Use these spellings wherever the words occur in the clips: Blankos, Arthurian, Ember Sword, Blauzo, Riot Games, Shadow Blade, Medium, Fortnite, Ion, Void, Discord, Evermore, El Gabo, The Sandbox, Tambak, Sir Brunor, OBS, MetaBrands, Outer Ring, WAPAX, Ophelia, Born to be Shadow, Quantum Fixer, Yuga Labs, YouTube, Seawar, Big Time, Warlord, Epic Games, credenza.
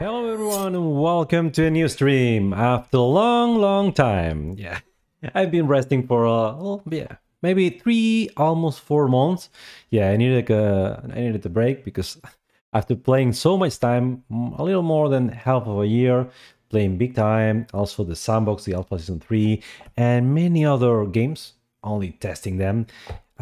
Hello everyone and welcome to a new stream after a long time. Yeah, I've been resting for maybe 3 almost 4 months. Yeah, I needed a break because after playing so much time, a little more than half of a year, playing Big Time, also The Sandbox, the Alpha Season 3 and many other games, only testing them,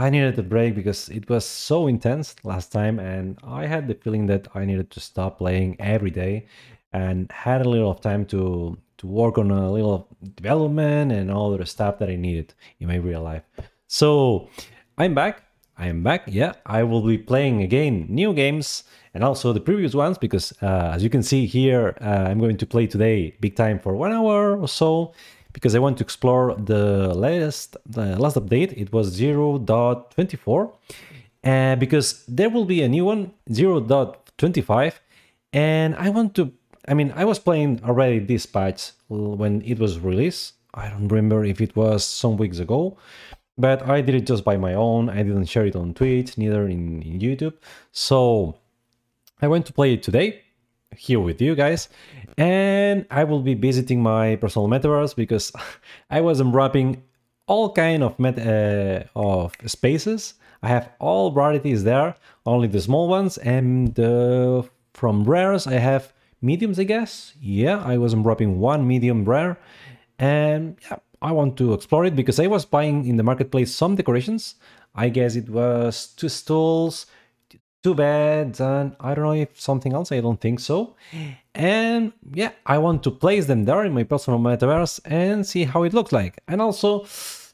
I needed a break because it was so intense last time and I had the feeling that I needed to stop playing every day and had a little of time to work on a little development and all the stuff that I needed in my real life. So I'm back. Yeah, I will be playing again new games and also the previous ones because as you can see here, I'm going to play today Big Time for 1 hour or so because I want to explore the last update. It was 0.24 because there will be a new one, 0.25, and I was playing already this patch when it was released. I don't remember if it was some weeks ago, but I did it just by my own. I didn't share it on Twitch, neither in YouTube. So I went to play it today here with you guys, and I will be visiting my personal metaverse because I was unwrapping all kind of spaces. I have all rarities there, only the small ones, and from rares I have mediums, I guess. Yeah, I was unwrapping one medium rare, and yeah, I want to explore it because I was buying in the marketplace some decorations. I guess it was 2 stools, 2 beds, and I don't know if something else, I don't think so. And yeah, I want to place them there in my personal metaverse and see how it looks like. And also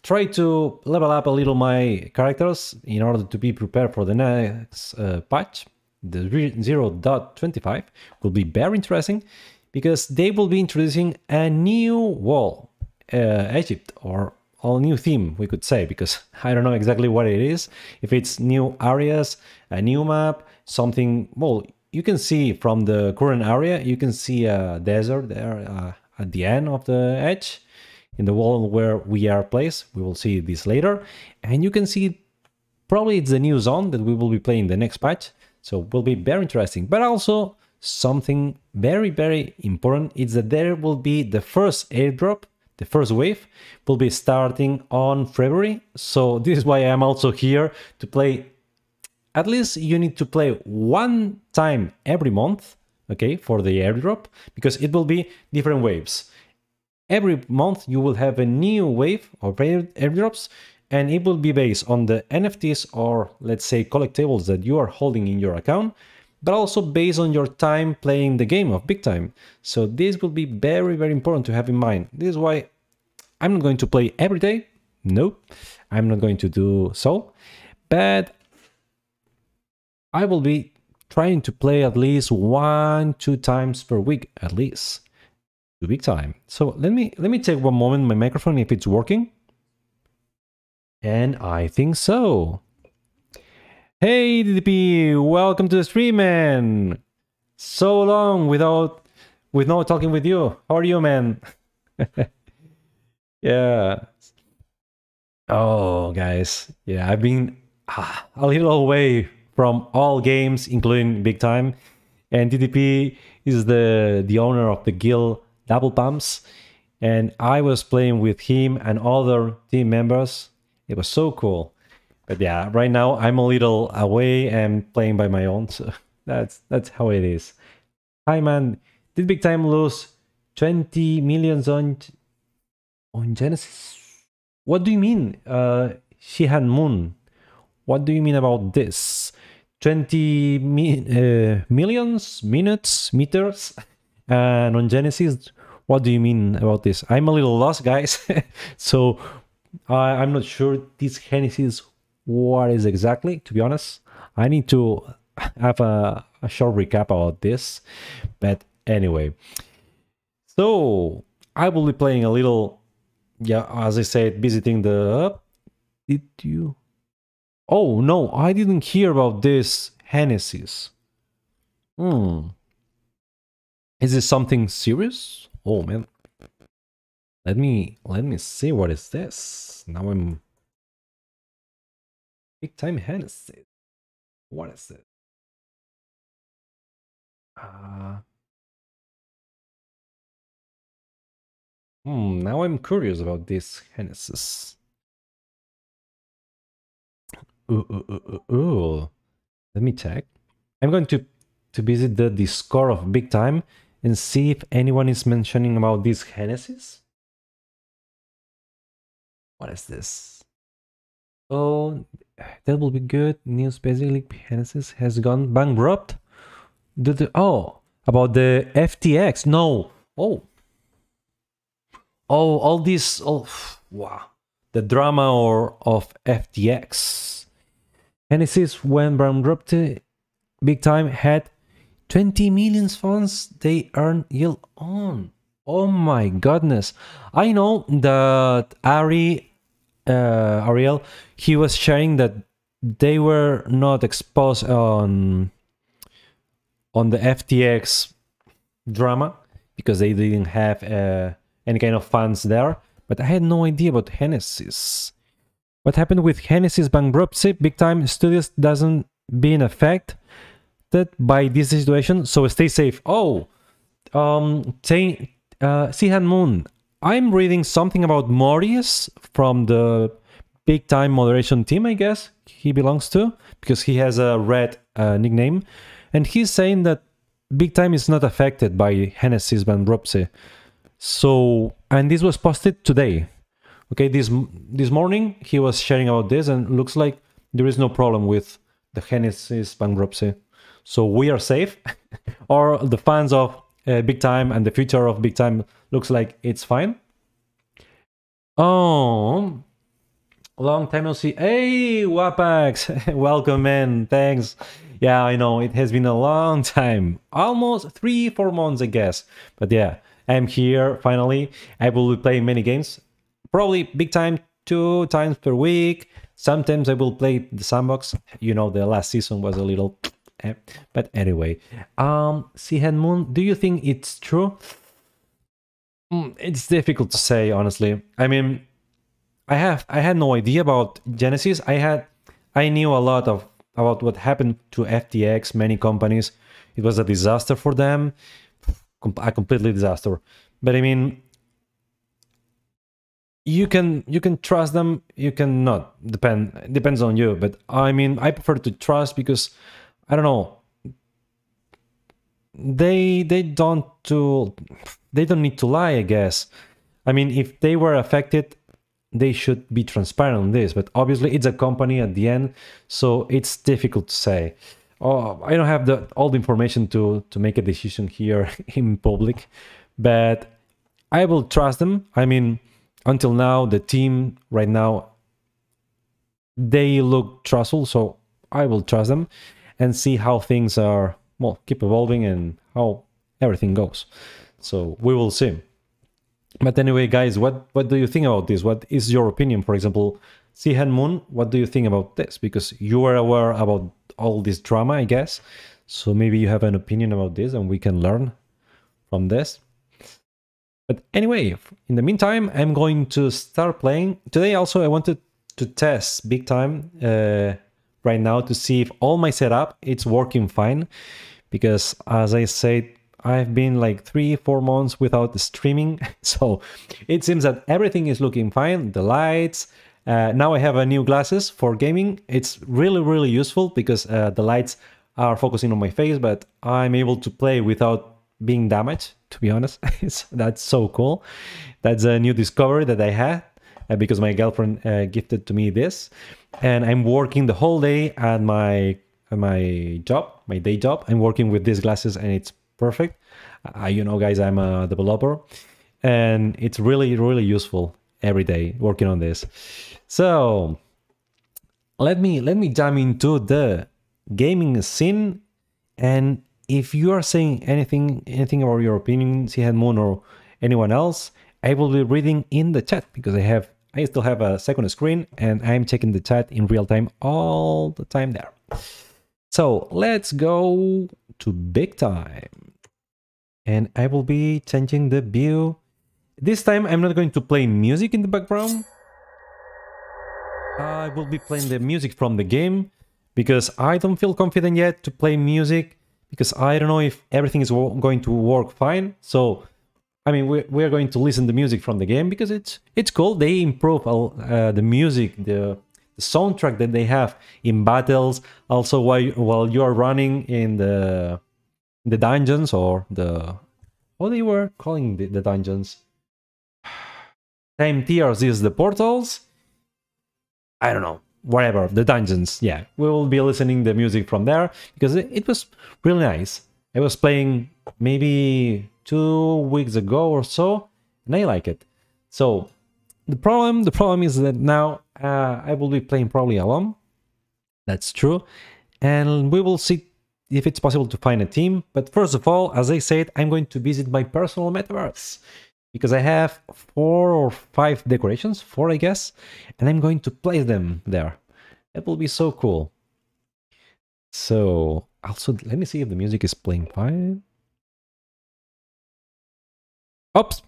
try to level up a little my characters in order to be prepared for the next patch. The 0.25 will be very interesting because they will be introducing a new wall, Egypt, or all new theme, we could say, because I don't know exactly what it is. If it's new areas, a new map, something. Well, you can see from the current area, you can see a desert there at the end of the edge, in the wall where we are placed. We will see this later. And you can see probably it's the new zone that we will be playing the next patch. So it will be very interesting. But also something very, very important is that there will be the first airdrop. The first wave will be starting on February, so this is why I'm also here to play. At least you need to play 1 time every month, okay, for the airdrop, because it will be different waves. Every month you will have a new wave of airdrops, and it will be based on the NFTs or, let's say, collectibles that you are holding in your account, but also based on your time playing the game of Big Time. So this will be very, very important to have in mind. This is why I'm not going to play every day. No, I'm not going to do so. But I will be trying to play at least 1-2 times per week, at least, to Big Time. So let me take one moment my microphone if it's working. And I think so. Hey DDP, welcome to the stream, man. So long with no talking with you. How are you, man? Yeah. Oh, guys. Yeah, I've been a little away from all games, including Big Time. And DDP is the owner of the guild Double Pumps, and I was playing with him and other team members. It was so cool. But yeah, right now I'm a little away and playing by my own, so that's how it is. Hi man, did Big Time lose 20 million on Genesis? What do you mean, Sihan Moon? What do you mean about this? 20 millions, minutes, meters? And on Genesis, what do you mean about this? I'm a little lost, guys, so I'm not sure this Genesis what is exactly, to be honest. I need to have a short recap about this, but anyway. So I will be playing a little, yeah, as I said, visiting the... Did you... Oh, no, I didn't hear about this Genesis. Is this something serious? Oh, man. Let me see what is this. Now I'm... Big Time Genesis. What is it? Now I'm curious about this Genesis. Ooh. Let me check. I'm going to visit the Discord of Big Time and see if anyone is mentioning about this Genesis. What is this? Oh, that will be good news. Basically, Genesis has gone bankrupt. Oh, about the FTX. No. Oh. Oh, all this. Oh, wow. The drama of FTX. Genesis went bankrupt. Big Time had 20 million funds they earned yield on. Oh my goodness. I know that Ariel, he was sharing that they were not exposed on the FTX drama because they didn't have any kind of funds there, but I had no idea about Genesis. What happened with Genesis bankruptcy? Big Time Studios doesn't being affected by this situation, so stay safe. Oh, Sihan Moon, I'm reading something about Maurice from the Big Time moderation team, I guess he belongs to, because he has a red nickname, and he's saying that Big Time is not affected by Genesis bankruptcy. So, and this was posted today. Okay, this morning he was sharing about this, and looks like there is no problem with the Genesis bankruptcy. So we are safe, or the fans of Big Time and the future of Big Time looks like it's fine. Oh, long time no see. Hey, Wapax, welcome in, thanks. Yeah, I know, it has been a long time, almost 3-4 months, I guess. But yeah, I'm here, finally. I will be playing many games, probably Big Time 2 times per week. Sometimes I will play The Sandbox. You know, the last season was a little... But anyway, Sihan Moon, do you think it's true? It's difficult to say, honestly. I mean, I had no idea about Genesis. I knew a lot about what happened to FTX, many companies. It was a disaster for them, a completely disaster. But I mean, you can trust them, you cannot. Depends on you. But I mean, I prefer to trust because, I don't know, they don't need to lie, I guess. I mean, if they were affected, they should be transparent on this, but obviously it's a company at the end, so it's difficult to say. Oh, I don't have all the information to make a decision here in public, but I will trust them. I mean, until now, the team right now, they look trustful, so I will trust them and see how things are, well, keep evolving and how everything goes. So we will see. But anyway, guys, what do you think about this? What is your opinion? For example, Sihan Moon, what do you think about this? Because you are aware about all this drama, I guess. So maybe you have an opinion about this and we can learn from this. But anyway, in the meantime, I'm going to start playing. Today also I wanted to test Big Time right now to see if all my setup it's working fine, because as I said, I've been like 3-4 months without streaming, so it seems that everything is looking fine. The lights, now I have a new glasses for gaming. It's really useful because the lights are focusing on my face, but I'm able to play without being damaged, to be honest. That's so cool. That's a new discovery that I had, because my girlfriend gifted to me this, and I'm working the whole day at my day job. I'm working with these glasses and it's perfect. You know, guys, I'm a developer and it's really useful every day working on this. So let me jump into the gaming scene, and if you are saying anything about your opinion, Sihan Moon or anyone else, I will be reading in the chat because I still have a second screen and I'm checking the chat in real time all the time there. So let's go to Big Time and I will be changing the view. This time I'm not going to play music in the background. I will be playing the music from the game because I don't feel confident yet to play music, because I don't know if everything is going to work fine. So I mean, we're going to listen to music from the game because it's cool. They improve the music, the soundtrack that they have in battles. Also, while you are running in the dungeons, or the what they were calling the dungeons, time tiers is the portals. I don't know, whatever, the dungeons. Yeah, we will be listening the music from there because it was really nice. I was playing maybe 2 weeks ago or so, and I like it. So the problem is that now I will be playing probably alone. That's true, and we will see if it's possible to find a team. But first of all, as I said, I'm going to visit my personal metaverse because I have 4 or 5 decorations, 4 I guess, and I'm going to place them there. That will be so cool. So also, let me see if the music is playing fine. Oops.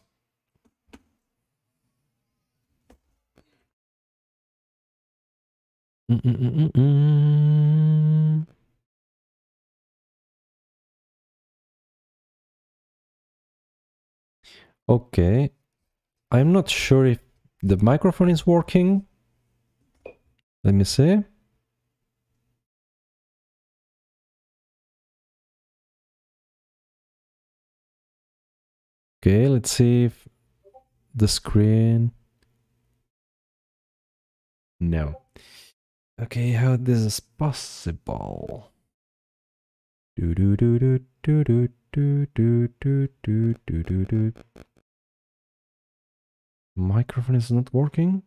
Okay, I'm not sure if the microphone is working. Let me see. Okay, let's see if the screen... No. Okay, how this is possible? Do do do do do do do do do do do do. Microphone is not working.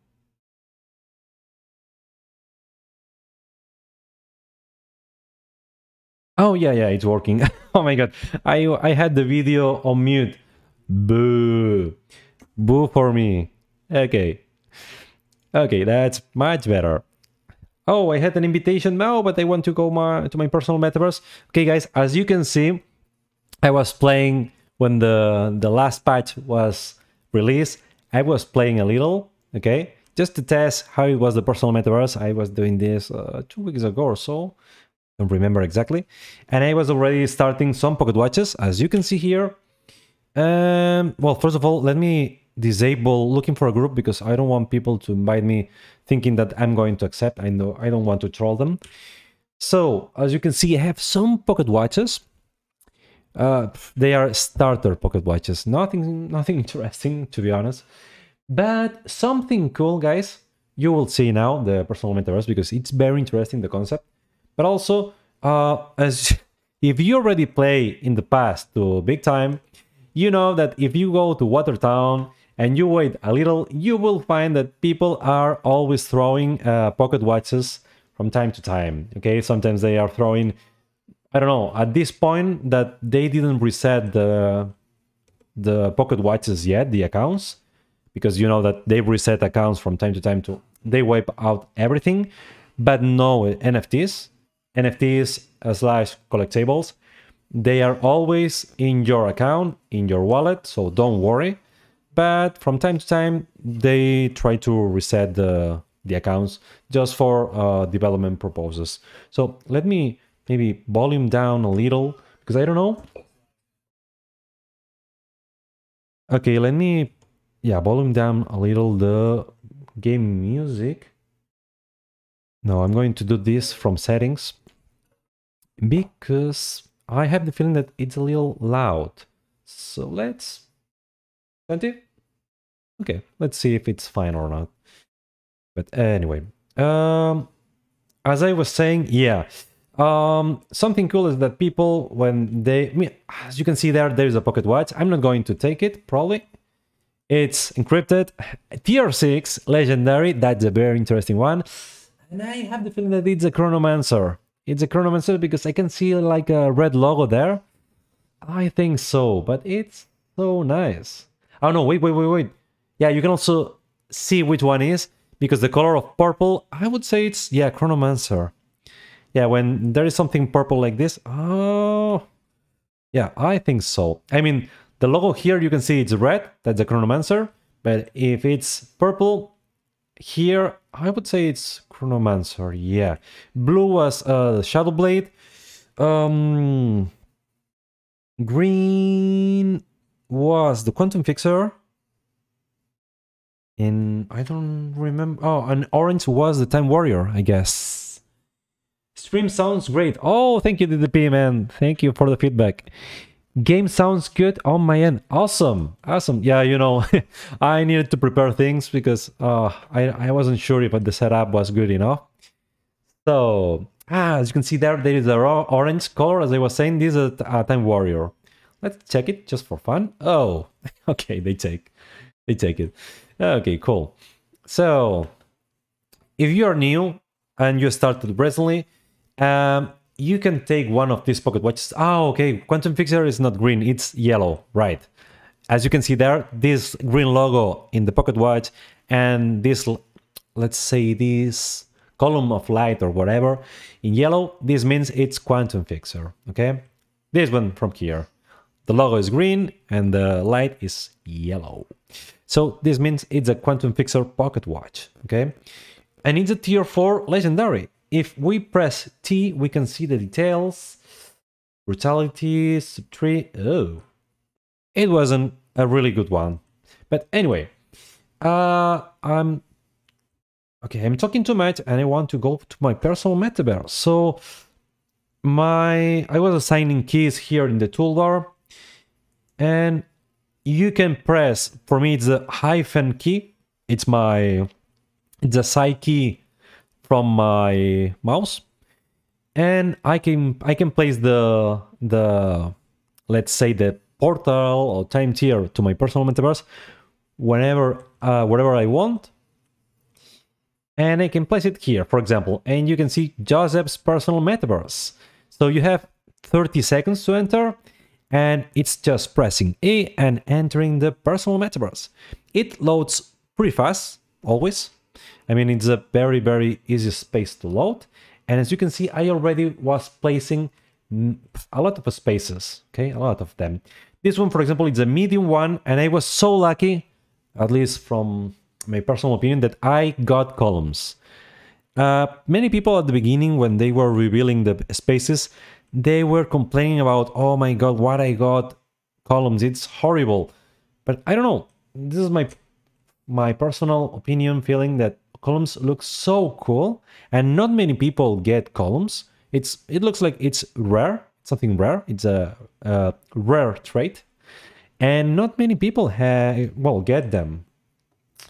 Oh yeah, it's working. Oh my god, I had the video on mute. Boo, boo for me. Okay, that's much better. Oh, I had an invitation now, but I want to go to my personal metaverse. Okay, guys, as you can see, I was playing when the last patch was released. I was playing a little, okay, just to test how it was the personal metaverse. I was doing this 2 weeks ago or so, don't remember exactly, and I was already starting some pocket watches, as you can see here. Well, first of all, let me disable looking for a group because I don't want people to invite me thinking that I'm going to accept. I know I don't want to troll them. So, as you can see, I have some pocket watches. They are starter pocket watches. Nothing interesting, to be honest. But something cool, guys. You will see now the personal metaverse because it's very interesting, the concept. But also, if you already play in the past to Big Time, you know that if you go to Watertown and you wait a little, you will find that people are always throwing pocket watches from time to time. Okay, sometimes they are throwing, I don't know, at this point that they didn't reset the pocket watches yet, the accounts, because you know that they reset accounts from time to time to they wipe out everything, but no NFTs / collectibles. They are always in your account, in your wallet, so don't worry. But from time to time, they try to reset the accounts just for development purposes. So let me maybe volume down a little, because I don't know. Okay, let me volume down a little the game music. No, I'm going to do this from settings, because I have the feeling that it's a little loud. So let's... 20? Okay, let's see if it's fine or not. But anyway, as I was saying, something cool is that people, when they... I mean, as you can see there's a pocket watch. I'm not going to take it, probably. It's encrypted. Tier 6, legendary. That's a very interesting one. And I have the feeling that it's a Chronomancer. It's a Chronomancer because I can see like a red logo there. I think so, but it's so nice. Oh no, wait. Yeah, you can also see which one is because the color of purple, I would say it's, Chronomancer. Yeah, when there is something purple like this, oh, yeah, I think so. I mean, the logo here, you can see it's red, that's a Chronomancer, but if it's purple, here, I would say it's Chronomancer, yeah. Blue was Shadow Blade. Green was the Quantum Fixer. In, I don't remember. Oh, and orange was the Time Warrior, I guess. Stream sounds great. Oh, thank you, DDP, man. Thank you for the feedback. Game sounds good on my end. Awesome. Awesome. Yeah, you know, I needed to prepare things because I wasn't sure if the setup was good enough. So, as you can see there, there is a raw orange color. As I was saying, this is a Time Warrior. Let's check it just for fun. Oh, okay, they take it. Okay, cool. So, if you are new and you started recently, you can take one of these pocket watches. Oh, okay, Quantum Fixer is not green, it's yellow, right? As you can see there, this green logo in the pocket watch and this, let's say this column of light or whatever in yellow, this means it's Quantum Fixer, okay? This one from here. The logo is green and the light is yellow. So this means it's a Quantum Fixer pocket watch, okay? And it's a tier 4 legendary. If we press T, we can see the details. Brutality, sub-3, oh. It wasn't a really good one. But anyway, I'm talking too much and I want to go to my personal metaverse. So I was assigning keys here in the toolbar and you can press, for me it's the hyphen key, it's a side key from my mouse, and I can place the let's say the portal or time tier to my personal metaverse whenever wherever I want, and I can place it here, for example, and you can see Joseph's personal metaverse. So you have 30 seconds to enter. And it's just pressing A and entering the personal metaverse. It loads pretty fast, always. I mean, it's a very, very easy space to load. And as you can see, I already was placing a lot of spaces, okay? A lot of them. This one, for example, it's a medium one, and I was so lucky, at least from my personal opinion, that I got columns. Many people at the beginning, when they were revealing the spaces, they were complaining about, oh my god, what I got columns, it's horrible. But I don't know, this is my personal opinion, feeling that columns look so cool and not many people get columns. It looks like it's rare, something rare, it's a rare trait, and not many people get them.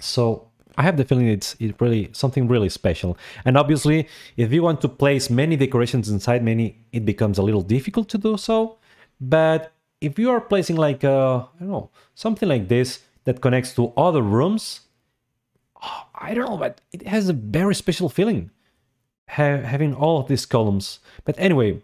So I have the feeling it's really something really special. And obviously, if you want to place many decorations inside many, it becomes a little difficult to do so. But if you are placing like I don't know, something like this that connects to other rooms, oh, I don't know, but it has a very special feeling having all of these columns. But anyway,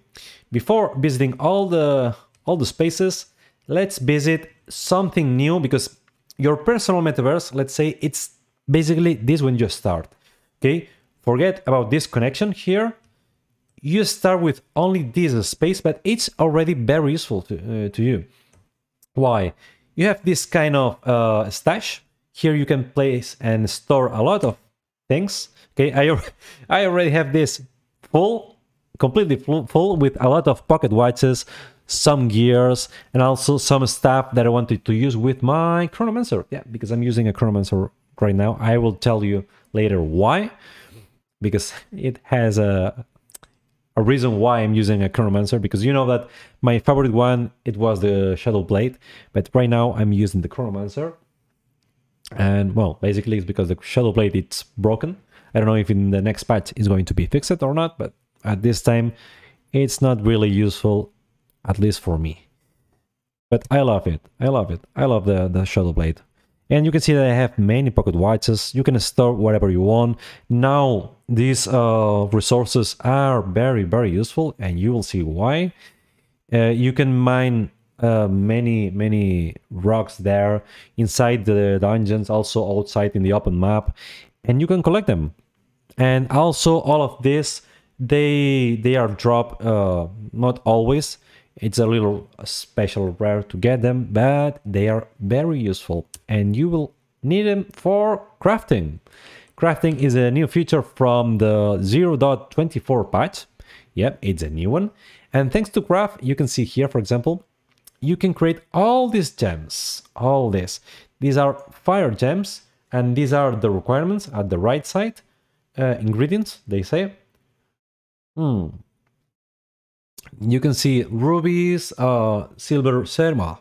before visiting all the spaces, let's visit something new, because your personal metaverse, let's say it's basically this when you start, okay? Forget about this connection here. You start with only this space, but it's already very useful to you. Why? You have this kind of stash. Here you can place and store a lot of things, okay? I already have this full, completely full with a lot of pocket watches, some gears, and also some stuff that I wanted to use with my Chronomancer. Yeah, because I'm using a Chronomancer right now. I will tell you later why, because it has a reason why I'm using a Chronomancer, because you know that my favorite one, it was the Shadow Blade, but right now I'm using the Chronomancer, and well, basically it's because the Shadow Blade, it's broken. I don't know if in the next patch it's going to be fixed or not, but at this time it's not really useful, at least for me. But I love it, I love it, I love the Shadow Blade. And you can see that I have many pocket watches. You can store whatever you want. Now, these resources are very, very useful, and you will see why. You can mine many, many rocks there, inside the dungeons, also outside in the open map, and you can collect them. And also, all of this, they are dropped, not always. It's a little special rare to get them, but they are very useful, and you will need them for crafting. Crafting is a new feature from the 0.24 patch. Yep, it's a new one. And thanks to craft, you can see here, for example, you can create all these gems, all this. These are fire gems, and these are the requirements at the right side. Ingredients, they say. You can see rubies, silver serma.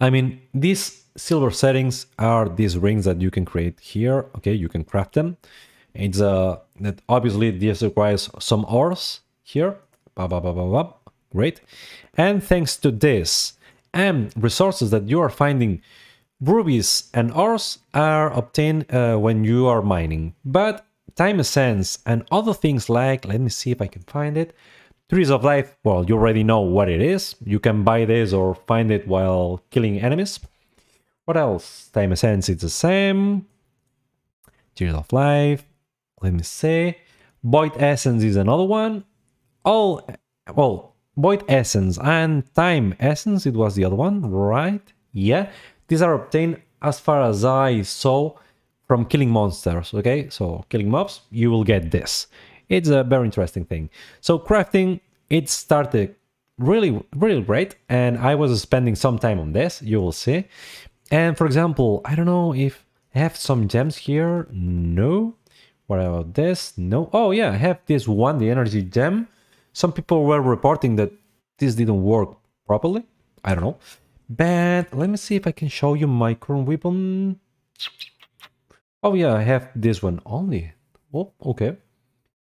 I mean, these silver settings are these rings that you can create here. Okay, you can craft them. It's that obviously this requires some ores here. Bah, bah, bah, bah, bah. Great. And thanks to this and resources that you are finding, rubies and ores are obtained when you are mining. But time essence and other things like, let me see if I can find it. Trees of Life, well, you already know what it is. You can buy this or find it while killing enemies. What else? Time Essence, it's the same. Trees of Life, let me say. Void Essence is another one. All, well, Void Essence and Time Essence, it was the other one, right? Yeah, these are obtained, as far as I saw, from killing monsters, okay? So, killing mobs, you will get this. It's a very interesting thing. So crafting, it started really great, and I was spending some time on this, you will see. And for example, I don't know if I have some gems here. No. What about this? No. Oh yeah, I have this one, the energy gem. Some people were reporting that this didn't work properly. I don't know. But let me see if I can show you my current weapon. Oh yeah, I have this one only. Oh, okay.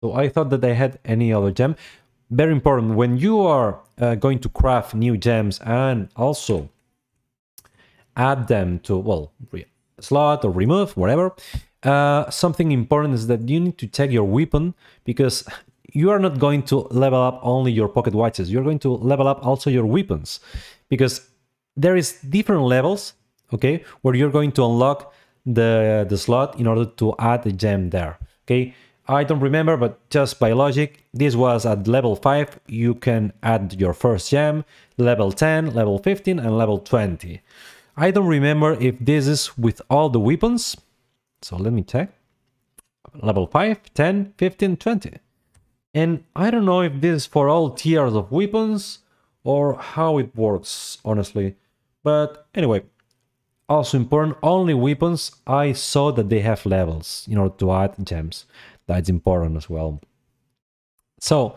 So I thought that I had any other gem. Very important, when you are going to craft new gems and also add them to, well, slot or remove, whatever, something important is that you need to check your weapon, because you are not going to level up only your pocket watches, you're going to level up also your weapons, because there is different levels, okay, where you're going to unlock the slot in order to add a gem there, okay? I don't remember, but just by logic, this was at level 5, you can add your first gem, level 10, level 15, and level 20. I don't remember if this is with all the weapons, so let me check. Level 5, 10, 15, 20. And I don't know if this is for all tiers of weapons, or how it works, honestly. But anyway, also important, only weapons, I saw that they have levels in order to add gems. That's important as well. So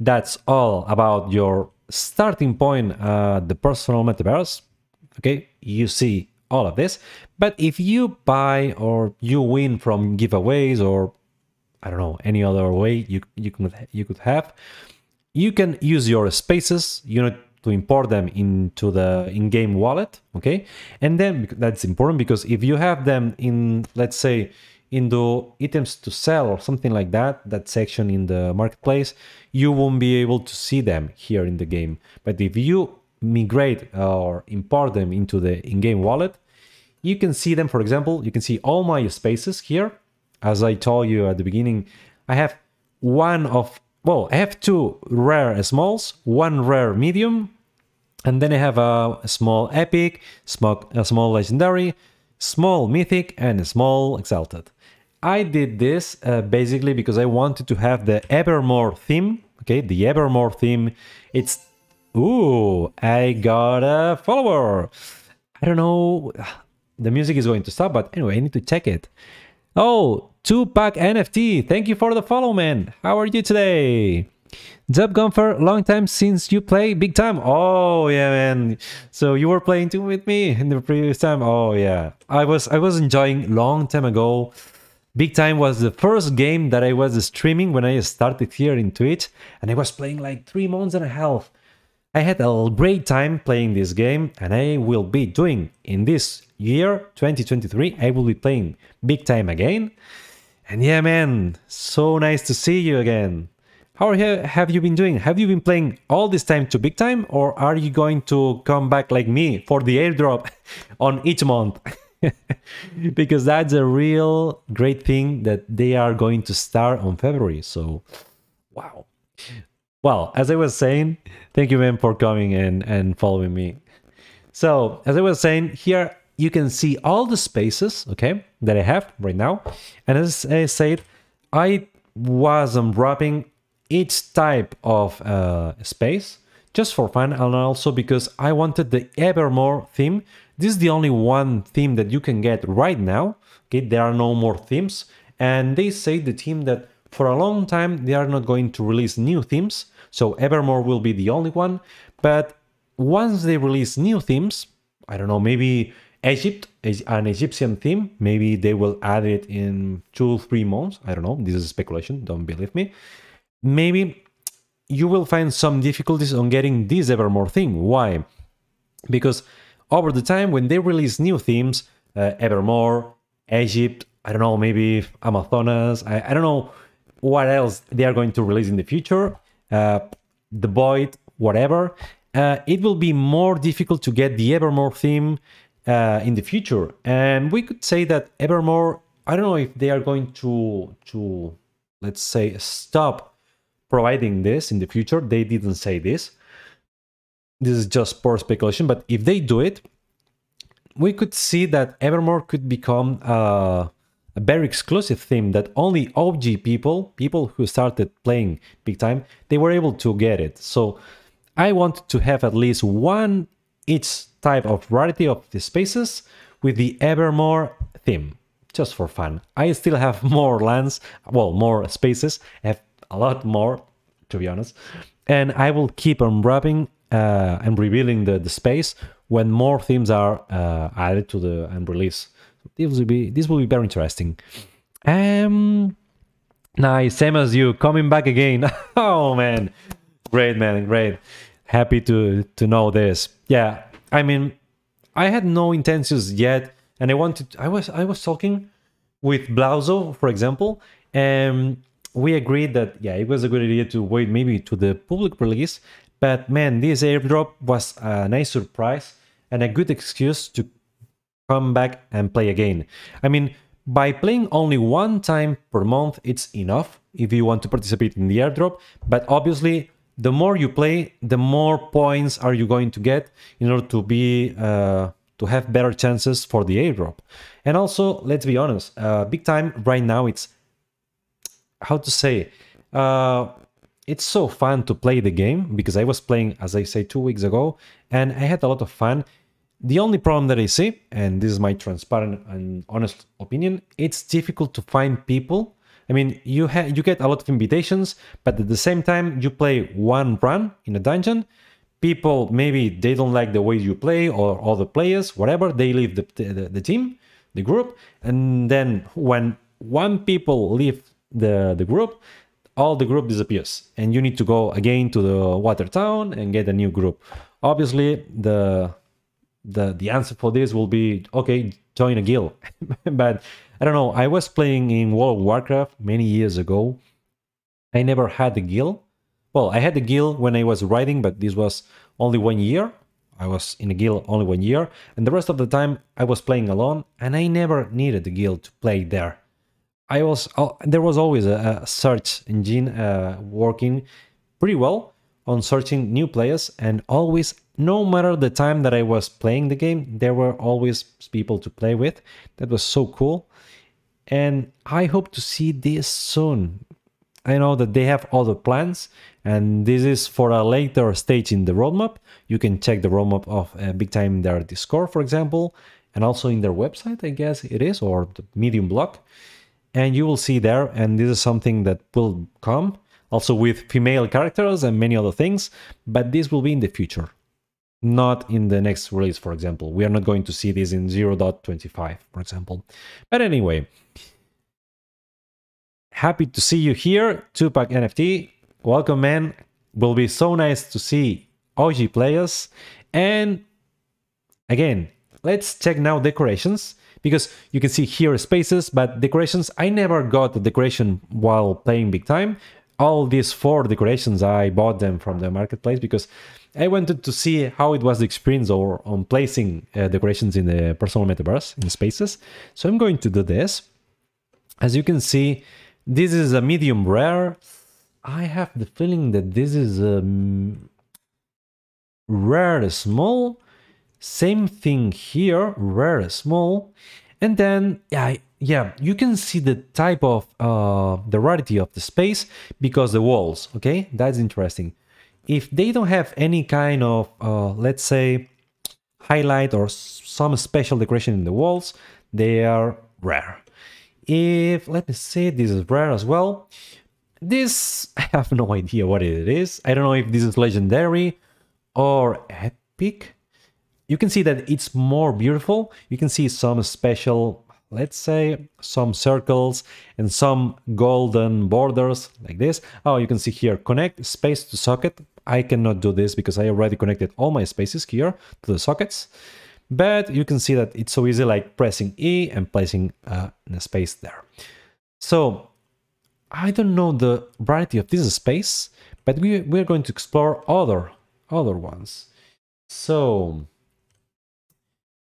that's all about your starting point, the personal metaverse. Okay, you see all of this. But if you buy or you win from giveaways or I don't know, any other way you could have, you can use your spaces, you know, to import them into the in-game wallet. Okay, and then that's important because if you have them in, let's say, into items to sell or something like that, that section in the marketplace, you won't be able to see them here in the game. But if you migrate or import them into the in-game wallet, you can see them. For example, you can see all my spaces here. As I told you at the beginning, I have I have 2 rare smalls, 1 rare medium, and then I have a small epic, a small legendary, small mythic, and a small exalted. I did this basically because I wanted to have the Evermore theme. Okay, the Evermore theme. It's... Ooh, I got a follower. I don't know... The music is going to stop, but anyway, I need to check it. Oh, Tupac NFT. Thank you for the follow, man. How are you today? Job Comfort, long time since you play Big Time. Oh yeah, man. So you were playing too with me in the previous time. Oh yeah, I was enjoying long time ago. Big Time was the first game that I was streaming when I started here in Twitch, and I was playing like 3.5 months. I had a great time playing this game, and I will be doing in this year 2023. I will be playing Big Time again, and yeah, man, so nice to see you again. How have you been doing? Have you been playing all this time to Big Time, or are you going to come back like me for the airdrop on each month? Because that's a real great thing that they are going to start on February. So, wow. Well, as I was saying, thank you, man, for coming and following me. So, as I was saying, here you can see all the spaces, okay, that I have right now. And as I said, I was unwrapping each type of space just for fun, and also because I wanted the Evermore theme. This is the only one theme that you can get right now. Okay, there are no more themes, and they say the theme that for a long time they are not going to release new themes, so Evermore will be the only one. But once they release new themes, I don't know, maybe Egypt, an Egyptian theme, maybe they will add it in 2 or 3 months. I don't know, this is speculation, don't believe me. Maybe you will find some difficulties on getting this Evermore theme. Why? Because over the time, when they release new themes, Evermore, Egypt, I don't know, maybe Amazonas, I don't know what else they are going to release in the future, the Void, whatever, it will be more difficult to get the Evermore theme in the future. And we could say that Evermore, I don't know if they are going to let's say, stop providing this in the future. They didn't say this. This is just poor speculation, but if they do it, we could see that Evermore could become a very exclusive theme that only OG people who started playing Big Time, they were able to get it. So I want to have at least one each type of variety of the spaces with the Evermore theme, just for fun. I still have more lands, well, more spaces, I have a lot more, to be honest, and I will keep unwrapping and revealing the space when more themes are added to the and release. This will be very interesting. Nice, same as you, coming back again. Oh man, great man, great. Happy to know this. Yeah, I mean, I had no intentions yet, and I was talking with Blauzo, for example, and we agreed that yeah, it was a good idea to wait maybe to the public release. But man, this airdrop was a nice surprise and a good excuse to come back and play again. I mean, by playing only one time per month, it's enough if you want to participate in the airdrop. But obviously, the more you play, the more points are you going to get in order to be to have better chances for the airdrop. And also, let's be honest, Big Time right now, it's how to say. It's so fun to play the game, because I was playing, as I say, 2 weeks ago, and I had a lot of fun. The only problem that I see, and this is my transparent and honest opinion, it's difficult to find people. I mean, you get a lot of invitations, but at the same time, you play one run in a dungeon. People, maybe they don't like the way you play, or other players, whatever, they leave the team, the group, and then when one people leave the group, all the group disappears, and you need to go again to the Watertown and get a new group. Obviously, the answer for this will be, okay, join a guild. But I don't know, I was playing in World of Warcraft many years ago. I never had a guild. Well, I had a guild when I was writing, but this was only 1 year. I was in a guild only 1 year, and the rest of the time I was playing alone, and I never needed a guild to play there. There was always a search engine working pretty well on searching new players, and always, no matter the time that I was playing the game, there were always people to play with. That was so cool, and I hope to see this soon. I know that they have other plans, and this is for a later stage in the roadmap. You can check the roadmap of Big Time in their Discord, for example, and also in their website, I guess it is, or the Medium blog. And you will see there, and this is something that will come, also with female characters and many other things, but this will be in the future, not in the next release, for example. We are not going to see this in 0.25, for example. But anyway, happy to see you here, Tupac NFT. Welcome, man. Will be so nice to see OG players. And again, let's check now decorations. Because you can see here spaces, but decorations, I never got a decoration while playing Big Time. All these 4 decorations, I bought them from the marketplace because I wanted to see how it was the experience or on placing decorations in the personal metaverse, in spaces. So I'm going to do this. As you can see, this is a medium rare. I have the feeling that this is a rare small. Same thing here, rare small, and then yeah, you can see the type of the rarity of the space because the walls. Okay, that's interesting. if they don't have any kind of, let's say, highlight or some special decoration in the walls, they are rare. If, let me see, this is rare as well. This, I have no idea what it is. I don't know if this is legendary or epic. You can see that it's more beautiful. You can see some special, let's say, some circles and some golden borders like this. Oh, you can see here, connect space to socket. I cannot do this because I already connected all my spaces here to the sockets. But you can see that it's so easy, like pressing E and placing a space there. So I don't know the variety of this space, but we're going to explore other ones. So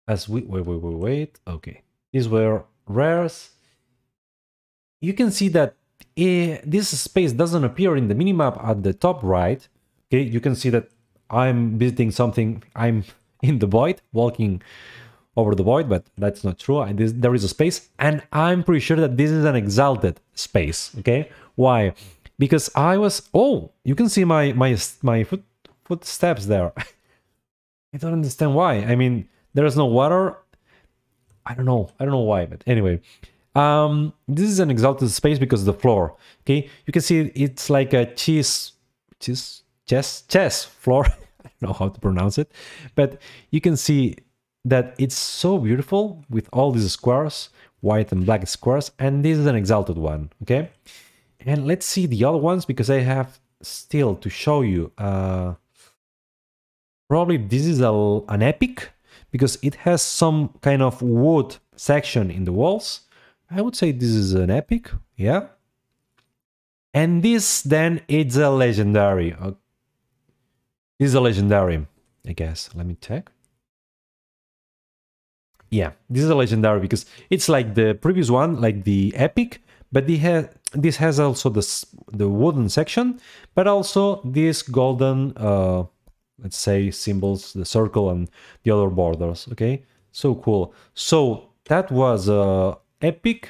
as we wait, okay, these were rares. You can see that this space doesn't appear in the minimap at the top right. Okay, you can see that I'm visiting something. I'm in the void, walking over the void, but that's not true. There is a space, and I'm pretty sure that this is an exalted space. Okay, why? Because I was, oh, you can see my footsteps there. I don't understand why. I mean, there is no water. I don't know why, but anyway, this is an exalted space because of the floor. Okay, you can see it's like a chess floor. I don't know how to pronounce it, but you can see that it's so beautiful with all these squares, white and black squares, and this is an exalted one. Okay, and let's see the other ones because I have still to show you. Probably this is an epic because it has some kind of wood section in the walls. I would say this is an epic, yeah. And this then it's a legendary. This is a legendary, I guess. Let me check. Yeah, this is a legendary because it's like the previous one, like the epic, but this has also the wooden section, but also this golden, let's say, symbols, the circle and the other borders. Okay, so cool. So that was epic,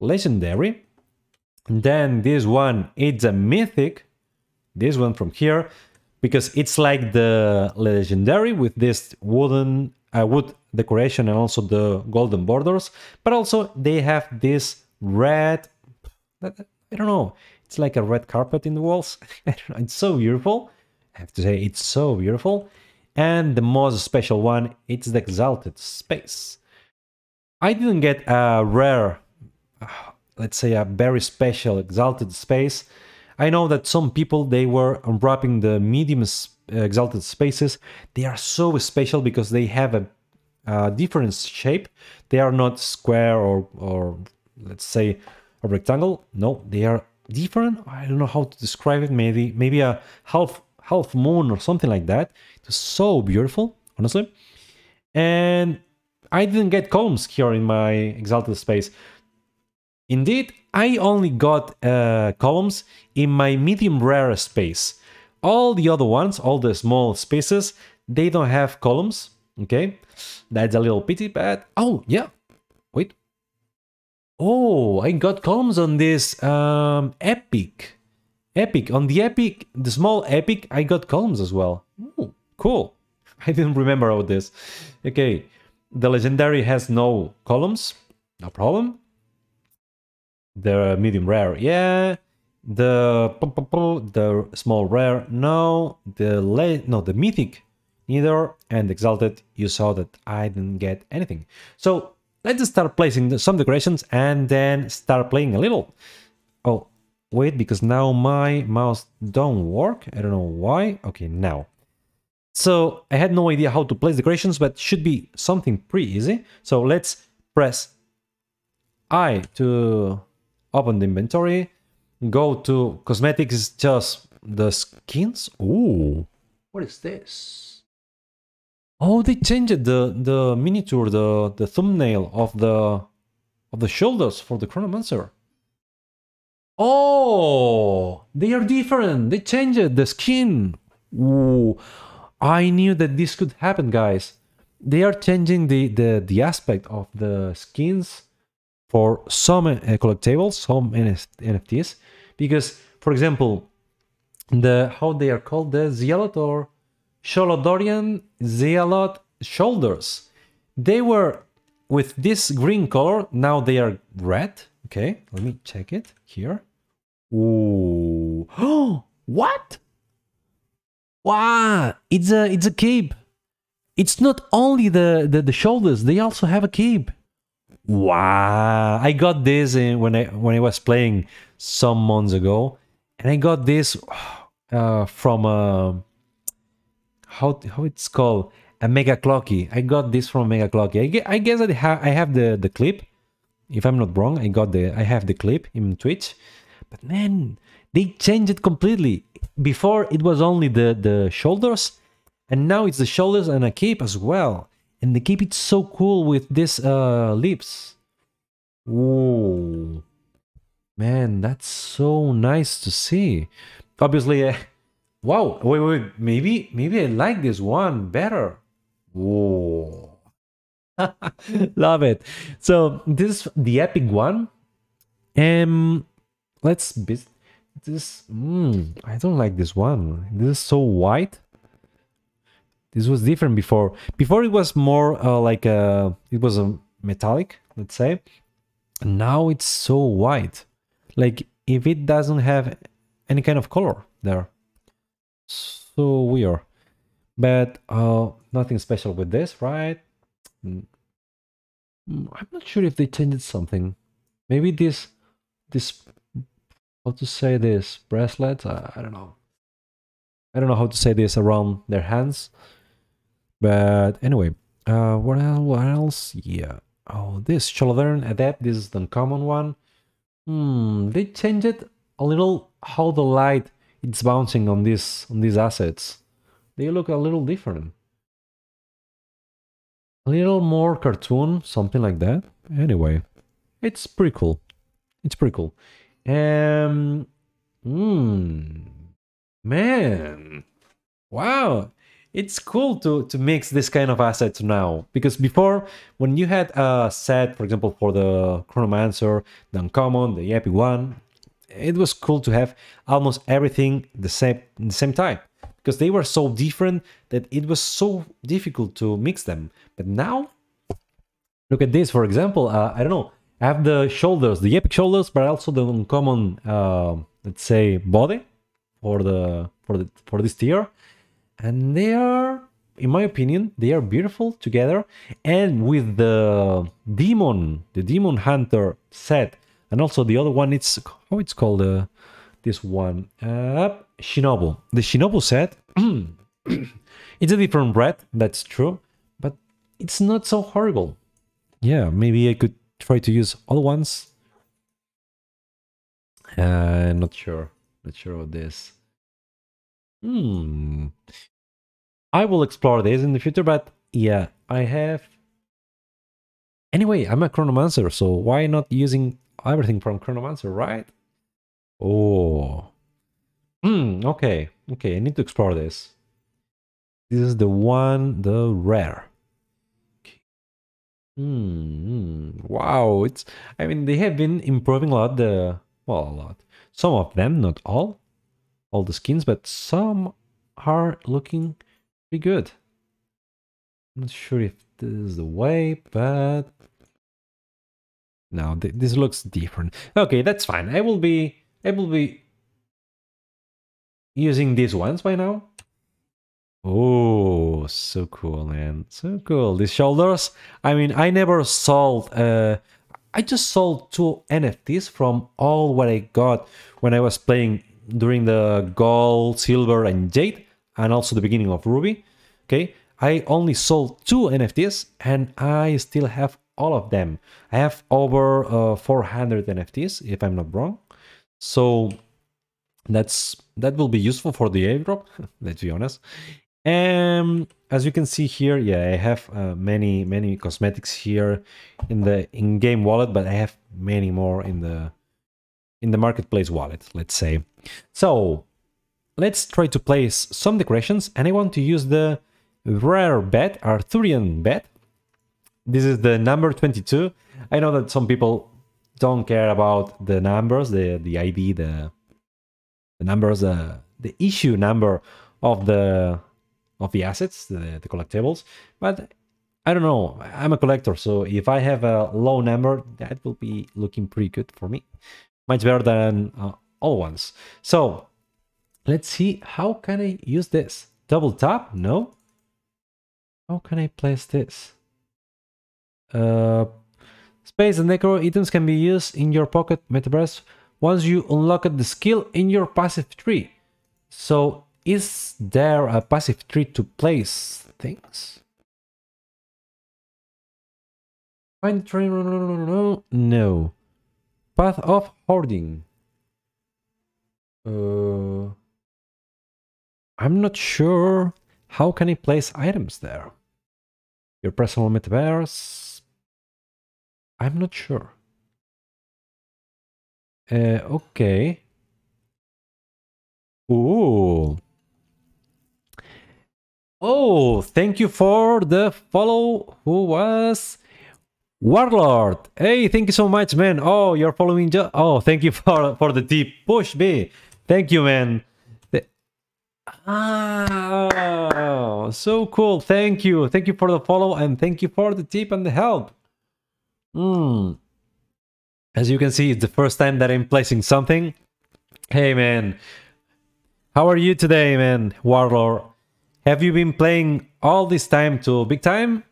legendary. And then this one, it's a mythic. This one from here, because it's like the legendary with this wooden wood decoration and also the golden borders, but also they have this red, I don't know, it's like a red carpet in the walls. I don't know, it's so beautiful. I have to say, it's so beautiful. And the most special one, it's the exalted space. I didn't get a rare, let's say a very special exalted space. I know that some people, they were unwrapping the medium exalted spaces. They are so special because they have a different shape. They are not square or let's say a rectangle. No, they are different. I don't know how to describe it. Maybe a half moon or something like that. It was so beautiful, honestly. And I didn't get columns here in my exalted space. Indeed, I only got columns in my medium rare space. All the other ones, all the small spaces, they don't have columns. Okay, that's a little pity, but... Oh, yeah, wait. Oh, I got columns on this epic. On the epic, the small epic, I got columns as well. Ooh, cool. I didn't remember about this. Okay, the legendary has no columns, no problem. The medium rare, yeah. The small rare, no. The mythic, neither. And exalted, you saw that I didn't get anything. So let's just start placing some decorations and then start playing a little. Oh, wait, because now my mouse don't work. I don't know why. Okay, now. So I had no idea how to place decorations, but should be something pretty easy. So let's press I to open the inventory, go to cosmetics, just the skins. Ooh, what is this? Oh, they changed the miniature, the thumbnail of the shoulders for the Chronomancer. Oh, they are different. They changed the skin. Ooh, I knew that this could happen, guys. They are changing the aspect of the skins for some collectibles, some NFTs, because, for example, the, how they are called, the Zealot or Sholodorian Zealot shoulders. They were with this green color, now they are red. Okay, let me check it here. Ooh. Oh, what? Wow, it's a cape. It's not only the shoulders, they also have a cape. Wow, I got this when I was playing some months ago, and I got this from a, how it's called, a Mega Clocky. I got this from Mega Clocky. I guess I have the clip. If I'm not wrong, I have the clip in Twitch. But man, they changed it completely. Before it was only the shoulders, and now it's the shoulders and a cape as well. And the cape, it's so cool with this lips. Ooh. Man, that's so nice to see. Obviously, wow, wait, maybe I like this one better. Ooh. Love it. So this is the epic one. Let's visit this. I don't like this one. This is so white. This was different before. Before it was more like a, it was a metallic, let's say. And now it's so white. Like if it doesn't have any kind of color there. So weird. But nothing special with this, right? I'm not sure if they changed something. Maybe this, how to say this, bracelets? I don't know. I don't know how to say this around their hands. But anyway, what else? Yeah. Oh, this Sholodern Adept. This is the uncommon one. They changed it a little. How the light it's bouncing on this on these assets. They look a little different. A little more cartoon, something like that. Anyway, it's pretty cool. It's pretty cool. Man, wow. It's cool to mix this kind of assets now, because before, when you had a set, for example, for the Chronomancer, the uncommon, the epic one, it was cool to have almost everything the same type, because they were so different that it was so difficult to mix them. But now, look at this, for example, I don't know, I have the shoulders, the epic shoulders, but also the uncommon, let's say, body for this tier. And they are, in my opinion, they are beautiful together. And with the demon hunter set, and also the other one, it's how it's called, this one, Shinobu. The Shinobu set, it's a different breed, that's true, but it's not so horrible. Yeah, maybe I could try to use other ones. Not sure about this. I will explore this in the future, but yeah, I have... Anyway, I'm a Chronomancer, so why not using everything from Chronomancer, right? Oh... Okay, I need to explore this. This is the one, the rare. Wow, it's... I mean, they have been improving a lot, well, a lot. Some of them, not all. All the skins, but some are looking pretty good. I'm not sure if this is the way, but no, this looks different. Okay, that's fine. I will be using these ones by now. Oh, so cool, man! So cool. These shoulders. I mean, I never sold. I just sold 2 NFTs from all what I got when I was playing. During the gold, silver, and jade, and also the beginning of Ruby. Okay, I only sold 2 NFTs, and I still have all of them. I have over 400 NFTs, if I'm not wrong. So that will be useful for the airdrop. Let's be honest. As you can see here, yeah, I have many cosmetics here in the in-game wallet, but I have many more in the marketplace wallet, let's say. So let's try to place some decorations, and I want to use the rare bed, Arthurian bed. This is the number 22. I know that some people don't care about the numbers, the ID, the numbers, the issue number of the assets, the collectibles, but I don't know, I'm a collector, so if I have a low number, that will be looking pretty good for me. Much better than all ones. So let's see, how can I use this? Double tap? No. How can I place this? Space and necro items can be used in your pocket metaverse once you unlock the skill in your passive tree. So is there a passive tree to place things? Find the train. No. Path of hoarding. I'm not sure. How can I place items there? Your personal metaverse? I'm not sure. Okay. Ooh. Oh, thank you for the follow. Who was? Warlord. Hey, thank you so much, man. Oh, you're following. Oh, thank you for the tip. Push me. Thank you, man. Ah, so cool. Thank you. Thank you for the follow and thank you for the tip and the help. As you can see, it's the first time that I'm placing something. Hey, man. How are you today, man, Warlord? Have you been playing all this time to Big Time?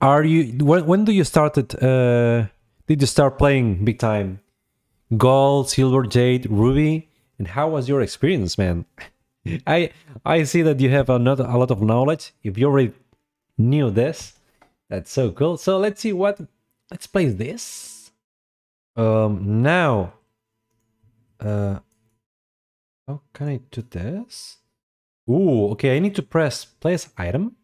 Are you when do you started? Did you start playing Big Time? Gold, Silver, Jade, Ruby? And how was your experience, man? I see that you have a lot of knowledge. If you already knew this, that's so cool. So let's see what... Let's play this. Now... how can I do this? Ooh, okay, I need to press place item.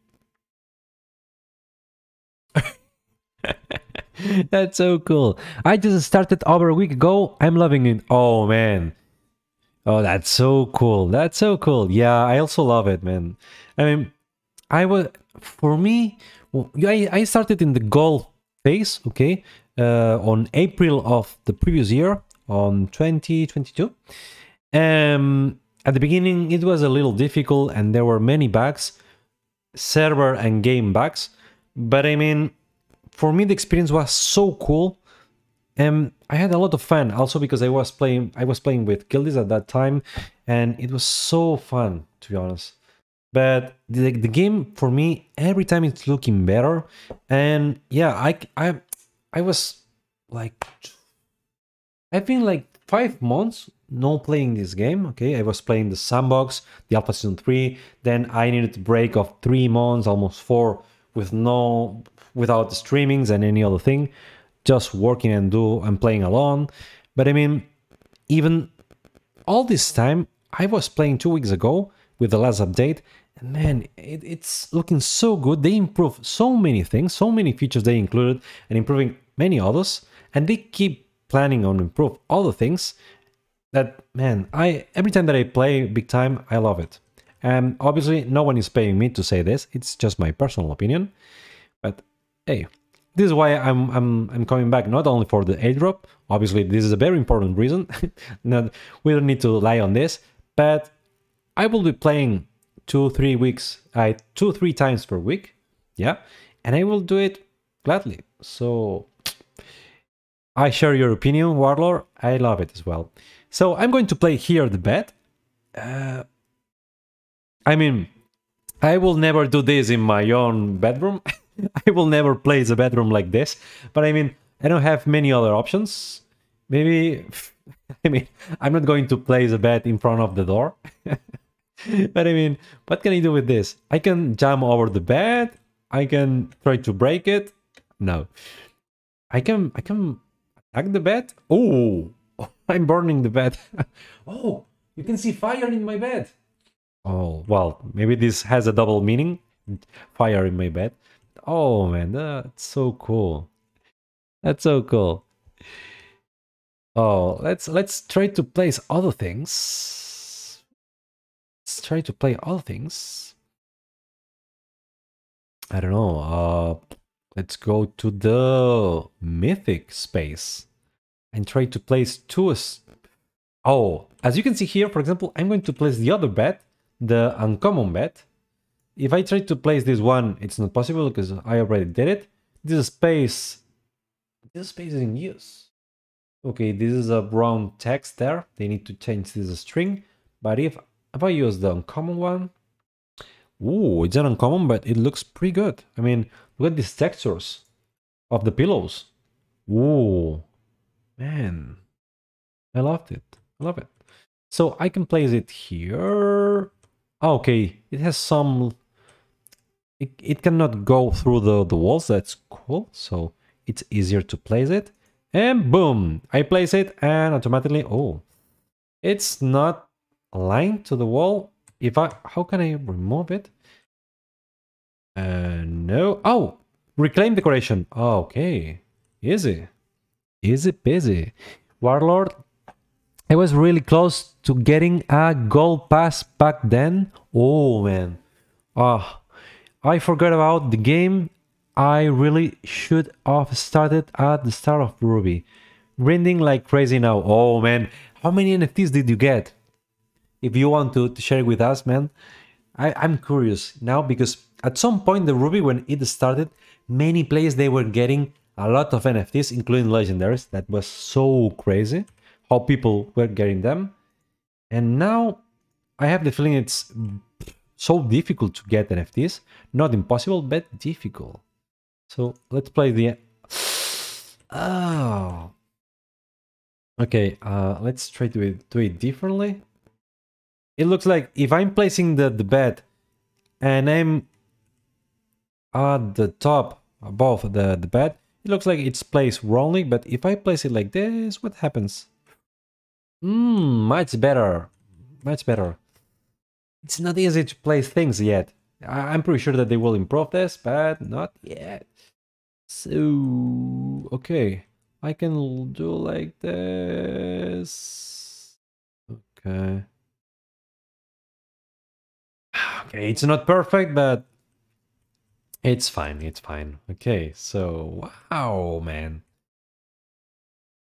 That's so cool. I just started over a week ago. I'm loving it. Oh, man. Oh, that's so cool. That's so cool. Yeah, I also love it, man. I mean, I was, for me, I started in the gold phase, okay, on April of the previous year, on 2022. At the beginning, it was a little difficult and there were many bugs, server and game bugs. But I mean, for me, the experience was so cool. I had a lot of fun also because I was playing with guildies at that time and it was so fun, to be honest. But the game for me, every time it's looking better. And yeah, I was like, I've been like 5 months no playing this game. Okay, I was playing the Sandbox, the Alpha Season 3, then I needed a break of 3 months, almost 4, with without the streamings and any other thing. Just working and playing alone. But I mean, even all this time, I was playing 2 weeks ago with the last update, and man, it's looking so good. They improved so many things, so many features they included, and improving many others, and they keep planning on improve other things that, man, every time that I play Big Time, I love it. And obviously, no one is paying me to say this, it's just my personal opinion, but hey, this is why I'm coming back, not only for the airdrop. Obviously, this is a very important reason. We don't need to lie on this, but I will be playing 2-3 weeks, 2-3 times per week, yeah, and I will do it gladly. So I share your opinion, Warlord. I love it as well. So I'm going to play here the bet. I mean, I will never do this in my own bedroom. I will never play the bedroom like this, but I mean, I don't have many other options. Maybe, I mean, I'm not going to play the bed in front of the door. But I mean, what can I do with this? I can jump over the bed. I can try to break it. No, I can attack the bed. Oh, I'm burning the bed. Oh, you can see fire in my bed. Oh, well, maybe this has a double meaning. Fire in my bed. Oh man, that's so cool. That's so cool. Oh, let's try to place other things. Let's try to play other things. I don't know. Let's go to the mythic space and try to place two Oh, as you can see here, for example, I'm going to place the other bet, the uncommon bet. If I try to place this one, it's not possible because I already did it. This space is in use. Okay, this is a brown text there. They need to change this string. But if I use the uncommon one, ooh, it's an uncommon, but it looks pretty good. I mean, look at these textures of the pillows. Ooh, man, I loved it. I love it. So I can place it here. Okay, it has some... It cannot go through the walls. That's cool. So it's easier to place it. And boom, I place it and automatically... Oh, it's not aligned to the wall. How can I remove it? No. Oh, reclaim decoration. Okay, easy. Easy peasy. Warlord, I was really close to getting a gold pass back then. Oh, man. I forgot about the game. I really should have started at the start of Ruby. Grinding like crazy now. Oh, man. How many NFTs did you get? If you want to share with us, man, I'm curious now, because at some point the Ruby, when it started, many players, they were getting a lot of NFTs, including legendaries. That was so crazy how people were getting them. And now I have the feeling it's so difficult to get NFTs. Not impossible, but difficult. So let's play the... Oh. Okay, let's try to do it differently. It looks like if I'm placing the bed and I'm at the top above the bed, it looks like it's placed wrongly. But if I place it like this, what happens? Much better, much better. It's not easy to place things yet. I'm pretty sure that they will improve this, but not yet. So, okay, I can do like this. Okay. Okay, it's not perfect, but it's fine, it's fine. Okay, so, wow, man.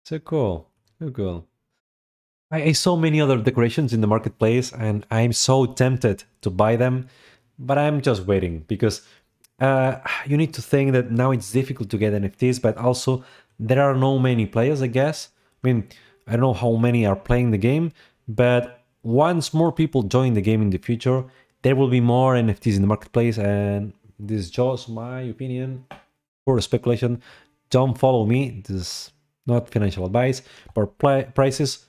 So cool, so cool. I saw many other decorations in the marketplace and I'm so tempted to buy them, but I'm just waiting because you need to think that now it's difficult to get NFTs, but also there are no many players, I guess. I mean, I don't know how many are playing the game, but once more people join the game in the future, there will be more NFTs in the marketplace, and this is just my opinion for speculation. Don't follow me, this is not financial advice, but prices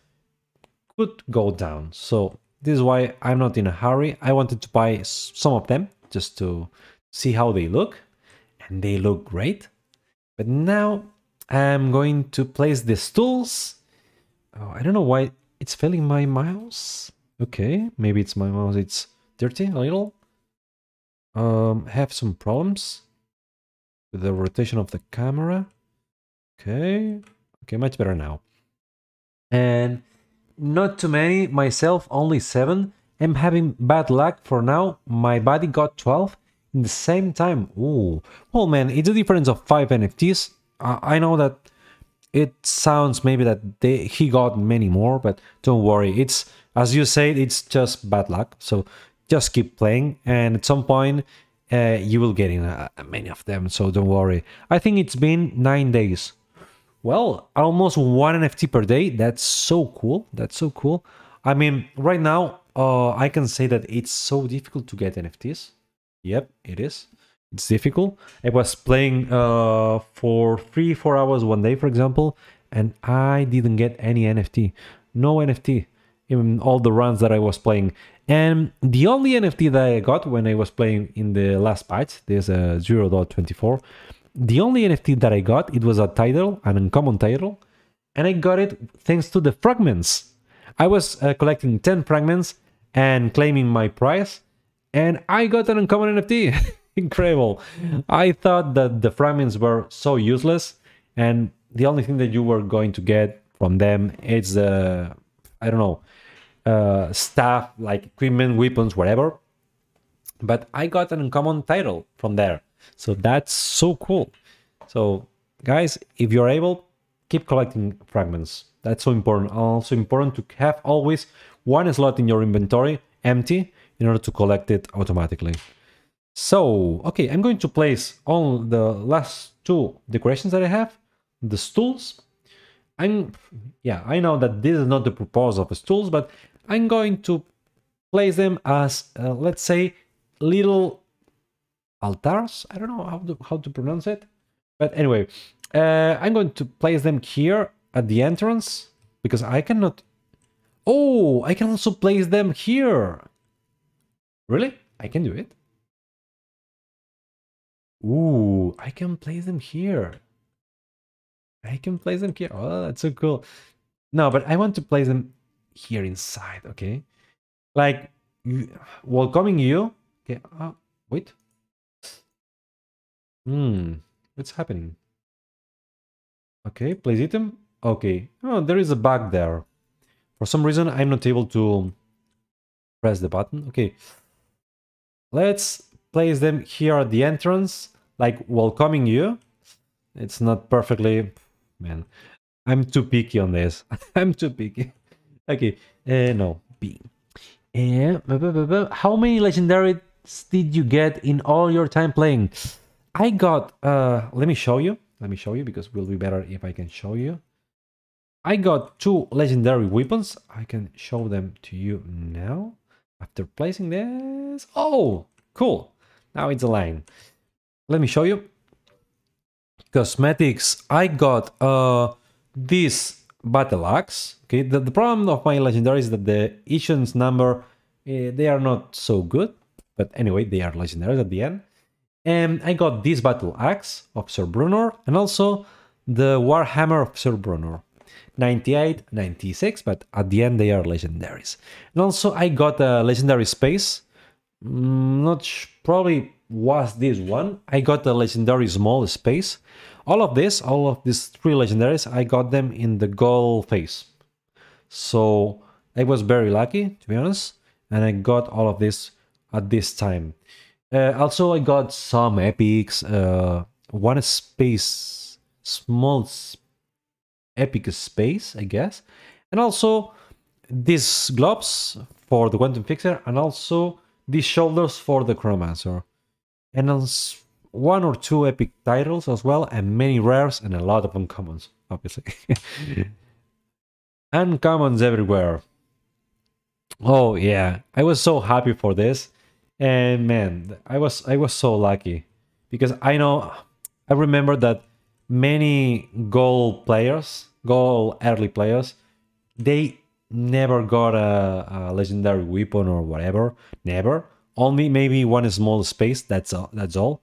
could go down. So this is why I'm not in a hurry. I wanted to buy some of them just to see how they look, and they look great. But now I'm going to place the stools. Oh, I don't know why it's failing my mouse. Okay, maybe it's my mouse. It's dirty a little. Have some problems with the rotation of the camera. Okay, okay, much better now. And not too many, myself only 7. I'm having bad luck for now. My buddy got 12 in the same time. Ooh, well, man, it's a difference of 5 NFTs. I know that it sounds maybe that he got many more, but don't worry. It's, as you said, it's just bad luck. So just keep playing, and at some point you will get in many of them. So don't worry. I think it's been 9 days. Well, almost 1 NFT per day. That's so cool. That's so cool. I mean, right now, I can say that it's so difficult to get NFTs. Yep, it is. It's difficult. I was playing for 3-4 hours one day, for example, and I didn't get any NFT. No NFT in all the runs that I was playing. And the only NFT that I got when I was playing in the last patch, there's a 0.24, the only NFT that I got, it was a title, an uncommon title, and I got it thanks to the fragments. I was collecting 10 fragments and claiming my prize, and I got an uncommon NFT. Incredible. I thought that the fragments were so useless, and the only thing that you were going to get from them is, I don't know, stuff like equipment, weapons, whatever. But I got an uncommon title from there. So that's so cool. So guys, if you're able, keep collecting fragments. That's so important. Also important to have always one slot in your inventory empty in order to collect it automatically. So, okay, I'm going to place on the last two decorations that I have, the stools. Yeah, I know that this is not the purpose of the stools, but I'm going to place them as, let's say, little altars. I don't know how to pronounce it. But anyway, I'm going to place them here at the entrance, because I cannot... Oh, I can also place them here. Really? I can do it. Ooh, I can place them here. I can place them here. Oh, that's so cool. No, but I want to place them here inside, okay? Like, welcoming you. Okay, wait. What's happening? Okay, place item. Okay. Oh, there is a bug there. For some reason, I'm not able to press the button. Okay. Let's place them here at the entrance, like welcoming you. It's not perfectly... Man, I'm too picky on this. I'm too picky. Okay. No. B. How many legendaries did you get in all your time playing? I got... let me show you. Let me show you, because it will be better if I can show you. I got 2 legendary weapons. I can show them to you now. After placing this... Oh, cool. Now it's aligned. Let me show you. Cosmetics. I got this battle axe. Okay, the problem of my legendary is that the issuance number, they are not so good. But anyway, they are legendaries at the end. And I got this battle axe of Sir Brunor, and also the Warhammer of Sir Brunor. 98, 96, but at the end they are legendaries. And also I got a legendary space. Not probably was this one. I got a legendary small space. All of these 3 legendaries, I got them in the gold phase. So I was very lucky, to be honest. And I got all of this at this time. Also, I got some epics, one space, small epic space, I guess. And also, these gloves for the Quantum Fixer, and also these shoulders for the Chronomancer. And also 1 or 2 epic titles as well, and many rares, and a lot of uncommons, obviously. Uncommons everywhere. Oh, yeah. I was so happy for this. And man, I was so lucky, because I remember that many gold early players, they never got a legendary weapon or whatever, never, only maybe one small space, that's all.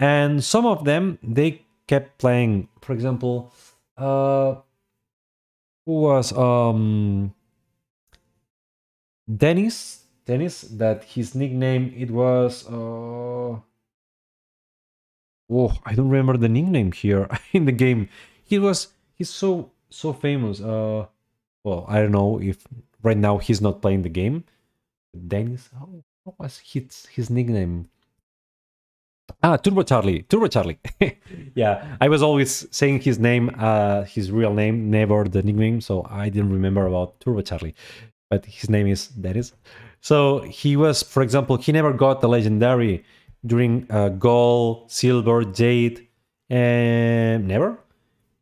And some of them, they kept playing. For example, who was Dennis, that his nickname, it was... oh, I don't remember the nickname here in the game. He's so famous. Well, I don't know if right now he's not playing the game. Dennis, what was his nickname? Ah, Turbo Charlie. Yeah, I was always saying his name, his real name, never the nickname, so I didn't remember about Turbo Charlie. But his name is Dennis. So he was, for example, he never got the legendary during gold, silver, jade, never.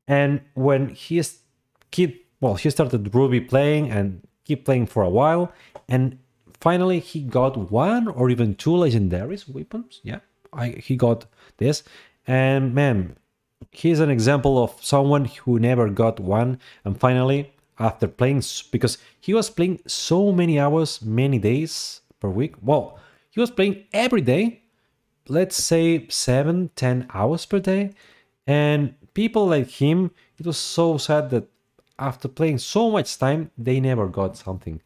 And when he started Ruby playing and keep playing for a while, and finally he got 1 or even 2 legendaries weapons. Yeah, he got this. And man, he's an example of someone who never got one, and finally, after playing, because he was playing so many hours, many days per week. Well, he was playing every day, let's say 7-10 hours per day. And people like him, it was so sad that after playing so much time, they never got something.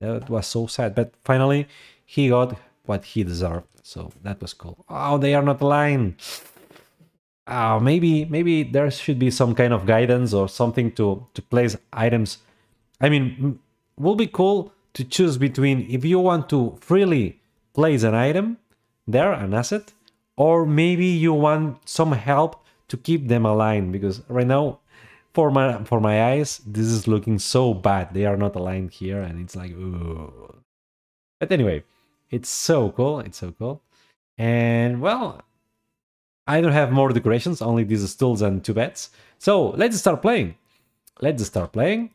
That was so sad. But finally, he got what he deserved. So that was cool. Oh, they are not aligned. Oh, maybe there should be some kind of guidance or something to place items. I mean, it will be cool to choose between if you want to freely place an item there, an asset, or maybe you want some help to keep them aligned, because right now, for my eyes, this is looking so bad. They are not aligned here, and it's like, ooh. But anyway, it's so cool. It's so cool. And well, I don't have more decorations, only these stools and two beds. So let's start playing. Let's start playing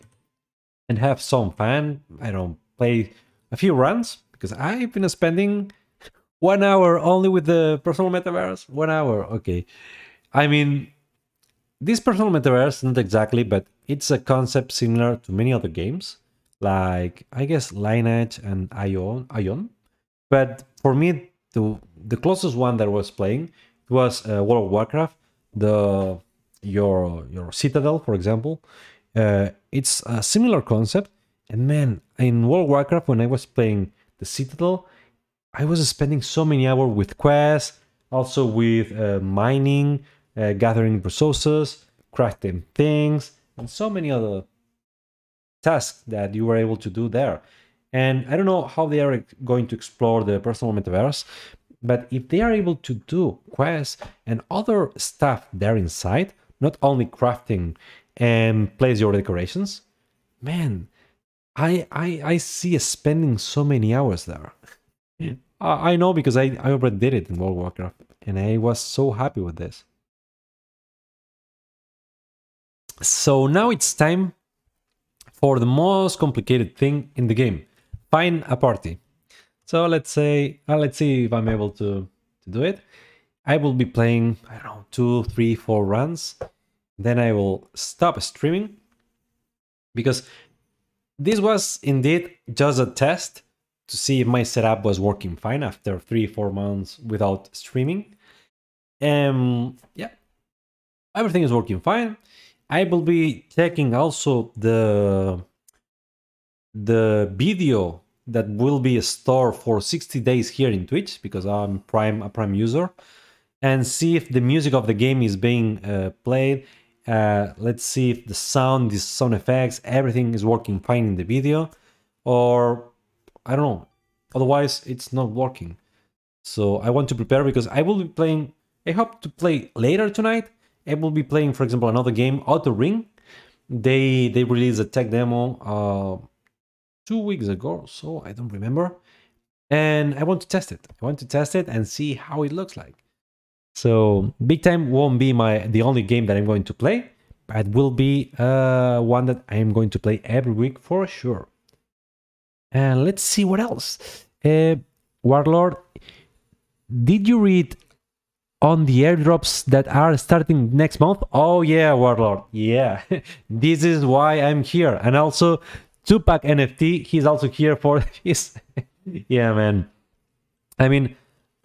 and have some fun. I don't play a few runs because I've been spending 1 hour only with the personal metaverse. 1 hour, okay. I mean, this personal metaverse, not exactly, but it's a concept similar to many other games, like, I guess, Lineage and Ion. But for me, the closest one that I was playing was World of Warcraft, your Citadel, for example. It's a similar concept. And man, in World of Warcraft, when I was playing the Citadel, I was spending so many hours with quests, also with mining, gathering resources, crafting things, and so many other tasks that you were able to do there. And I don't know how they are going to explore the personal metaverse, but if they are able to do quests and other stuff there inside, not only crafting and place your decorations, man, I see spending so many hours there. I know, because I already did it in World of Warcraft, and I was so happy with this. So now it's time for the most complicated thing in the game. Find a party. So let's say, let's see if I'm able to do it. I will be playing, I don't know, 2, 3, 4 runs. Then I will stop streaming, because this was indeed just a test to see if my setup was working fine after 3-4 months without streaming. Yeah, everything is working fine. I will be checking also the video that will be stored for 60 days here in Twitch, because I'm a Prime user, and see if the music of the game is being played. Let's see if the sound, the sound effects, everything is working fine in the video, or I don't know. Otherwise, it's not working. So I want to prepare, because I will be playing, I hope to play later tonight. I will be playing, for example, another game, Outer Ring. They released a tech demo 2 weeks ago or so, I don't remember. And I want to test it. I want to test it and see how it looks like. So Big Time won't be the only game that I'm going to play, but will be one that I am going to play every week for sure. And let's see what else. Warlord, did you read on the airdrops that are starting next month? Oh yeah, Warlord, yeah. This is why I'm here. And also Tupac NFT, he's also here for his... Yeah, man. I mean,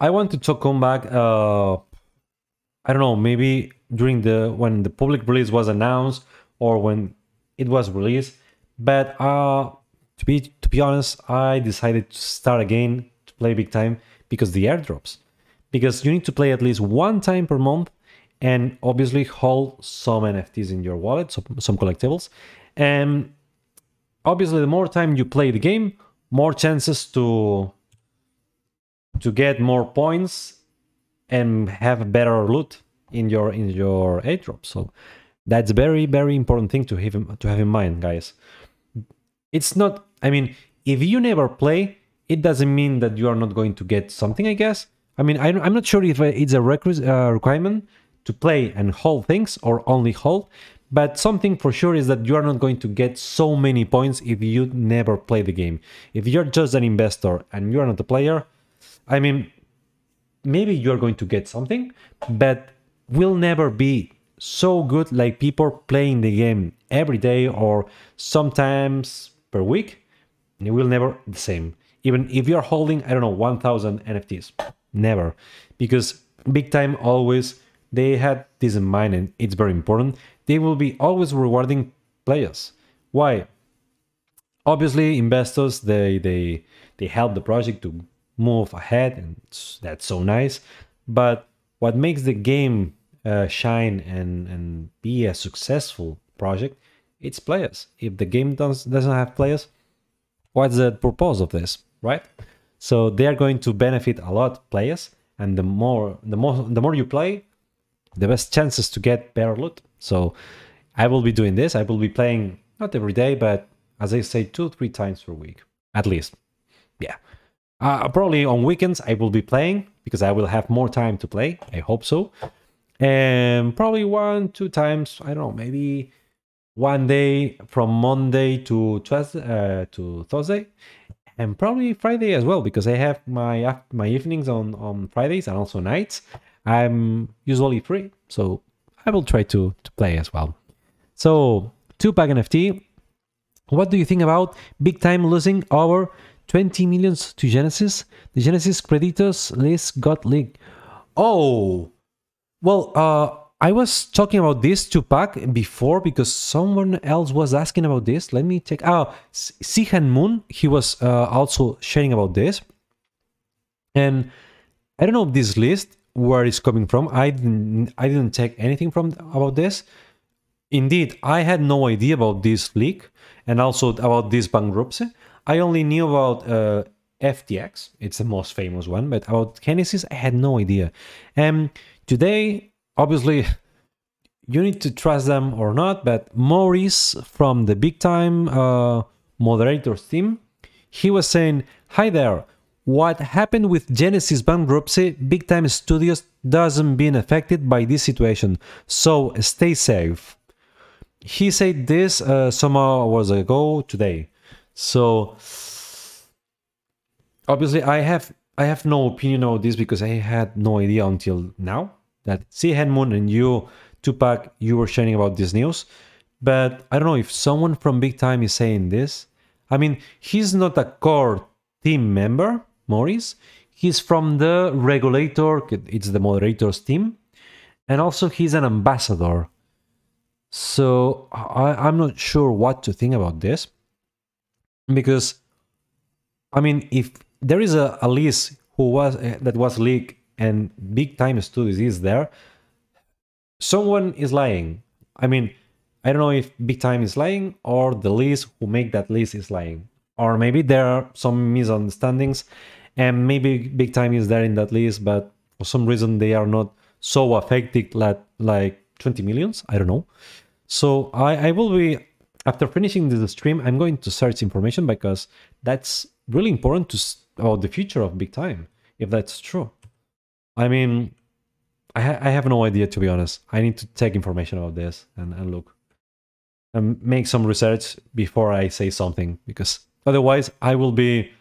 I want to come back, I don't know, maybe during when the public release was announced or when it was released, but to be honest, I decided to start again to play Big Time because the airdrops. Because you need to play at least 1 time per month and obviously hold some NFTs in your wallet, some collectibles. And obviously the more time you play the game, more chances to get more points and have better loot in your airdrop. So that's very, very important thing to have in mind, guys. It's not, I mean, if you never play, it doesn't mean that you are not going to get something, I guess. I mean, I'm not sure if it's a requirement to play and hold things or only hold, but something for sure is that you are not going to get so many points if you never play the game. If you're just an investor and you are not a player, I mean, maybe you're going to get something, but will never be so good like people playing the game every day or sometimes per week. It will never be the same. Even if you're holding, I don't know, 1,000 NFTs. Never. Because Big Time always, they had this in mind, and it's very important. They will be always rewarding players. Why? Obviously, investors, they help the project to move ahead, and that's so nice. But what makes the game shine and be a successful project, it's players. If the game doesn't have players, what's the purpose of this, right? So they are going to benefit a lot, players, and the more you play, the best chances to get better loot. So I will be doing this. I will be playing not every day, but as I say, 2-3 times per week, at least. Yeah. Probably on weekends I will be playing because I will have more time to play. I hope so. And probably 1-2 times, I don't know, maybe one day from Monday to Thursday. And probably Friday as well, because I have my evenings on Fridays and also nights. I'm usually free, so I will try to play as well. So, Tupac NFT, what do you think about Big Time losing over 20 million to Genesis? The Genesis creditors list got leaked. Oh, well, I was talking about this Tupac before because someone else was asking about this. Let me check. Oh, Sihan Moon, he was also sharing about this. And I don't know this list, where it's coming from. I didn't check anything about this. Indeed, I had no idea about this leak and also about this bankruptcy. I only knew about FTX, it's the most famous one, but about Genesis, I had no idea. Today, obviously, you need to trust them or not, but Maurice from the Big Time moderators team, he was saying, "Hi there, what happened with Genesis bankruptcy, Big Time Studios doesn't been affected by this situation, so stay safe." He said this some hours ago today. So obviously I have no opinion on this because I had no idea until now that Sihan Moon and you, Tupac, you were sharing about this news. But I don't know if someone from Big Time is saying this. I mean, he's not a core team member, Maurice. He's from the regulator, it's the moderator's team, and also he's an ambassador. So I'm not sure what to think about this, because I mean, if there is a list who was that was leaked and Big Time Studios is there, someone is lying. I mean, I don't know if Big Time is lying or the list who make that list is lying, or maybe there are some misunderstandings. And maybe Big Time is there in that list, but for some reason they are not so affected like 20 millions. I don't know. So I will be, after finishing the stream, I'm going to search information because that's really important about the future of Big Time, if that's true. I mean, I have no idea, to be honest. I need to take information about this and look and make some research before I say something, because otherwise I will be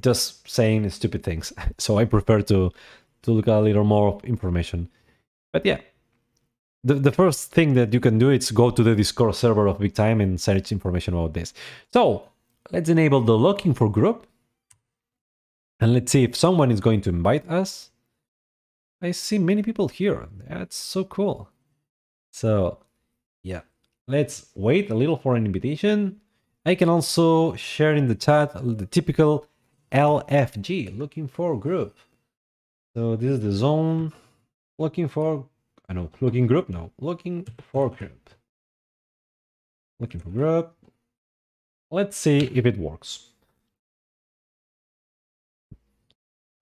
just saying stupid things. So I prefer to look a little more information. But yeah, the first thing that you can do is go to the Discord server of Big Time and search information about this. So let's enable the looking for group. And let's see if someone is going to invite us. I see many people here. That's so cool. So yeah, let's wait a little for an invitation. I can also share in the chat the typical LFG, looking for group. So this is the zone, looking for, I know, looking group, no, looking for group. Looking for group. Let's see if it works.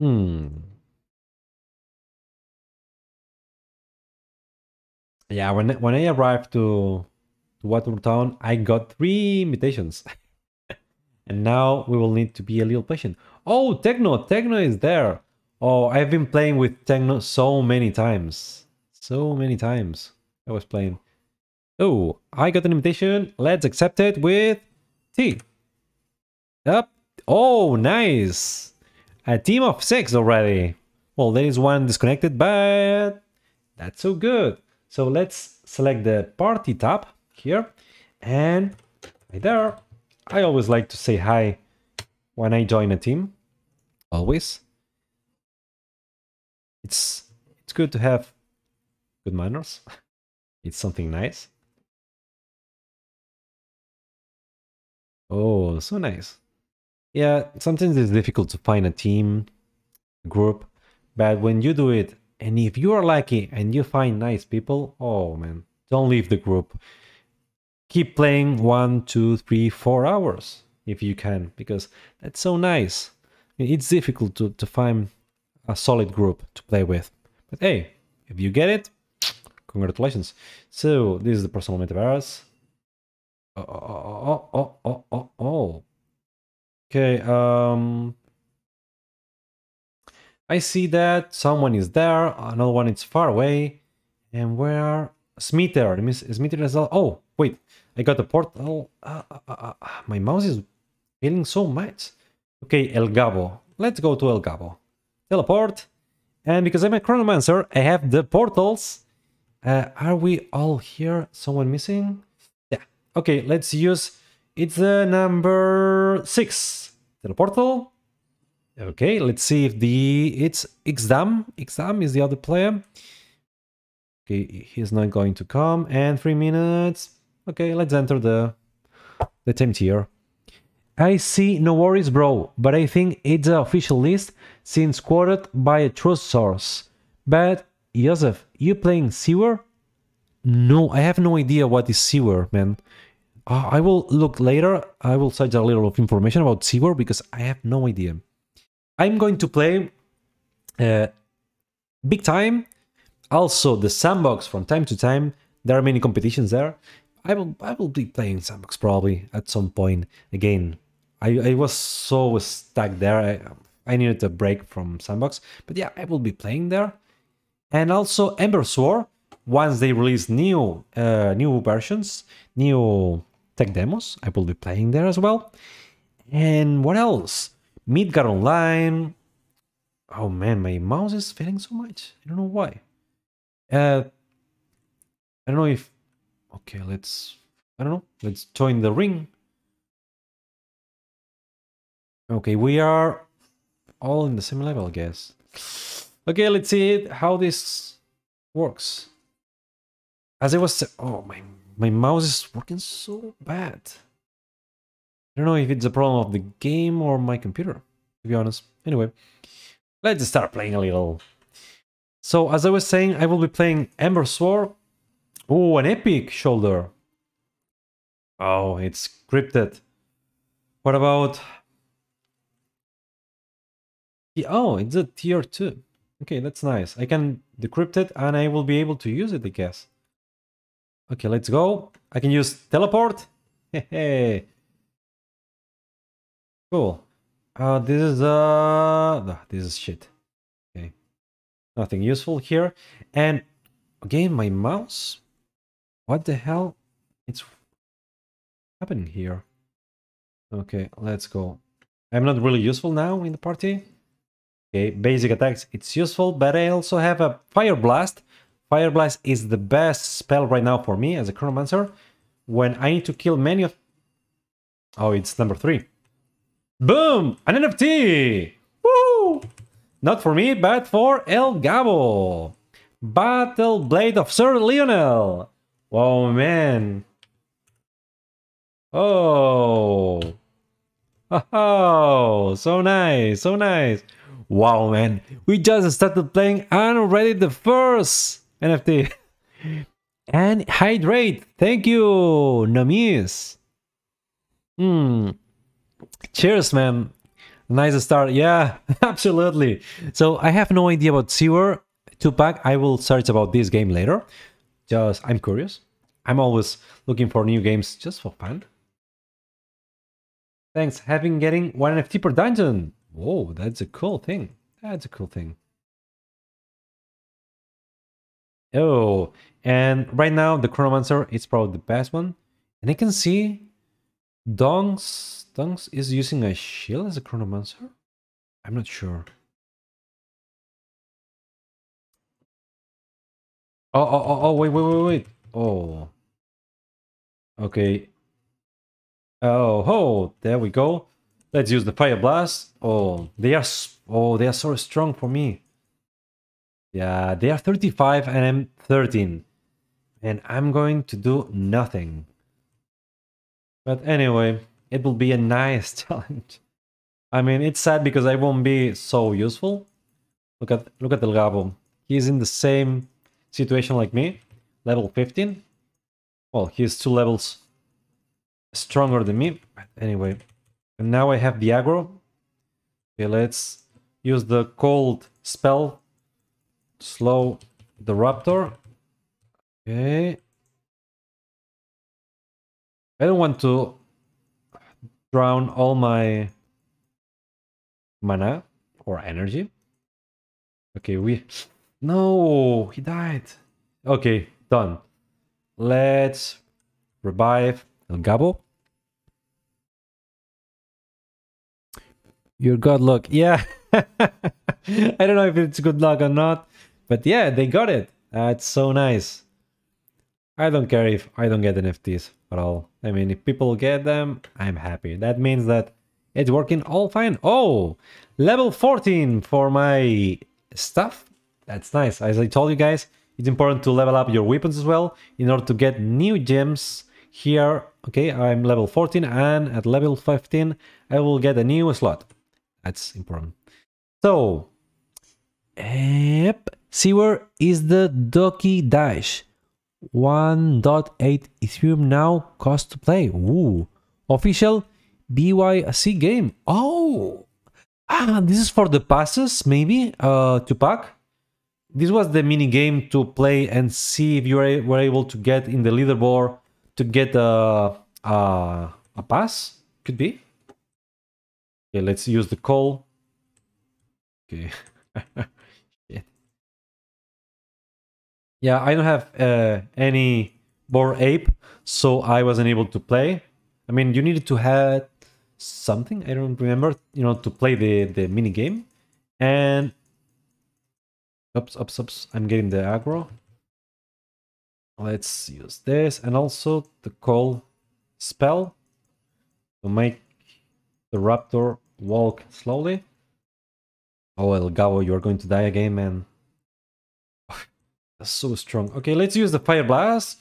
Yeah, when I arrived to Watertown, I got 3 invitations. And now we will need to be a little patient. Oh, Techno is there. Oh, I've been playing with Techno so many times. So many times I was playing. Oh, I got an invitation. Let's accept it with T. Up. Oh, nice. A team of 6 already. Well, there is one disconnected, but that's so good. So let's select the party tab here. And right there. I always like to say hi when I join a team, always. It's good to have good manners. It's something nice. Oh, so nice. Yeah, sometimes it's difficult to find a team, a group, but when you do it, and if you are lucky and you find nice people, oh man, don't leave the group. Keep playing 1, 2, 3, 4 hours if you can, because that's so nice. I mean, it's difficult to find a solid group to play with. But hey, if you get it, Congratulations. So this is the personal metaverse. Okay. I see that someone is there. Another one is far away. And where? Smeater. Smeater is all... Oh, wait. I got a portal. My mouse is failing so much. Okay, El Gabo. Let's go to El Gabo. Teleport. And because I'm a Chronomancer, I have the portals. Are we all here? Someone missing? Yeah. Okay, let's use... It's the number 6. Teleportal. Okay, let's see if it's Xdam. Xdam is the other player. Okay, he's not going to come. And 3 minutes. Okay, let's enter the team tier. I see, no worries, bro. But I think it's the official list since quoted by a trust source. But Joseph, you playing Seawar? No, I have no idea what is Seawar, man. I will look later. I will search a little of information about Seawar because I have no idea. I'm going to play Big Time, also The Sandbox from time to time. There are many competitions there. I will be playing Sandbox probably at some point again. I was so stuck there. I needed a break from Sandbox. But yeah, I will be playing there. And also Ember Sword, once they release new versions, new tech demos, I will be playing there as well. And what else? Midgar Online. Oh man, my mouse is failing so much. I don't know why. I don't know if... Okay, let's... I don't know. Let's join the ring. Okay, we are all in the same level, I guess. Okay, let's see how this works. As I was... Oh, my mouse is working so bad. I don't know if it's a problem of the game or my computer, to be honest. Anyway, let's start playing a little. So, as I was saying, I will be playing Ember Sword. Oh, an epic shoulder. Oh, it's scripted. What about... Oh, it's a tier 2. Okay, that's nice. I can decrypt it and I will be able to use it, I guess. Okay, let's go. I can use teleport. Hey. Cool. This is shit. Okay. Nothing useful here. And again, my mouse. What the hell? It's happening here. Okay, let's go. I'm not really useful now in the party. Okay, basic attacks. It's useful, but I also have a Fire Blast. Fire Blast is the best spell right now for me as a Chronomancer. When I need to kill many of... Oh, it's number 3. Boom! An NFT! Woo! Not for me, but for El Gabo. Battle Blade of Sir Lionel. Wow, man. Oh. Oh, so nice, so nice. Wow, man. We just started playing and already the first NFT. And hydrate. Thank you, Namis. Cheers, man. Nice start. Yeah, absolutely. So I have no idea about Seawar. Tupac, I will search about this game later. Just, I'm curious. I'm always looking for new games just for fun. Thanks, having getting 1 NFT per dungeon. Whoa, that's a cool thing. That's a cool thing. Oh, and right now the Chronomancer is probably the best one. And I can see... Dongs is using a shield as a Chronomancer? I'm not sure. Oh, wait. Oh. Okay. Oh, there we go. Let's use the Fire Blast. Oh, they are so strong for me. Yeah, they are 35 and I'm 13. And I'm going to do nothing. But anyway, it will be a nice challenge. I mean, it's sad because I won't be so useful. Look at El Gabo. He's in the same situation like me. Level 15. Well, he's 2 levels stronger than me. But anyway, and now I have the aggro. Okay, let's use the cold spell. Slow the raptor. Okay. I don't want to drown all my mana or energy. Okay, we... No, he died. Okay, done. Let's revive El Gabo. Your good luck. Yeah. I don't know if it's good luck or not, but yeah, they got it. It's so nice. I don't care if I don't get NFTs at all. I mean, if people get them, I'm happy. That means that it's working all fine. Oh, level 14 for my stuff. That's nice. As I told you guys, it's important to level up your weapons as well in order to get new gems here. Okay, I'm level 14 and at level 15, I will get a new slot. That's important. So, yep. Seawar is the Doki Dash. 1.8 Ethereum now, cost to play. Ooh. Official BYC game. Oh! Ah, this is for the passes, maybe, Tupac. This was the mini game to play and see if you were able to get in the leaderboard to get a pass. Could be. Okay, let's use the call. Okay. Shit. Yeah, I don't have any Bored Ape, so I wasn't able to play. I mean, you needed to have something, I don't remember, you know, to play the mini game. And oops, I'm getting the aggro. Let's use this and also the call spell to make the raptor walk slowly. Oh, El Gabo, you're going to die again, man. That's so strong. Okay, let's use the Fire Blast.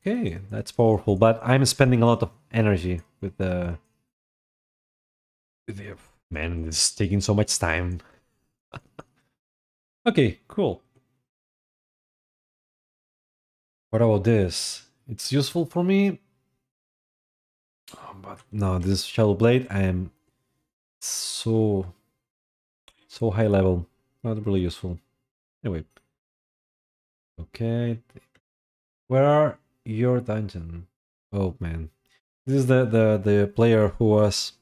Okay, that's powerful, but I'm spending a lot of energy with the... Man, this is taking so much time. Okay, cool. What about this? It's useful for me. Oh, but no, this Shadow Blade, I am so high level. Not really useful. Anyway. Okay. Where are your dungeon? Oh man. This is the player who was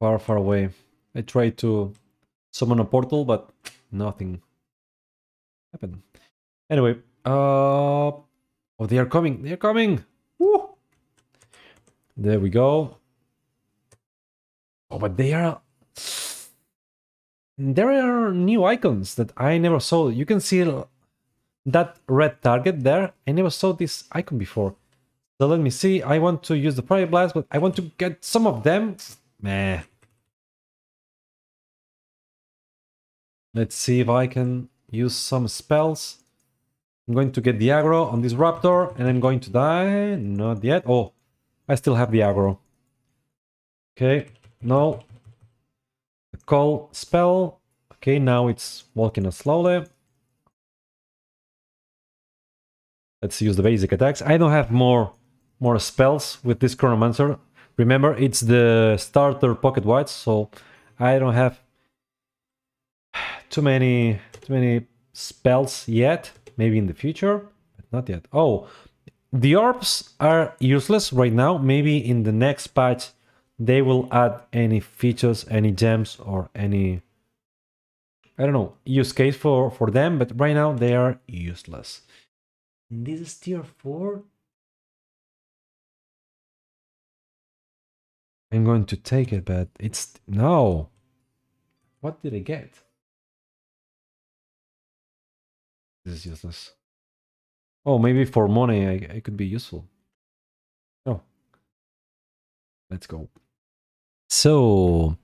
far away. I tried to summon a portal, but nothing happened. Anyway, oh, they are coming. They are coming. Woo! There we go. Oh, but there are new icons that I never saw. You can see that red target there. I never saw this icon before. So let me see. I want to use the Fire Blast, but I want to get some of them. Meh. Let's see if I can use some spells. I'm going to get the aggro on this raptor and I'm going to die. Not yet. Oh, I still have the aggro. Okay, no. The call spell. Okay, now it's walking us slowly. Let's use the basic attacks. I don't have more spells with this Chronomancer. Remember, it's the starter pocket whites, so I don't have too many spells yet. Maybe in the future, but not yet. Oh, the orbs are useless right now. Maybe in the next patch they will add any features, any gems, or any, I don't know, use case for them, but right now they are useless. And this is tier 4. I'm going to take it, but it's... No! What did I get? This is useless. Oh, maybe for money I could be useful. Oh. Let's go. So,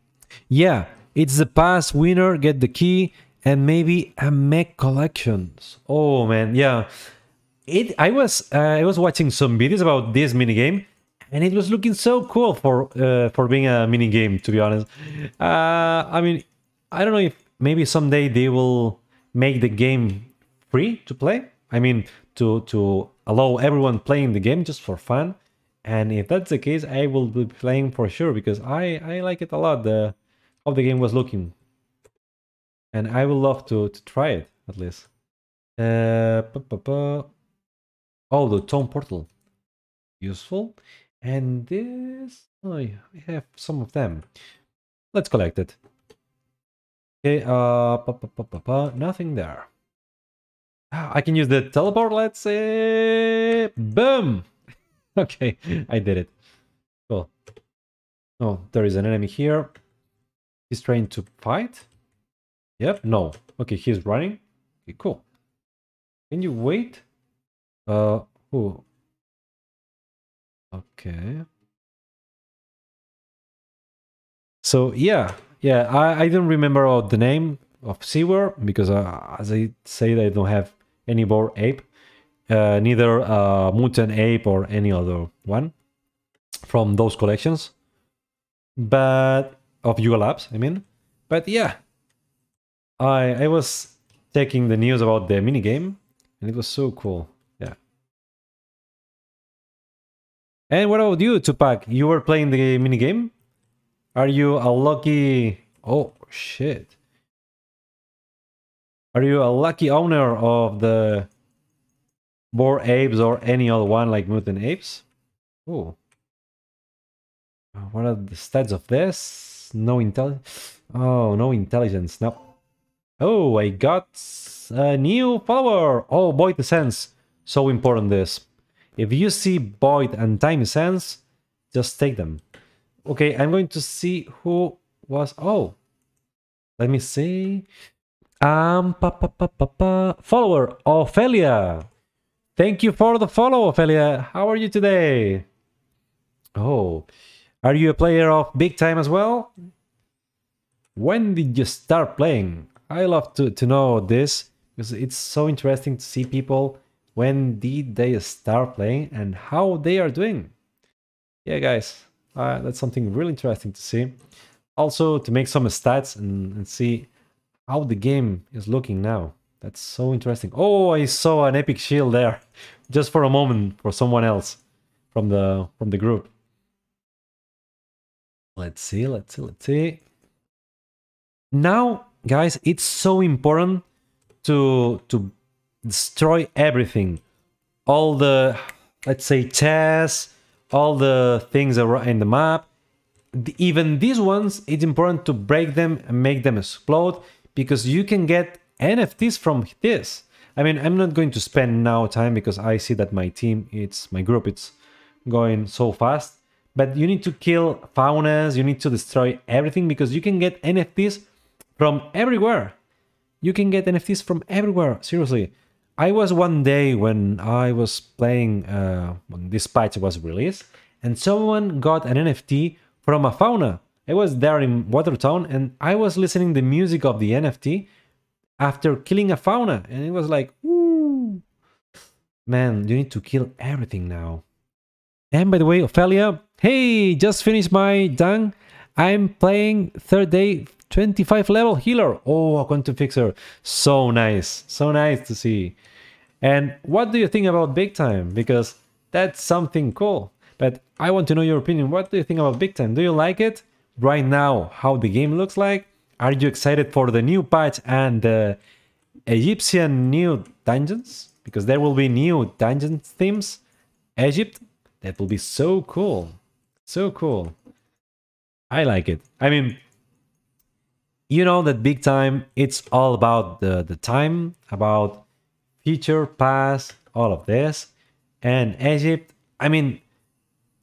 yeah, it's the pass winner, get the key, and maybe a mech collections. Oh, man, yeah. I was watching some videos about this minigame, and it was looking so cool for being a minigame, to be honest. I mean, I don't know if maybe someday they will make the game free to play. I mean, to allow everyone playing the game just for fun. And if that's the case, I will be playing for sure, because I like it a lot, how the game was looking. And I would love to try it, at least. Oh, the Tome Portal. Useful. And this... Oh, yeah, we have some of them. Let's collect it. Okay, nothing there. I can use the teleport, let's say... Boom! Okay, I did it. Cool. Oh, there is an enemy here. He's trying to fight. Yep, no. Okay, he's running. Okay, cool. Can you wait? Who? Okay. So, yeah, I don't remember the name of Seawar because, as I said, I don't have any more ape. Neither Mutant Ape or any other one from those collections. But, of Yuga Labs, I mean. But, yeah. I was checking the news about the minigame, and it was so cool. Yeah. And what about you, Tupac? You were playing the minigame? Are you a lucky... Oh, shit. Are you a lucky owner of the Bored Apes or any other one like Mutant Apes? Oh. What are the stats of this? No intelligence. Oh, no intelligence. No. Oh, I got a new follower. Oh, Void Essence. So important this. If you see Void and Time Essence, just take them. Okay, I'm going to see who was... Oh, let me see. Follower, Ophelia. Thank you for the follow, Ophelia. How are you today? Oh, are you a player of Big Time as well? When did you start playing? I love to know this because it's so interesting to see people when did they start playing and how they are doing. Yeah, guys, that's something really interesting to see. Also to make some stats and see how the game is looking now. That's so interesting. Oh, I saw an epic shield there just for a moment for someone else from the group. Let's see. Now, guys, it's so important to destroy everything. All the, let's say, chests, all the things around in the map. Even these ones, it's important to break them and make them explode because you can get NFTs from this. I mean, I'm not going to spend now time because I see that my team, my group, it's going so fast. But you need to kill faunas, you need to destroy everything because you can get NFTs from everywhere. You can get NFTs from everywhere, seriously. I was one day when I was playing, when this patch was released, and someone got an NFT from a fauna. I was there in Watertown and I was listening the music of the NFT after killing a fauna. And it was like, ooh, man, you need to kill everything now. And by the way, Ophelia, hey, just finished my dunk. I'm playing third day, 25 level healer. Oh, a Quantum Fixer. So nice. So nice to see. And what do you think about Big Time? Because that's something cool. But I want to know your opinion. What do you think about Big Time? Do you like it? Right now, how the game looks like? Are you excited for the new patch and the Egyptian new dungeons? Because there will be new dungeon themes. Egypt. That will be so cool. So cool. I like it. I mean, you know that Big Time, it's all about the time, about future, past, all of this. And Egypt, I mean,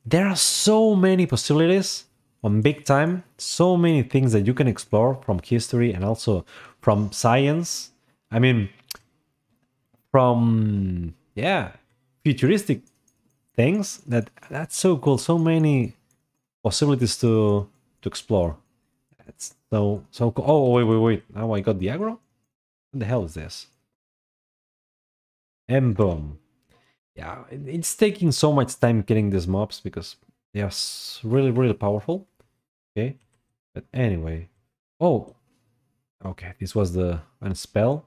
there are so many possibilities on Big Time, so many things that you can explore from history and also from science. I mean, from, yeah, futuristic things. That's so cool. So many possibilities to explore. That's so cool. Oh, wait. Now I got the aggro? What the hell is this? And boom. Yeah, it's taking so much time killing these mobs because they are really, really powerful. Okay. But anyway. Oh. Okay, this was the spell.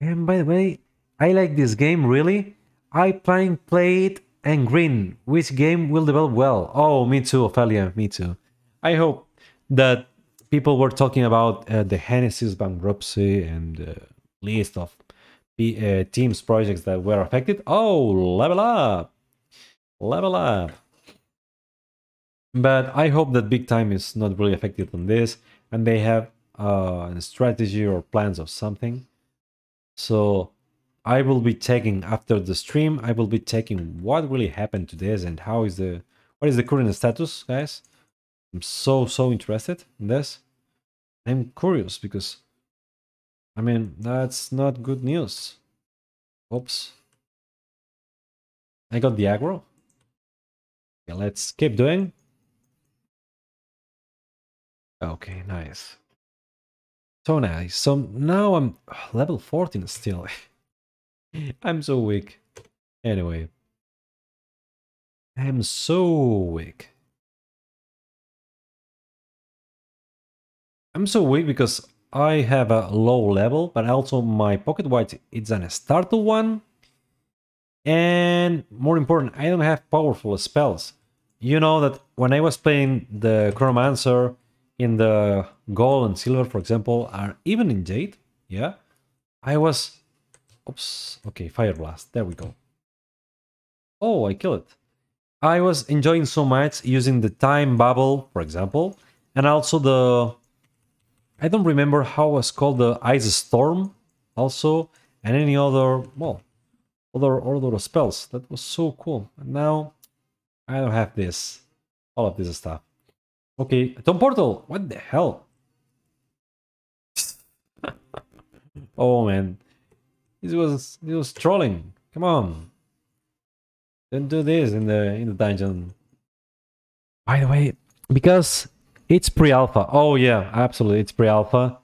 And by the way, I like this game really. I plan play it and green. Which game will develop well? Oh, me too, Ophelia, me too. I hope that people were talking about the Genesis bankruptcy and the list of teams projects that were affected. Oh, level up. But I hope that Big Time is not really affected on this, and they have a strategy or plans of something. So I will be taking, after the stream, I will be taking what really happened to this and how is the, what is the current status, guys. I'm so interested in this. I'm curious because, I mean, that's not good news. Oops. I got the aggro. Okay, let's keep doing. Okay, nice. So nice. So now I'm level 14 still. I'm so weak. Anyway. I'm so weak. I'm so weak because I have a low level, but also my pocket white, it's an starter one. And more important, I don't have powerful spells. You know that when I was playing the Chronomancer in the gold and silver, for example, or even in jade, yeah, I was... Oops, okay, Fire Blast, there we go. Oh, I killed it. I was enjoying so much using the time bubble, for example, and also the... I don't remember how it was called, the Ice Storm also, and any other, well, other spells. That was so cool. And now I don't have this, all of this stuff. Okay, Tom Portal, what the hell? Oh man, this was trolling. Come on, don't do this in the dungeon. By the way, because it's pre-alpha. Oh yeah, absolutely, it's pre-alpha,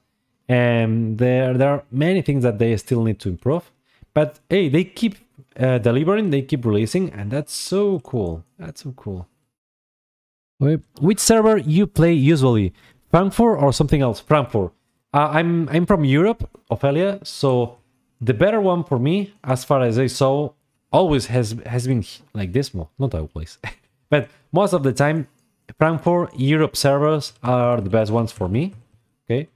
and there are many things that they still need to improve. But hey, they keep delivering, they keep releasing, and that's so cool. That's so cool. Okay. Which server you play usually? Frankfurt or something else? Frankfurt. I'm from Europe, Ophelia, so the better one for me, as far as I saw, always has been like this. Well, not always, but most of the time. Frankfurt, Europe servers are the best ones for me, okay?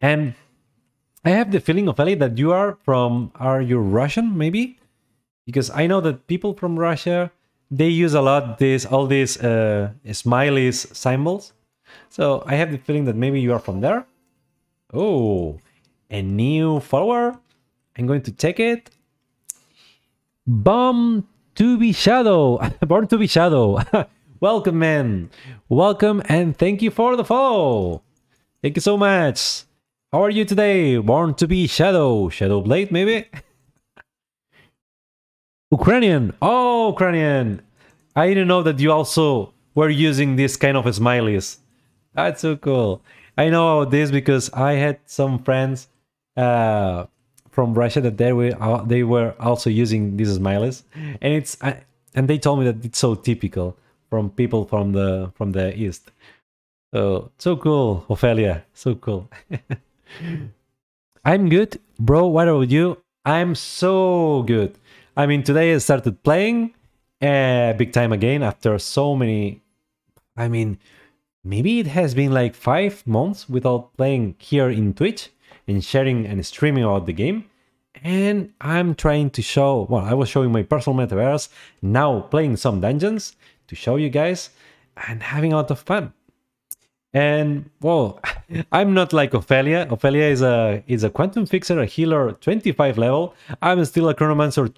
And I have the feeling, Ophelia, that you are from... Are you Russian, maybe? Because I know that people from Russia, they use a lot all these smileys symbols. So I have the feeling that maybe you are from there. Oh, a new follower. I'm going to check it. Born to be Shadow. Born to be Shadow. Welcome, man. Welcome, and thank you for the follow. Thank you so much. How are you today? Born to be Shadow. Shadow Blade, maybe? Ukrainian. Oh, Ukrainian. I didn't know that you also were using this kind of smileys. That's so cool. I know about this because I had some friends from Russia that they were also using these smileys. And they told me that it's so typical from people from the east. Oh, so cool, Ophelia, so cool. I'm good, bro, what about you? I'm so good. I mean, today I started playing Big Time again after so many... I mean, maybe it has been like 5 months without playing here in Twitch and sharing and streaming about the game. And I'm trying to show... Well, I was showing my personal metaverse, now playing some dungeons, to show you guys and having a lot of fun. And whoa, I'm not like Ophelia. Ophelia is a Quantum Fixer, a healer 25 level. I'm still a Chronomancer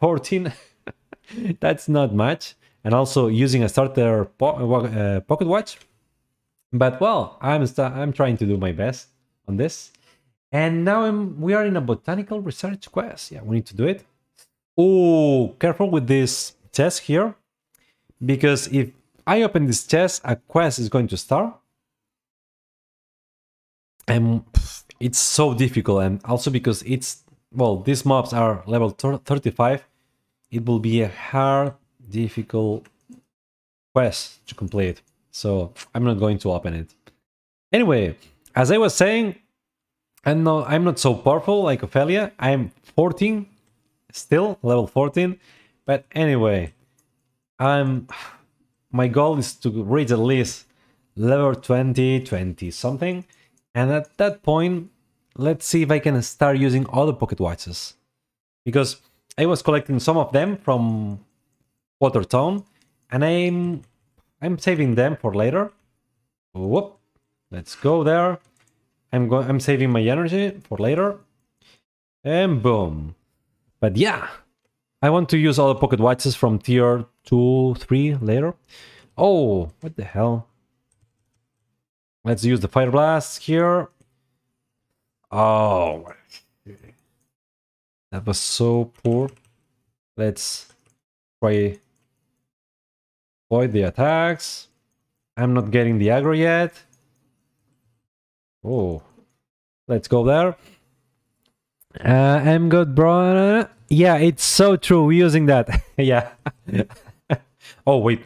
14. That's not much. And also using a starter pocket watch. But well, I'm trying to do my best on this. And now we are in a botanical research quest. Yeah, we need to do it. Oh, careful with this chest here. Because if I open this chest, a quest is going to start. And it's so difficult. And also because it's... Well, these mobs are level 35. It will be a hard, difficult quest to complete. So I'm not going to open it. Anyway, as I was saying, I'm not so powerful like Ophelia. I'm 14. Still, level 14. But anyway... my goal is to reach at least level 20 something, and at that point, let's see if I can start using other pocket watches. because I was collecting some of them from Watertown, and I'm saving them for later. Whoop! Let's go there. I'm saving my energy for later, and boom. But yeah, I want to use all the pocket watches from tier 2, 3 later. Oh, what the hell? Let's use the fire blast here. Oh, that was so poor. Let's try avoid the attacks. I'm not getting the aggro yet. Oh, let's go there. I'm good, bro. Yeah, it's so true. We're using that. Yeah. Oh, wait.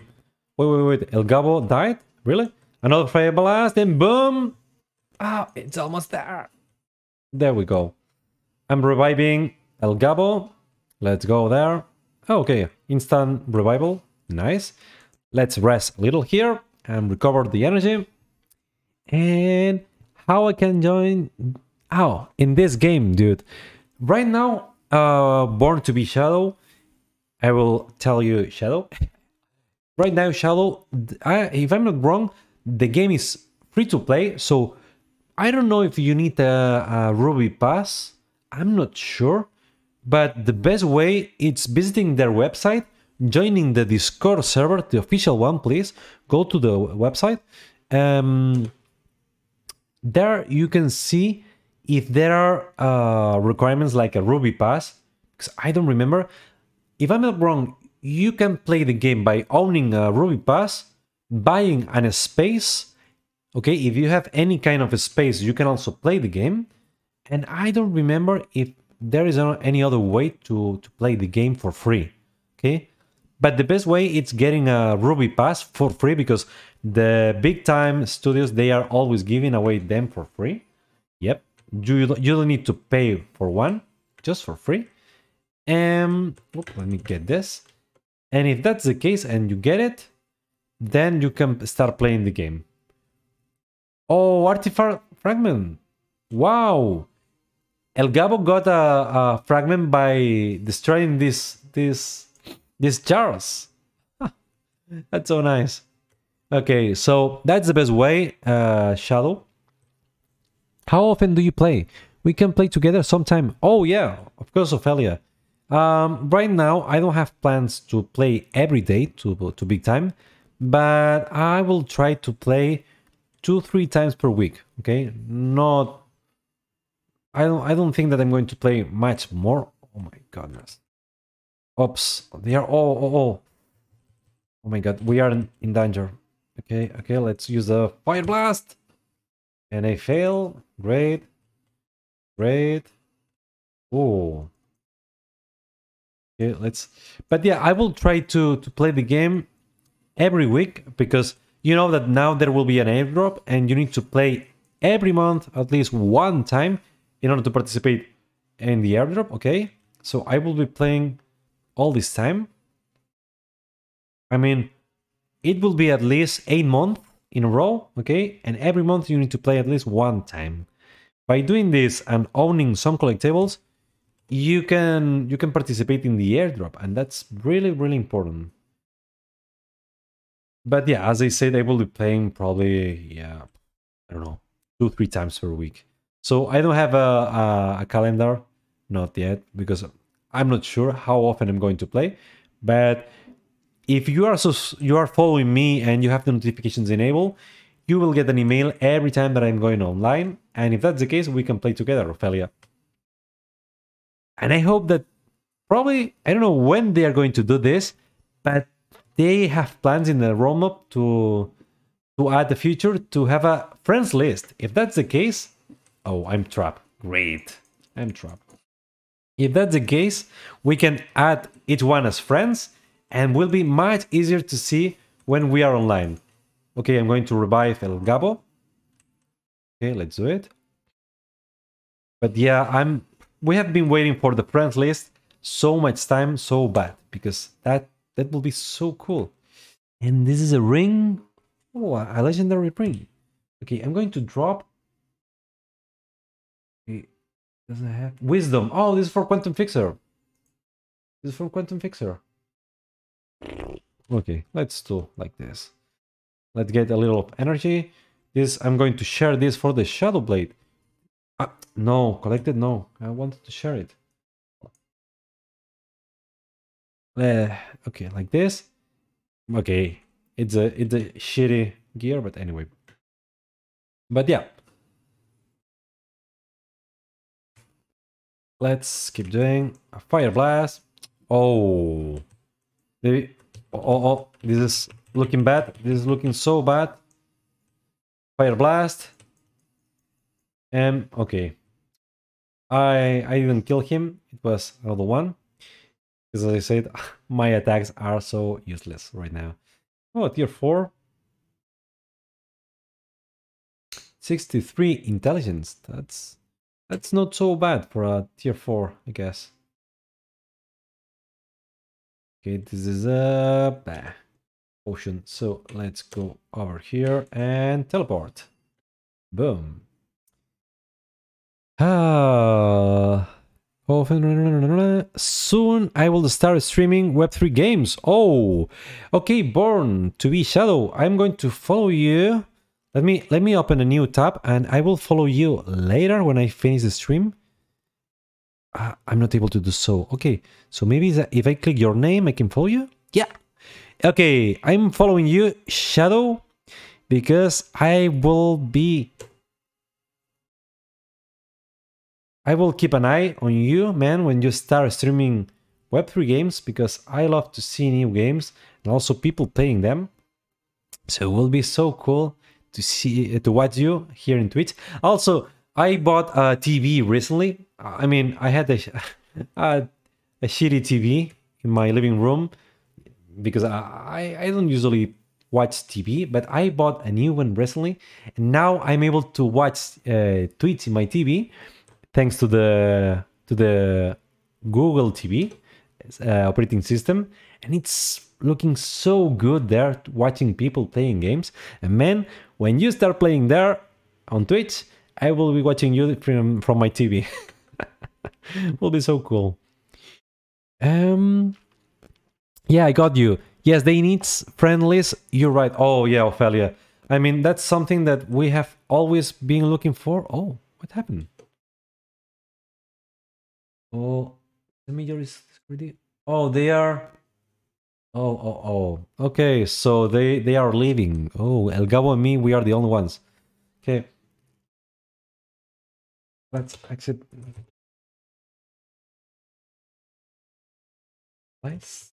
El Gabo died? Really? Another fire blast and boom. Ah, oh, it's almost there. There we go. I'm reviving El Gabo. Let's go there. Okay, instant revival. Nice. Let's rest a little here and recover the energy. And how I can join... Oh, in this game, dude. Right now, Born to be Shadow. I will tell you, Shadow. Right now, Shadow, if I'm not wrong, the game is free to play, so I don't know if you need a Ruby Pass. I'm not sure. But the best way is visiting their website, joining the Discord server, the official one, please. Go to the website. There you can see if there are requirements like a Ruby Pass, because I don't remember. If I'm not wrong, you can play the game by owning a Ruby Pass, buying a space. Okay, if you have any kind of a space, you can also play the game. And I don't remember if there is any other way to play the game for free. Okay, but the best way is getting a Ruby Pass for free, because the Big Time studios, they are always giving away them for free. Yep. You don't need to pay for one, just for free. Let me get this. And if that's the case and you get it, then you can start playing the game. Oh, artifact fragment. Wow. El Gabo got a fragment by destroying these jars. That's so nice. Okay, so that's the best way, Shadow. How often do you play? We can play together sometime. Oh yeah, of course, Ophelia. Right now, I don't have plans to play every day to Big Time, but I will try to play 2-3 times per week. Okay, not. I don't think that I'm going to play much more. Oh my goodness. Oops, they are all. Oh my god, we are in danger. Okay, let's use a fire blast. And I fail. Great. Oh. Okay, let's... But yeah, I will try to play the game every week, because you know that now there will be an airdrop and you need to play every month at least one time in order to participate in the airdrop, okay? So I will be playing all this time. I mean, it will be at least 8 months in a row, okay? And every month you need to play at least one time. By doing this and owning some collectibles, you can participate in the airdrop, and that's really, really important. But yeah, as I said, I will be playing probably, yeah, I don't know, 2-3 times per week. So I don't have a calendar, not yet, because I'm not sure how often I'm going to play. But if you are following me and you have the notifications enabled, you will get an email every time that I'm going online. And if that's the case, we can play together, Ophelia. And I hope that probably, I don't know when they are going to do this, but they have plans in the roadmap to add the feature to have a friends list. If that's the case, oh, I'm trapped. Great. I'm trapped. If that's the case, we can add each one as friends, and will be much easier to see when we are online. Okay, I'm going to revive El Gabo. Okay, let's do it. But yeah, we have been waiting for the friends list so much time, so bad, because that will be so cool. And this is a ring. Oh, a legendary ring. Okay, I'm going to drop. Okay, doesn't have wisdom. Oh, this is for Quantum Fixer. This is from Quantum Fixer. Okay, let's do like this. Let's get a little of energy. This, I'm going to share this for the Shadow Blade. No, collected, no. I wanted to share it. Okay, like this. Okay, it's a shitty gear, but anyway. But yeah. Let's keep doing a fire blast. Oh, maybe. Oh, this is looking bad. This is looking so bad. Fire blast. Okay. I didn't kill him. It was another one. Because as I said, my attacks are so useless right now. Oh, tier 4. 63 intelligence. That's not so bad for a tier 4, I guess. Okay, this is a potion. So let's go over here and teleport. Boom. Soon I will start streaming Web3 games. Oh, okay, Born to be Shadow. I'm going to follow you. Let me open a new tab and I will follow you later when I finish the stream. I'm not able to do so. Okay, so maybe if I click your name, I can follow you? Yeah. Okay, I'm following you, Shadow, because I will keep an eye on you, man, when you start streaming Web3 games, because I love to see new games and also people playing them. So it will be so cool to watch you here in Twitch. Also, I bought a TV recently. I mean, I had a shitty TV in my living room because I don't usually watch TV, but I bought a new one recently, and now I'm able to watch Twitch in my TV thanks to the Google TV operating system, and it's looking so good there, watching people playing games. And man, when you start playing there on Twitch, I will be watching you from my TV. Will be so cool. Yeah, I got you. Yes, they need friendlies. You're right. Oh yeah, Ophelia. I mean, that's something that we have always been looking for. Oh, what happened? Oh, the major is pretty. Oh, they are. Oh. Okay, so they are leaving. Oh, El Gabo and me, we are the only ones. Okay. Let's exit. Nice.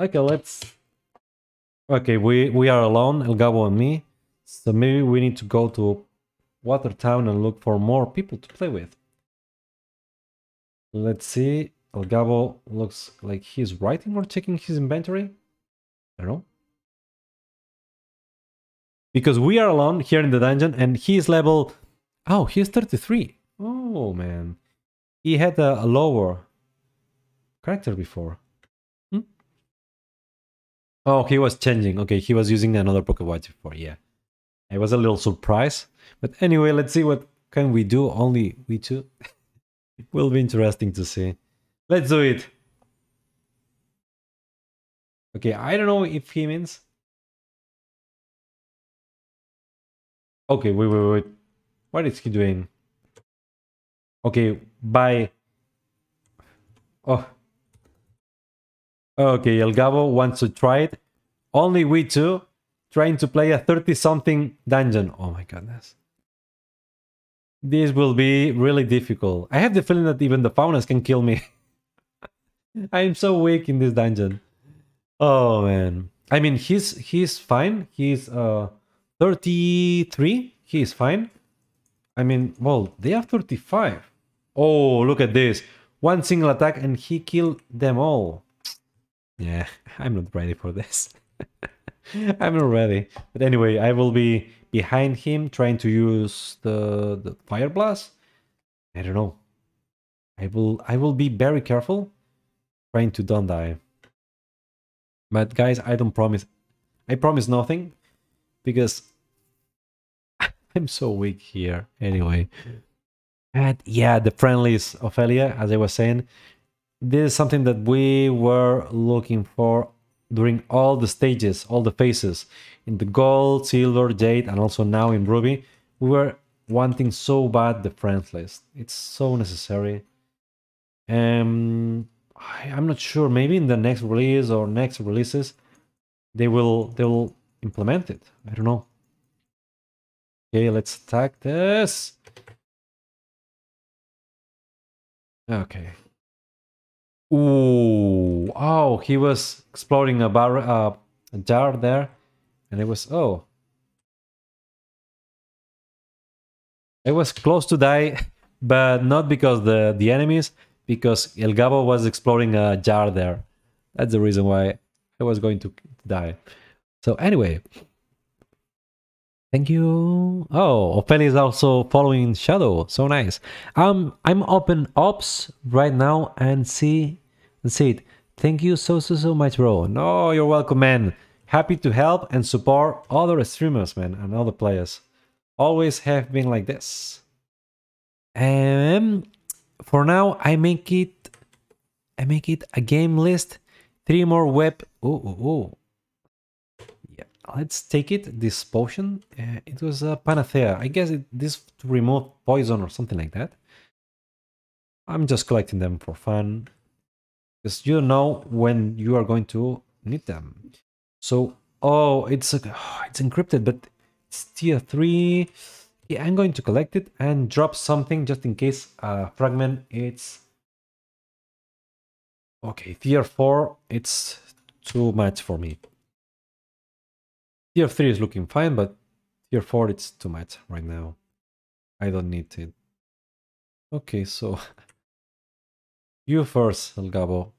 Okay, let's. Okay, we are alone, El Gabo and me. So maybe we need to go to Watertown and look for more people to play with. Let's see. El Gabo looks like he's writing or checking his inventory. I don't know. Because we are alone here in the dungeon, and he's level. Oh, he's 33. Oh man, he had a lower character before. Oh, he was changing. Okay, he was using another Pokewatch before. Yeah, I was a little surprised. But anyway, let's see what can we do. Only we two. It will be interesting to see. Let's do it. Okay, I don't know if he means. Okay, wait. What is he doing? Okay, bye. Oh. Okay, El Gabo wants to try it. Only we two trying to play a 30-something dungeon. Oh my goodness. This will be really difficult. I have the feeling that even the faunas can kill me. I'm so weak in this dungeon. Oh man. I mean, he's fine. He's 33. He is fine. I mean, well, they are 35. Oh, look at this. One single attack and he killed them all. Yeah, I'm not ready for this. I'm not ready. But anyway, I will be behind him trying to use the fire blast. I don't know. I will be very careful trying to don't die. But guys, I promise nothing because I'm so weak here. Anyway. And yeah, the friendlies, Ophelia, as I was saying, This is something that we were looking for during all the stages, all the phases, in the gold, silver, jade, and also now in Ruby. We were wanting so bad the friends list. It's so necessary. I'm not sure, maybe in the next release or next releases they will implement it. I don't know. Okay, let's attack this. Okay. Ooh, oh, he was exploring a jar there, and it was, oh. I was close to die, but not because the enemies, because El Gabo was exploring a jar there. That's the reason why I was going to die. So anyway, thank you. Oh, Ophelia is also following Shadow. So nice. I'm open ops right now and see it. Thank you so much, bro. No, you're welcome, man. Happy to help and support other streamers, man, and other players. Always have been like this. For now, I make it a game list. 3 more web. Yeah, let's take it. This potion. It was a panacea. I guess this to remove poison or something like that. I'm just collecting them for fun, because you don't know when you are going to need them. So, oh, it's encrypted, but it's tier 3. Yeah, I'm going to collect it and drop something just in case fragment. It's okay. Tier 4. It's too much for me. Tier 3 is looking fine, but tier 4 it's too much right now. I don't need it. Okay, so you first, El Gabo.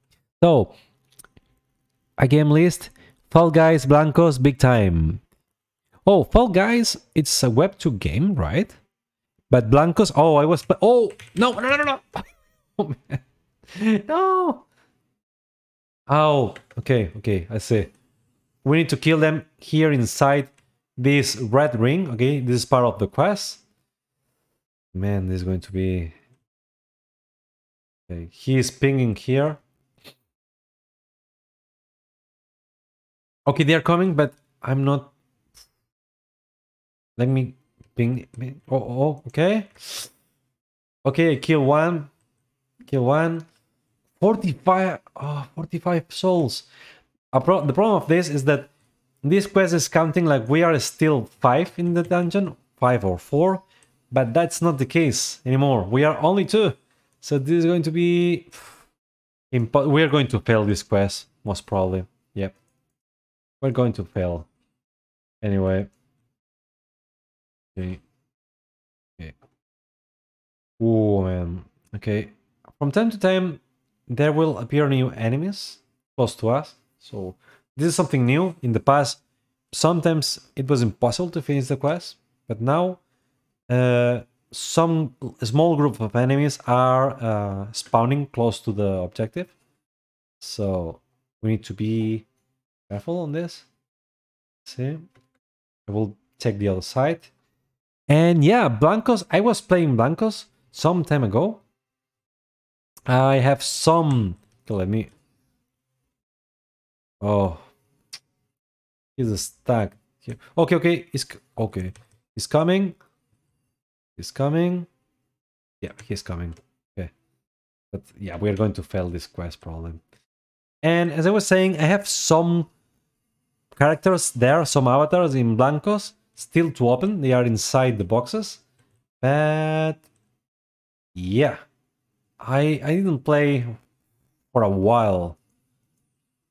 So a game list: Fall Guys, Blankos, Big Time. Oh, Fall Guys, it's a Web 2 game, right? But Blankos, oh, I was... Oh, no. Oh, man. No. Oh, okay, I see. We need to kill them here inside this red ring, okay? This is part of the quest. Man, this is going to be... Okay, he is pinging here. Okay, they are coming, but I'm not... Let me ping. Oh, okay. Okay, kill one. 45 souls. The problem of this is that this quest is counting like we are still 5 in the dungeon, 5 or 4, but that's not the case anymore. We are only 2. So this is going to be... We are going to fail this quest, most probably. Yep. We're going to fail. Anyway. Okay. Oh man. Okay. From time to time, there will appear new enemies close to us. So this is something new. In the past, sometimes it was impossible to finish the quest, but now some small group of enemies are spawning close to the objective. So we need to be careful on this. See, I will check the other side. And yeah, Blankos, I was playing Blankos some time ago. I have some... Okay, let me... Oh. He's a stack. Okay. He's coming. Yeah, he's coming. Okay. But yeah, we're going to fail this quest problem. And as I was saying, I have some characters there, some avatars in Blankos. Still to open, they are inside the boxes, but yeah, I didn't play for a while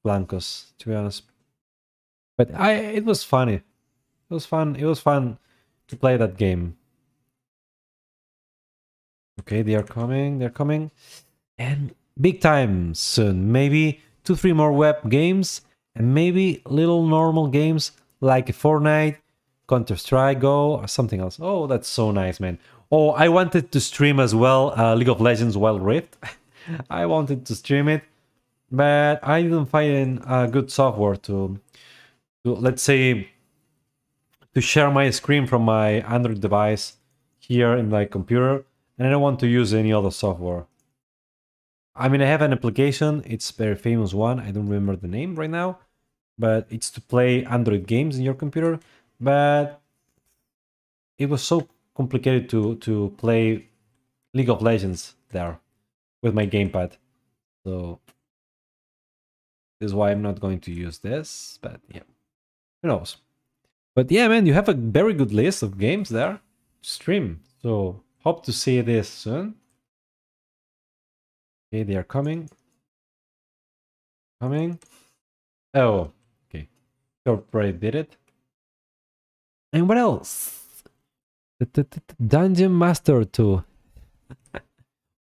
Blankos, to be honest, but it was funny. It was fun to play that game. Okay, they're coming, and Big Time soon, maybe 2-3 more web games, and maybe little normal games like Fortnite, Counter-Strike Go, or something else. Oh, that's so nice, man. Oh, I wanted to stream as well League of Legends Wild Rift. I wanted to stream it, but I didn't find a good software to let's say, to share my screen from my Android device here in my computer, and I don't want to use any other software. I mean, I have an application, it's a very famous one, I don't remember the name right now, but it's to play Android games in your computer, but it was so complicated to play League of Legends there with my gamepad, so this is why I'm not going to use this, but yeah, who knows. But yeah, man, you have a very good list of games there to stream, so hope to see this soon. Okay, they are coming. Oh, okay. Already did it. And what else? Dungeon Master 2.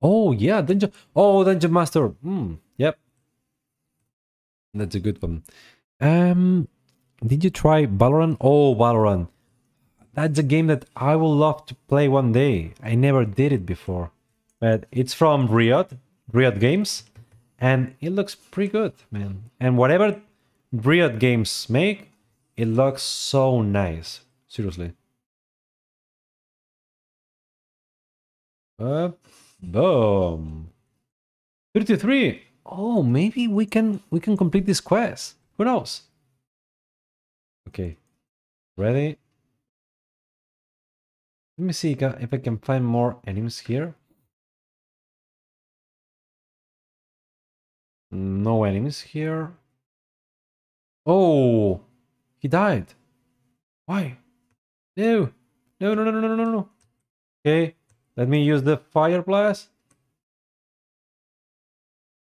Oh, yeah, Dungeon... Oh, Dungeon Master. Yep. That's a good one. Did you try Valorant? Oh, Valorant. That's a game that I would love to play one day. I never did it before. But it's from Riot Games, and it looks pretty good, man. And whatever Riot Games make, it looks so nice. Seriously. Boom. 33. Oh, maybe we can complete this quest. Who knows? Okay. Ready? Let me see if I can find more enemies here. No enemies here. Oh, he died. Why? No. No. Okay, let me use the fire blast.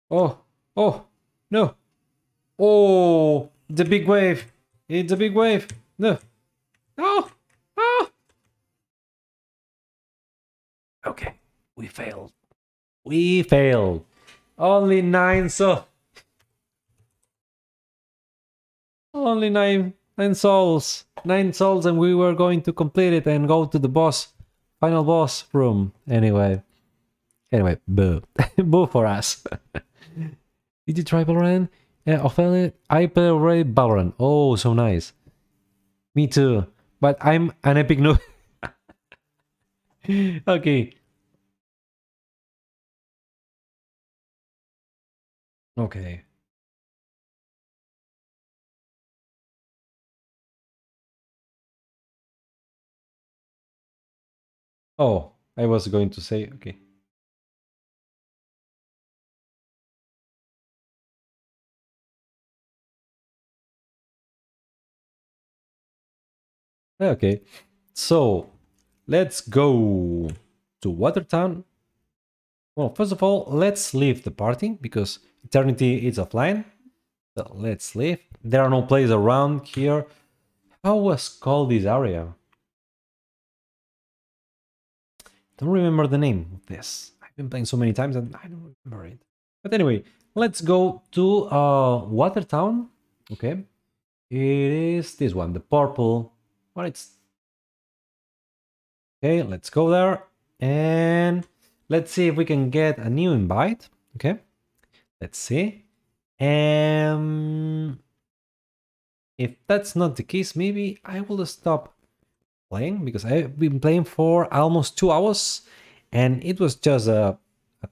Oh, no. Oh, the big wave. It's a big wave. No. Oh. Okay, we failed. Only 9 souls. Only 9 souls. 9 souls, and we were going to complete it and go to the boss, final boss room. Anyway, boo. Boo for us. Did you try Valorant? Ophelia, I play already Valorant. Oh, so nice. Me too. But I'm an epic noob. Okay. Okay. Oh, I was going to say, okay. Okay, so let's go to Watertown. Well, first of all, let's leave the party, because Eternity is offline. So let's leave. There are no players around here. How was called this area? Don't remember the name of this. I've been playing so many times and I don't remember it. But anyway, let's go to Watertown. Okay. It is this one, the purple. Well, it's... Okay, let's go there. And... let's see if we can get a new invite. Okay, let's see. If that's not the case, maybe I will stop playing, because I've been playing for almost 2 hours, and it was just a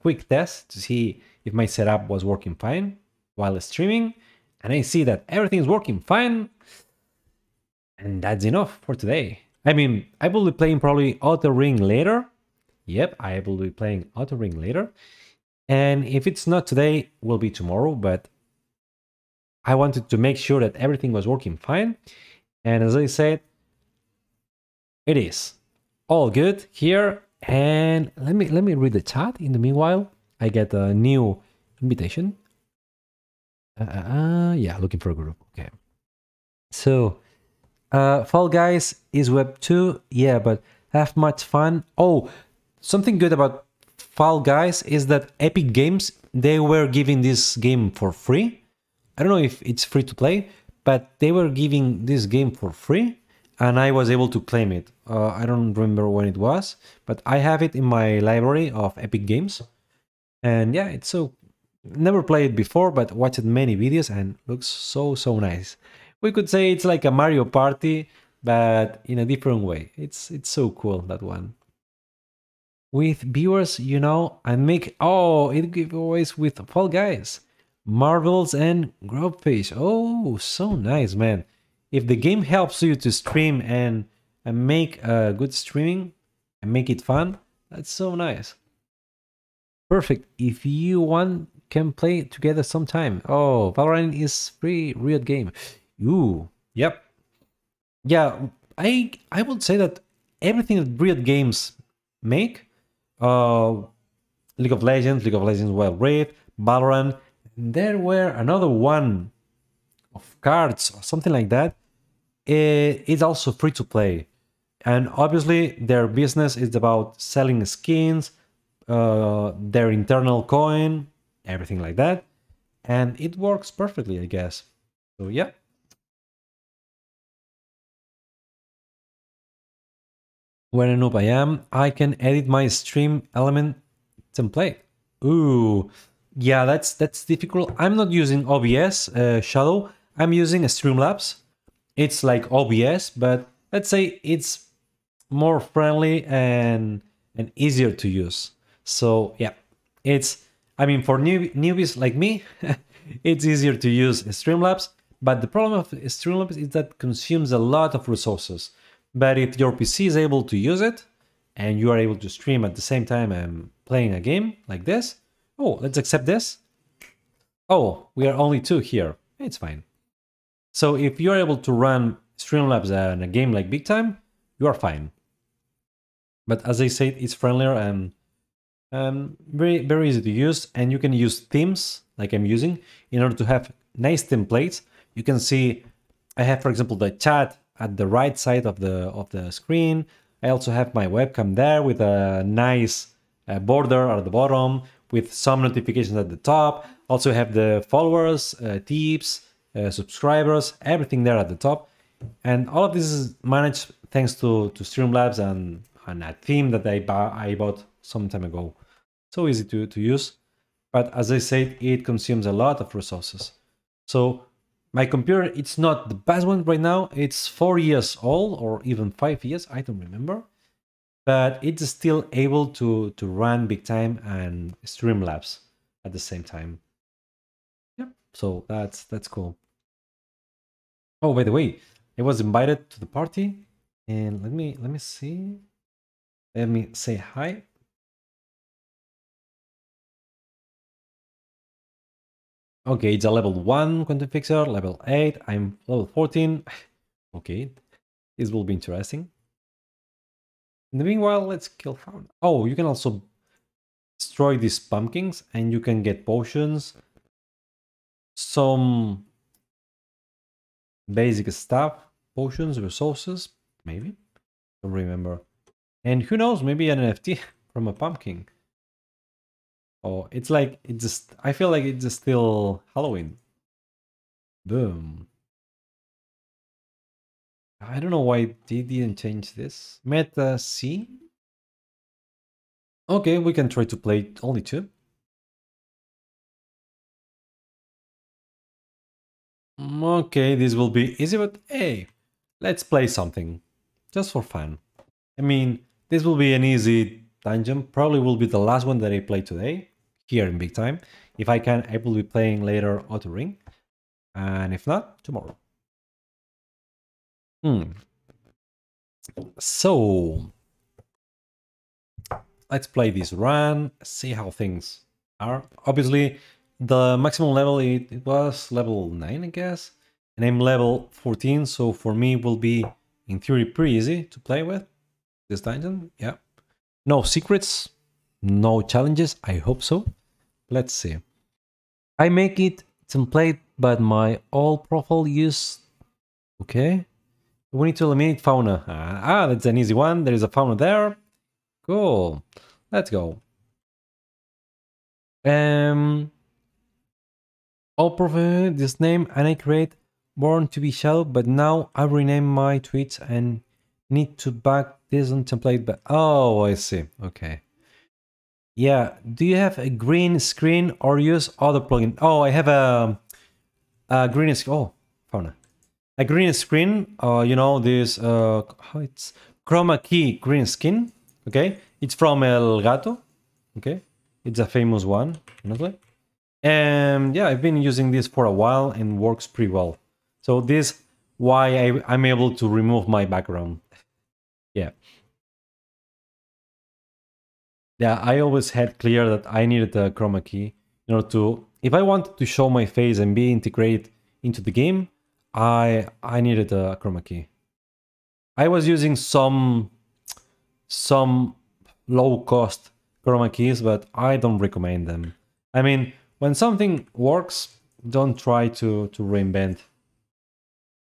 quick test to see if my setup was working fine while streaming, and I see that everything is working fine, and that's enough for today. I mean, I will be playing probably Outer Ring later. Yep, I will be playing Outer Ring later. And if it's not today, will be tomorrow, but I wanted to make sure that everything was working fine. And as I said, it is all good here. And let me read the chat. In the meanwhile, I get a new invitation. Yeah, looking for a group. Okay. So, Fall Guys is Web 2. Yeah, but have much fun. Oh, something good about Fall Guys is that Epic Games, they were giving this game for free. I don't know if it's free to play, but they were giving this game for free, and I was able to claim it. I don't remember when it was, but I have it in my library of Epic Games. And yeah, it's so... never played it before, but watched many videos and looks so nice. We could say it's like a Mario Party, but in a different way. It's so cool, that one. with viewers, you know, and make, oh, it giveaways with Fall Guys, marbles and grubfish. Oh, so nice, man. If the game helps you to stream and make good streaming and make it fun, that's so nice. Perfect. If you want, can play together sometime. Oh, Valorant is free, Riot game. Ooh, yep. Yeah, I would say that everything that Riot Games make, League of Legends, Wild Rift, Valorant, there were another one of cards or something like that. It's also free to play, and obviously their business is about selling skins, their internal coin, everything like that, and it works perfectly, I guess. So yeah. When a noob I am, I can edit my stream element template. Ooh, yeah, that's difficult. I'm not using OBS, Shadow. I'm using a Streamlabs. It's like OBS, but let's say it's more friendly and easier to use. So yeah, it's, I mean, for newbies like me, it's easier to use Streamlabs. But the problem of Streamlabs is that it consumes a lot of resources. But if your PC is able to use it, and you are able to stream at the same time and playing a game like this, oh, let's accept this. Oh, we are only two here. It's fine. So if you are able to run Streamlabs on a game like Big Time, you are fine. But as I said, it's friendlier and very, very easy to use. And you can use themes like I'm using in order to have nice templates. You can see I have, for example, the chat at the right side of the screen. I also have my webcam there with a nice border at the bottom with some notifications at the top. Also have the followers, tips, subscribers, everything there at the top. And all of this is managed thanks to Streamlabs and a theme that I bought some time ago. So easy to use. But as I said, it consumes a lot of resources. So my computer, it's not the best one right now. It's 4 years old or even 5 years, I don't remember. But it's still able to run Big Time and Streamlabs at the same time. Yep, so that's cool. Oh, by the way, I was invited to the party. And let me see. Let me say hi. Okay, it's a level 1 Quantum Fixer, level 8, I'm level 14. Okay, this will be interesting. In the meanwhile, let's kill Fauna. Oh, you can also destroy these pumpkins and you can get potions, some basic stuff, potions, resources, maybe? Don't remember. And who knows, maybe an NFT from a pumpkin. Oh, it's like, it just, I feel like it's still Halloween. Boom. I don't know why they didn't change this. MetaC. Okay, we can try to play only two. Okay, this will be easy, but hey, let's play something. Just for fun. I mean, this will be an easy dungeon. Probably will be the last one that I play today. Here in Big Time. If I can, I will be playing later Outer Ring, and if not, tomorrow. So let's play this run, see how things are. Obviously, the maximum level it was level 9, I guess, and I'm level 14, so for me will be in theory pretty easy to play with this dungeon. Yeah, no secrets. No challenges, I hope so. Let's see. I make it template, but my old profile use... Okay. We need to eliminate Fauna. Ah, that's an easy one. There is a Fauna there. Cool. Let's go. Old profile, this name, and I create Born to be Shadow, but now I rename my tweets and need to back this on template, but... Oh, I see. Okay. Yeah, do you have a green screen or use other plugin? Oh, I have a green screen. Oh, Fauna. A green screen, you know, this, it's chroma key green skin, okay? It's from El Gato. Okay, it's a famous one, honestly. And yeah, I've been using this for a while and works pretty well. So this is why I'm able to remove my background. Yeah. Yeah, I always had clear that I needed a chroma key in order to, if I wanted to show my face and be integrated into the game, I needed a chroma key. I was using some low-cost chroma keys, but I don't recommend them. I mean, when something works, don't try to reinvent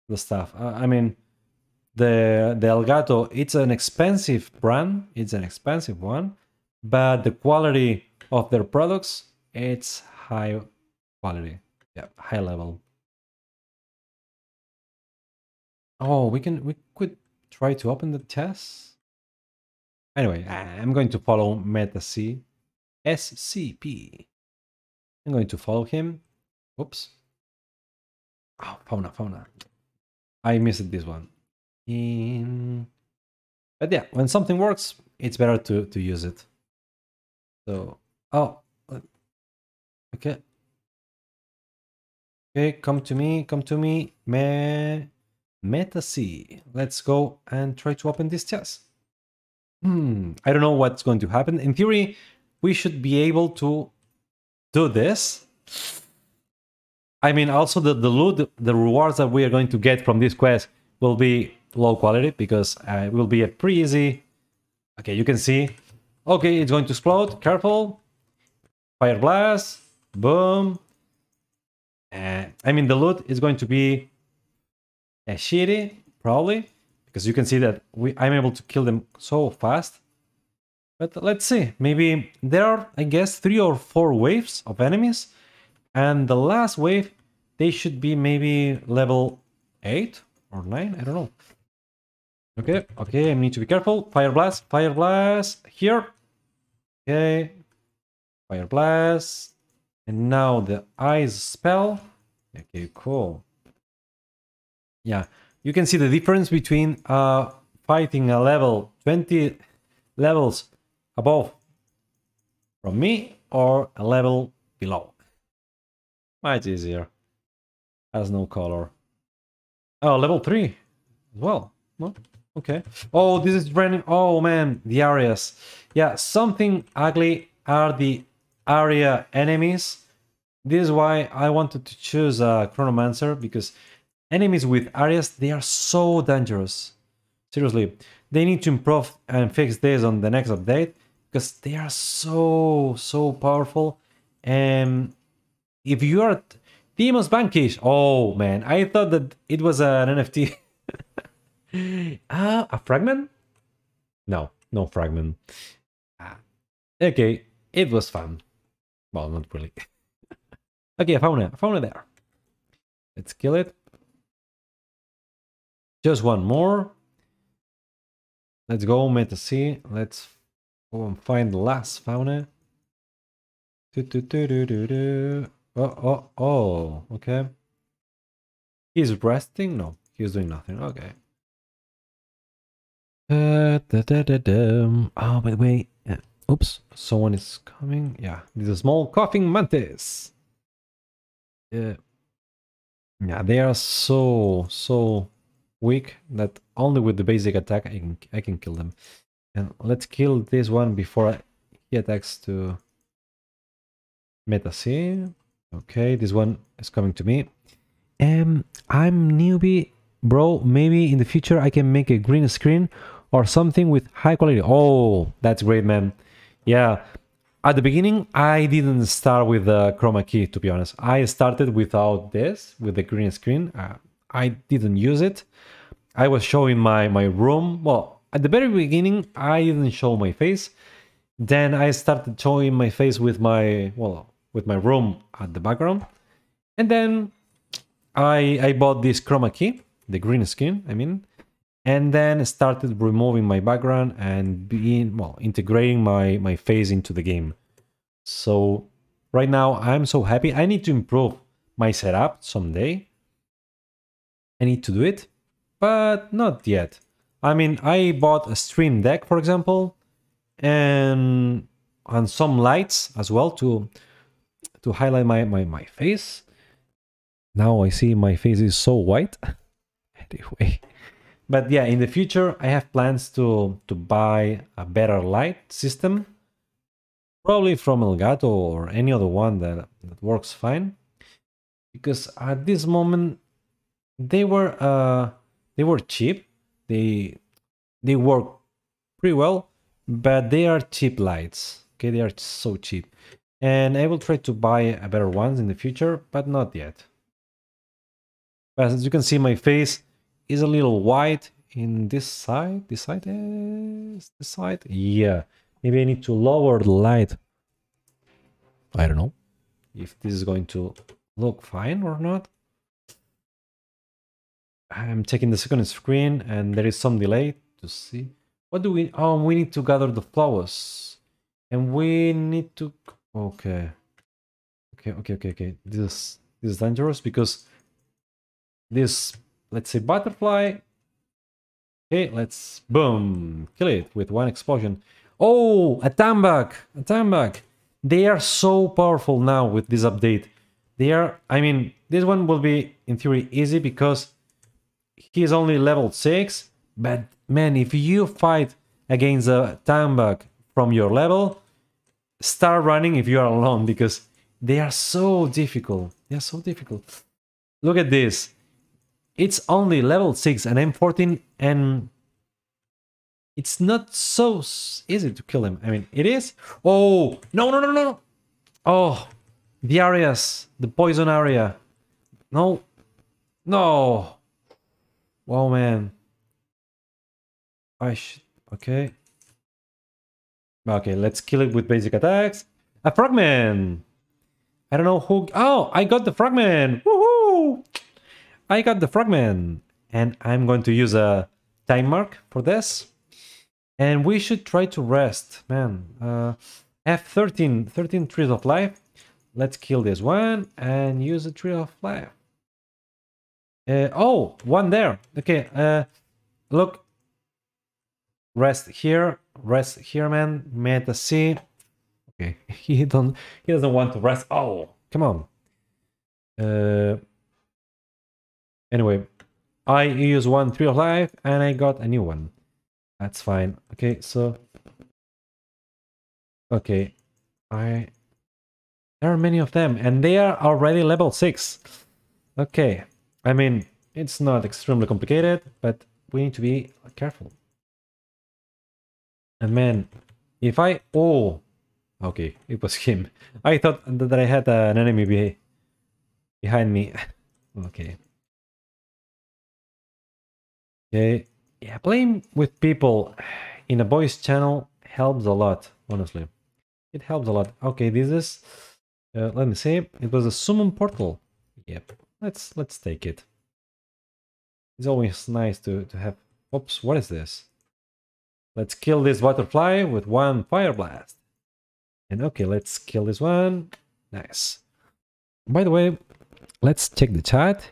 the stuff. I mean, the El Gato, it's an expensive brand, it's an expensive one, but the quality of their products, it's high quality, yeah, high level. Oh, we could try to open the test. Anyway, I'm going to follow MetaC, SCP. I'm going to follow him. Oops. Oh, fauna. I missed this one. But yeah, when something works, it's better to use it. So, oh, okay. Okay, come to me. MetaC. Let's go and try to open this chest. I don't know what's going to happen. In theory, we should be able to do this. I mean, also the loot, the rewards that we are going to get from this quest will be low quality because it will be a pretty easy. Okay, you can see. Okay, it's going to explode. Careful. Fire blast. Boom. I mean, the loot is going to be shitty, probably, because you can see that I'm able to kill them so fast. But let's see. Maybe there are, I guess, 3 or 4 waves of enemies. And the last wave, they should be maybe level 8 or 9. I don't know. Okay. I need to be careful. Fire blast here. Okay. Fire blast. And now the ice spell. Okay, cool. Yeah, you can see the difference between fighting a level 20 levels above from me or a level below. Much easier. Has no color. Oh, level 3 as well. No? Okay. Oh, this is random. Oh man, the areas. Yeah, something ugly are the area enemies. This is why I wanted to choose a Chronomancer, because enemies with areas, they are so dangerous. Seriously, they need to improve and fix this on the next update, because they are so powerful. And if you are Demon's Bankish, oh man, I thought that it was an NFT. A fragment? No fragment. Okay, it was fun. Well, not really. Okay, I found it there. Let's kill it. Just one more. Let's go MetaC. Let's go and find the last fauna. Oh, okay. He's resting? No, he's doing nothing. Okay. Oh, by the way. Oops, someone is coming. Yeah, this is a small coughing mantis. Yeah, they are so weak that only with the basic attack I can kill them. And let's kill this one before he attacks to MetaC. Okay, this one is coming to me. I'm newbie, bro. Maybe in the future I can make a green screen or something with high quality. Oh, that's great, man. Yeah, at the beginning I didn't start with the chroma key, to be honest. I started without this, with the green screen. I didn't use it. I was showing my room. Well, at the very beginning, I didn't show my face. Then I started showing my face with my room at the background. And then I bought this chroma key, the green skin, I mean, and then started removing my background and integrating my face into the game. So right now I'm so happy. I need to improve my setup someday. I need to do it, but not yet. I mean, I bought a stream deck, for example, and some lights as well to highlight my face. Now I see my face is so white. Anyway, but yeah, in the future I have plans to buy a better light system, probably from Elgato or any other one that works fine, because at this moment they were cheap. They work pretty well, but they are cheap lights. Okay, they are so cheap, and I will try to buy a better ones in the future, but not yet. But as you can see, my face is a little white in this side. Yeah, maybe I need to lower the light. I don't know if this is going to look fine or not. I'm checking the second screen and there is some delay to see. What do we... Oh, we need to gather the flowers. And we need to... Okay. This is dangerous because this, let's say, butterfly. Okay, let's... Boom! Kill it with one explosion. Oh! A tambak! They are so powerful now with this update. They are... I mean, this one will be, in theory, easy because... He's only level 6, but man, if you fight against a Tambak from your level, start running if you are alone, because they are so difficult. They are so difficult. Look at this. It's only level 6 and I'm 14, and it's not so easy to kill him. I mean, it is. Oh, no. Oh, the areas, the poison area. No. Oh man, I should... Okay, let's kill it with basic attacks. A frogman! I don't know who... Oh, I got the frogman! Woohoo! I got the frogman! And I'm going to use a time mark for this. And we should try to rest, man. I have 13 trees of life. Let's kill this one and use a tree of life. Oh, one there. Okay, look. Rest here, man. MetaC. Okay, he doesn't want to rest. Oh, come on. Anyway, I use 1 3 of life and I got a new one. That's fine. Okay, so. Okay, there are many of them and they are already level 6. Okay. I mean, it's not extremely complicated, but we need to be careful. And man, if I... Oh! Okay, it was him. I thought that I had an enemy behind me. Okay. Okay. Yeah, playing with people in a voice channel helps a lot, honestly. It helps a lot. Okay, this is... let me see. It was a summon portal. Yep. Let's take it. It's always nice to have... Oops, what is this? Let's kill this butterfly with one fire blast. And okay, let's kill this one. Nice. By the way, let's check the chat.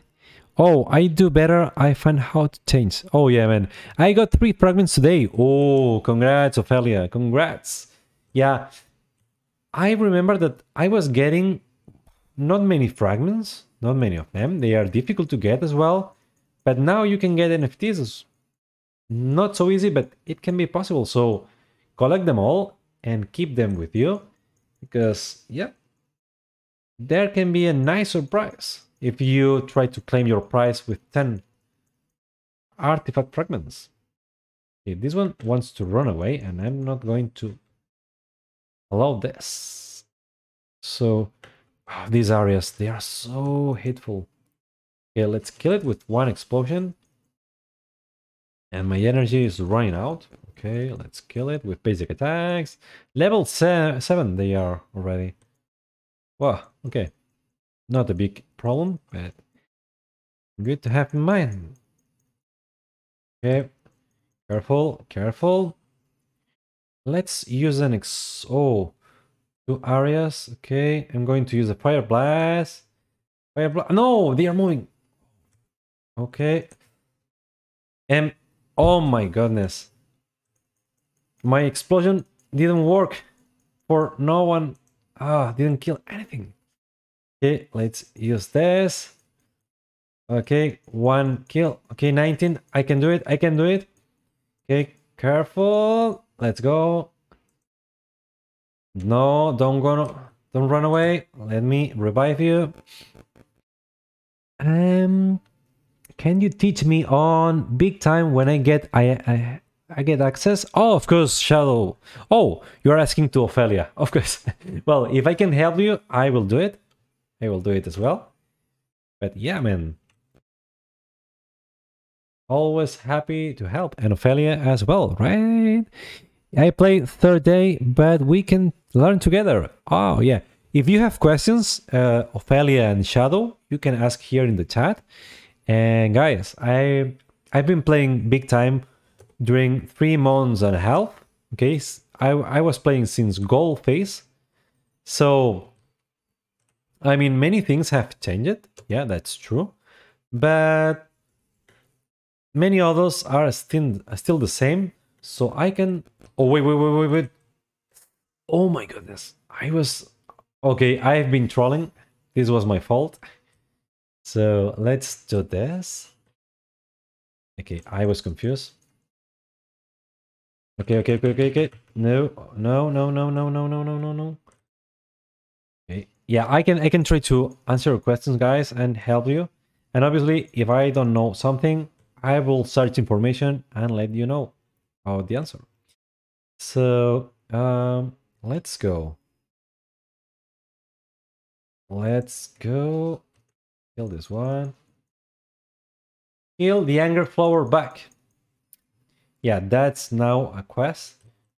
Oh, I do better. I find how to change. Oh yeah, man. I got 3 fragments today. Oh, congrats, Ophelia. Congrats. Yeah. I remember that I was getting not many fragments. Not many of them. They are difficult to get as well. But now you can get NFTs. Not so easy, but it can be possible. So collect them all and keep them with you. Because, yeah, there can be a nice surprise if you try to claim your prize with 10 artifact fragments. Okay, this one wants to run away and I'm not going to allow this. So... Oh, these areas, they are so hateful. Okay, let's kill it with one explosion. And my energy is running out. Okay, let's kill it with basic attacks. Level 7 they are already. Wow, okay. Not a big problem, but good to have in mind. Okay, careful. Let's use an Oh. 2 areas. Okay, I'm going to use a fire blast. No, they are moving. Okay. And oh my goodness. My explosion Didn't work for no one. Didn't kill anything. Okay, let's use this. Okay, one kill. Okay, 19. I can do it. I can do it. Okay, careful. Let's go. No, don't run away. Let me revive you. Can you teach me on Big Time when I get I get access? Oh, of course, Shadow. Oh, you're asking to Ophelia. Of course. Well, if I can help you, I will do it. I will do it as well. But yeah, man. Always happy to help. And Ophelia as well, right? I play third day, but we can learn together. Oh, yeah. If you have questions, Ophelia and Shadow, you can ask here in the chat. And guys, I've been playing Big Time during 3.5 months. Okay, I was playing since gold phase, so I mean many things have changed, yeah, that's true, but many others are still the same. So I can, oh wait, oh my goodness, I was, okay, I've been trolling, this was my fault. So let's do this. Okay, I was confused. Okay. No. Okay. Yeah, I can try to answer your questions, guys, and help you. And obviously, if I don't know something, I will search information and let you know about the answer. So, let's go. Kill this one. Kill the anger flower back. Yeah, that's now a quest.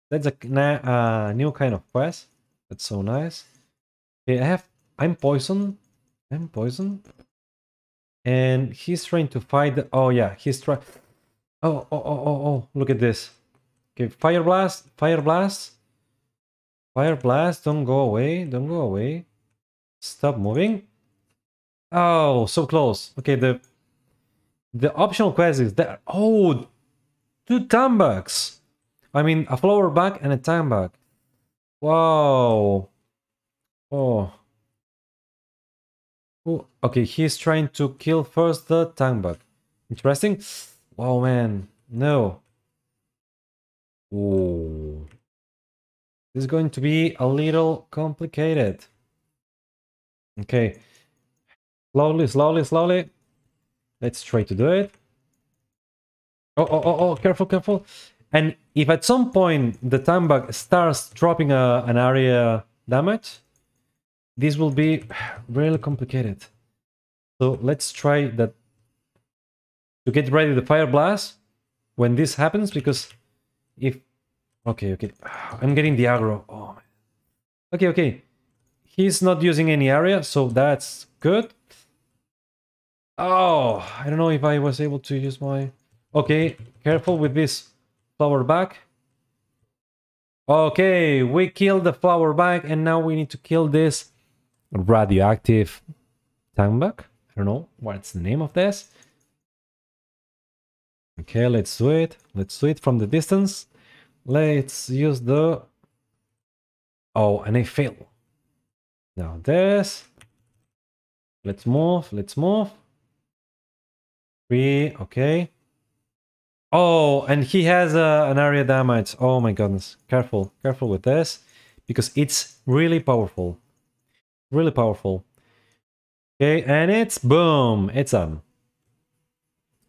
That's a new kind of quest. That's so nice. Okay, I'm poisoned. And he's trying to fight the... Oh, yeah, he's trying... Oh, look at this. Okay, Fire Blast, don't go away, Stop moving. Oh, so close. Okay, the optional quest is there. Oh, 2 Tanbaks. I mean, a flower bag and a Tanbak. Wow. Oh. Ooh. Okay, he's trying to kill first the Tanbak. Interesting. Wow, man. No. Ooh. This is going to be a little complicated. Okay. Slowly. Let's try to do it. Oh, careful. And if at some point the Tanbak starts dropping an area damage, this will be really complicated. So let's try that to get ready the Fire Blast when this happens, because if... Okay. I'm getting the aggro. Oh, man. Okay. He's not using any area, so that's good. Oh, I don't know if I was able to use my... Okay, careful with this flower bag. Okay, we killed the flower bag, and now we need to kill this radioactive Tangbak. I don't know what's the name of this. Okay, let's do it. Let's do it from the distance. Let's use the... Oh, and I fail. Now this. Let's move. 3, okay. Oh, and he has an area damage. Oh my goodness. Careful with this, because it's really powerful. Okay, and it's boom. It's done.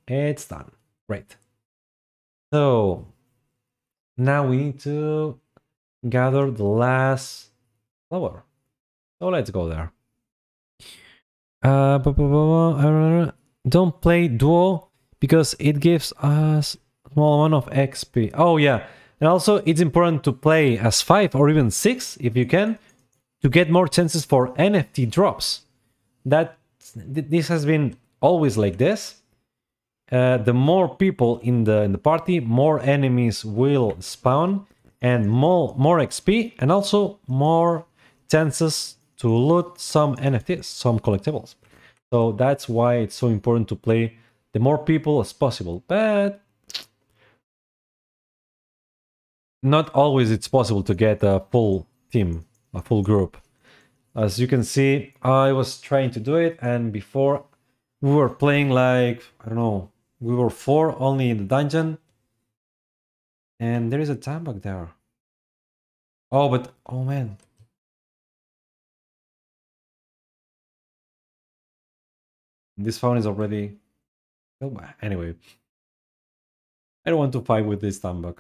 Great. So, now we need to gather the last flower. So let's go there. Don't play duo, because it gives us a small amount of XP. Oh, yeah. And also, it's important to play as 5 or even 6, if you can, to get more chances for NFT drops. This has been always like this. The more people in the party, more enemies will spawn, and more XP, and also more chances to loot some NFTs, some collectibles. So that's why it's so important to play the more people as possible, but not always it's possible to get a full team, a full group. As you can see, I was trying to do it, and before we were playing like, I don't know, we were 4 only in the dungeon. And there is a time back there. Oh, but, oh man. This phone is already... Oh, anyway. I don't want to fight with this Tambak.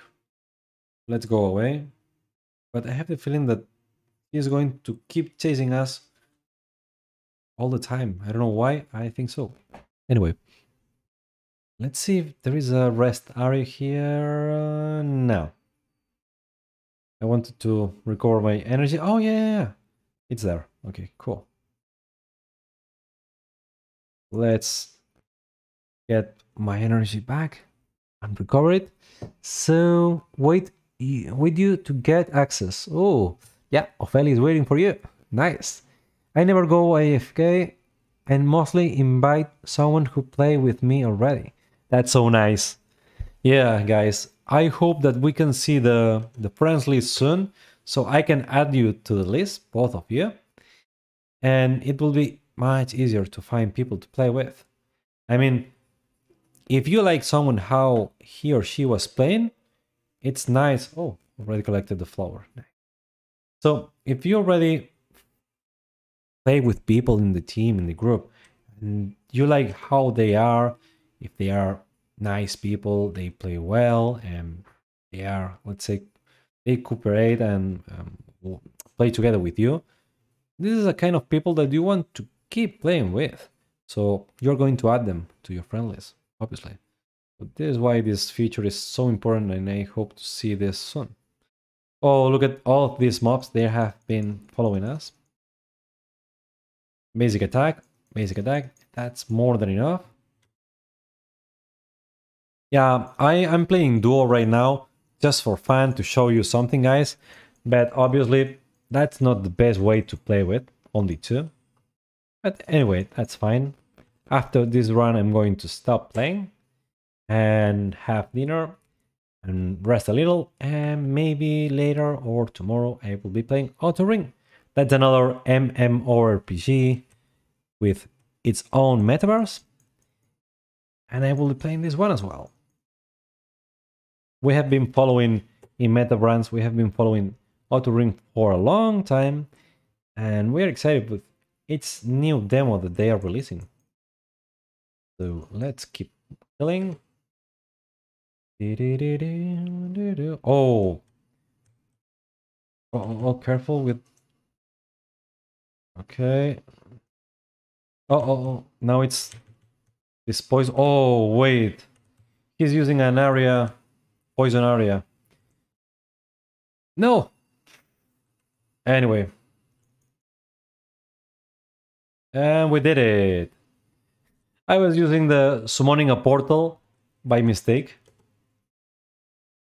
Let's go away. But I have the feeling that he's going to keep chasing us all the time. I don't know why, I think so. Anyway. Let's see if there is a rest area here. No. I wanted to recover my energy. Oh yeah. It's there. Okay, cool. Let's get my energy back and recover it. So wait with you to get access. Oh yeah, Ophelia is waiting for you. Nice. I never go AFK and mostly invite someone who play with me already. That's so nice. Yeah guys, I hope that we can see the friends list soon, so I can add you to the list, both of you, and it will be much easier to find people to play with. I mean, if you like someone how he or she was playing, it's nice. Oh, already collected the flower. Nice. So if you already play with people in the team, in the group, and you like how they are, if they are nice people, they play well, and they are, let's say, they cooperate and play together with you, this is the kind of people that you want to keep playing with. So you're going to add them to your friend list, obviously. But this is why this feature is so important, and I hope to see this soon. Oh, look at all of these mobs. They have been following us. Basic attack, basic attack. That's more than enough. Yeah, I'm playing duo right now just for fun to show you something, guys. But obviously, that's not the best way to play with, only 2. But anyway, that's fine. After this run, I'm going to stop playing and have dinner and rest a little. And maybe later or tomorrow, I will be playing Outer Ring. That's another MMORPG with its own metaverse. And I will be playing this one as well. We have been following in meta brands. We have been following Outer Ring for a long time. And we're excited with its new demo that they are releasing. So let's keep killing. Oh, careful with... Okay. Oh, now it's this poison. Oh, wait. He's using an area, poison area. No. Anyway. And we did it. I was using the summoning a portal by mistake.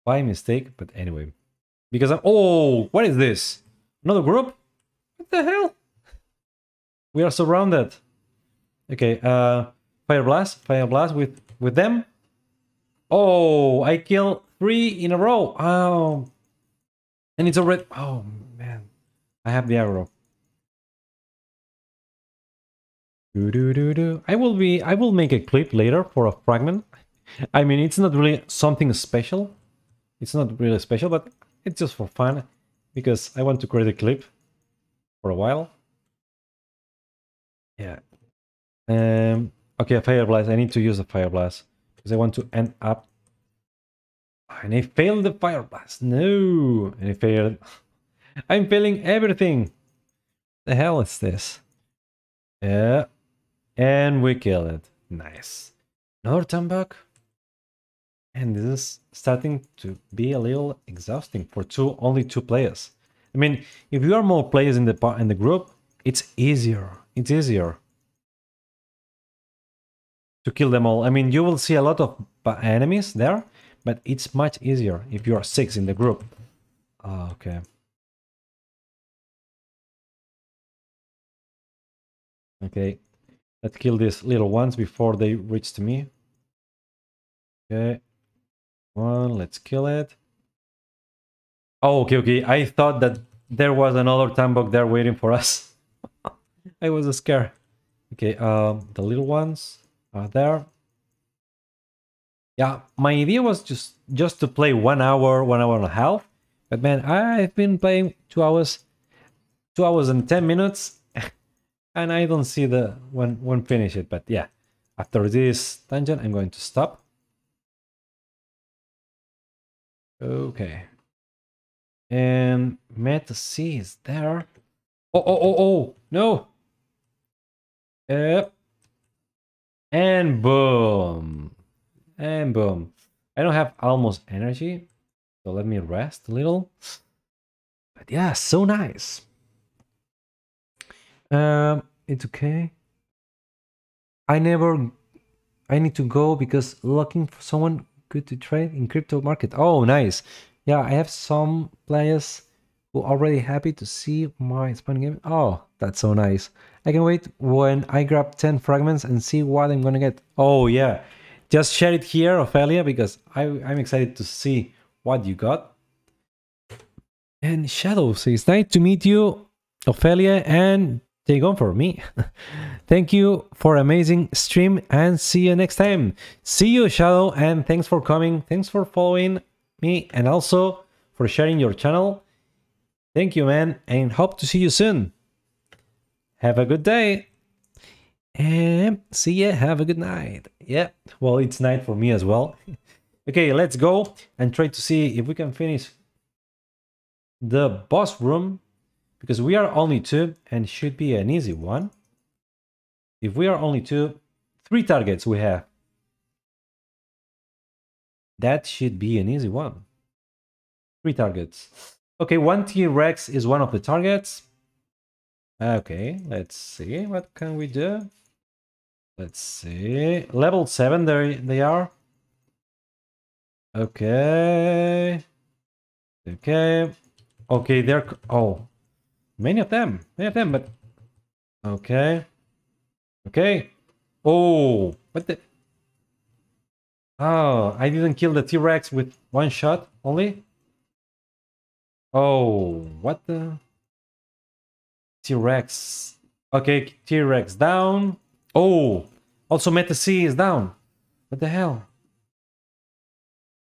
By mistake, but anyway. Because I'm... Oh, what is this? Another group? What the hell? We are surrounded. Okay, fire blast with them. Oh, I killed 3 in a row. Oh, and it's already... Oh man, I have the arrow. I will make a clip later for a fragment. I mean, it's not really something special. It's not really special, but it's just for fun because I want to create a clip for a while. Yeah. Okay, fire blast. I need to use the fire blast because I want to end up. And I failed the fire blast. No, and I failed. I'm failing everything. The hell is this? Yeah, and we kill it. Nice. Another Tambak. And this is starting to be a little exhausting for only two players. I mean, if you are more players in the group, it's easier. It's easier to kill them all. I mean, you will see a lot of enemies there, but it's much easier if you are 6 in the group. Okay. Okay, let's kill these little ones before they reach to me. Okay, let's kill it. Oh, okay, okay. I thought that there was another time bug there waiting for us. I was scared. Okay, the little ones are there. Yeah, my idea was just to play 1 hour, 1 hour and a half. But man, I've been playing 2 hours and 10 minutes. And I don't see the when finish it, but yeah. After this tangent, I'm going to stop. Okay. And MetaC is there. Oh, oh, oh, oh, no. And boom. And boom. I don't have almost energy. So let me rest a little. But yeah, so nice. It's okay. I need to go because looking for someone good to trade in crypto market. Oh, nice. Yeah, I have some players who are already happy to see my spawn game. Oh, that's so nice. I can wait when I grab 10 fragments and see what I'm gonna get. Oh yeah, just share it here, Ophelia, because I'm excited to see what you got. And Shadow says, nice to meet you, Ophelia, and take on for me. Thank you for amazing stream and see you next time. See you, Shadow, and thanks for coming. Thanks for following me and also for sharing your channel. Thank you, man, and hope to see you soon. Have a good day and see ya. Have a good night. Yeah, well, it's night for me as well. Okay, let's go and try to see if we can finish the boss room, because we are only 2 and should be an easy one. If we are only 2, 3 targets we have. That should be an easy one. 3 targets. Okay, 1 T-Rex is one of the targets. Okay, let's see. What can we do? Let's see. Level 7 they are. Okay. Okay. Okay, they're... Oh. Many of them, but okay. Okay. Oh, what the? Oh, I didn't kill the T-Rex with 1 shot only. Oh, what the? T-Rex. Okay, T-Rex down. Oh, also MetaC is down. What the hell?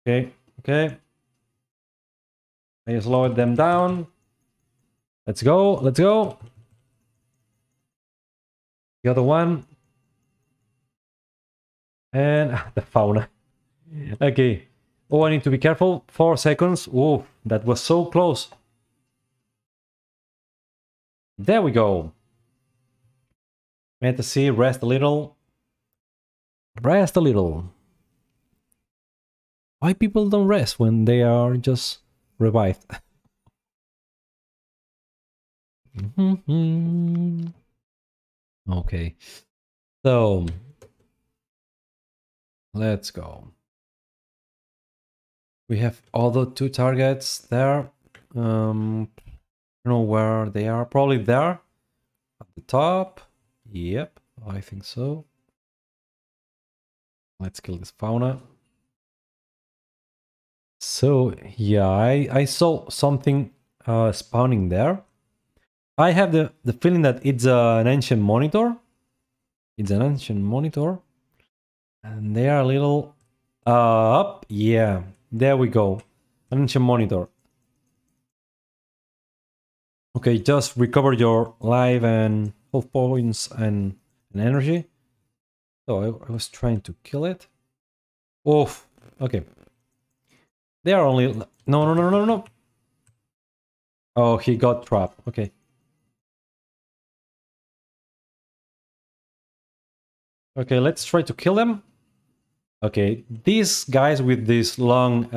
Okay, okay. I slowed them down. Let's go, let's go. The other one. And the fauna. Okay. Oh, I need to be careful. 4 seconds. Oh, that was so close. There we go. MetaC, rest a little. Rest a little. Why people don't rest when they are just revived? Okay, so let's go. We have other 2 targets there. I don't know where they are. Probably there at the top. Yep, I think so. Let's kill this fauna. So yeah, I saw something spawning there. I have the feeling that it's an ancient monitor. It's an ancient monitor. And they are a little up. Yeah, there we go. An ancient monitor. Okay, just recover your life and health points and energy. So I was trying to kill it. Oof. Okay. They are only... No. Oh, he got trapped. Okay. Okay, let's try to kill them. Okay, these guys with these long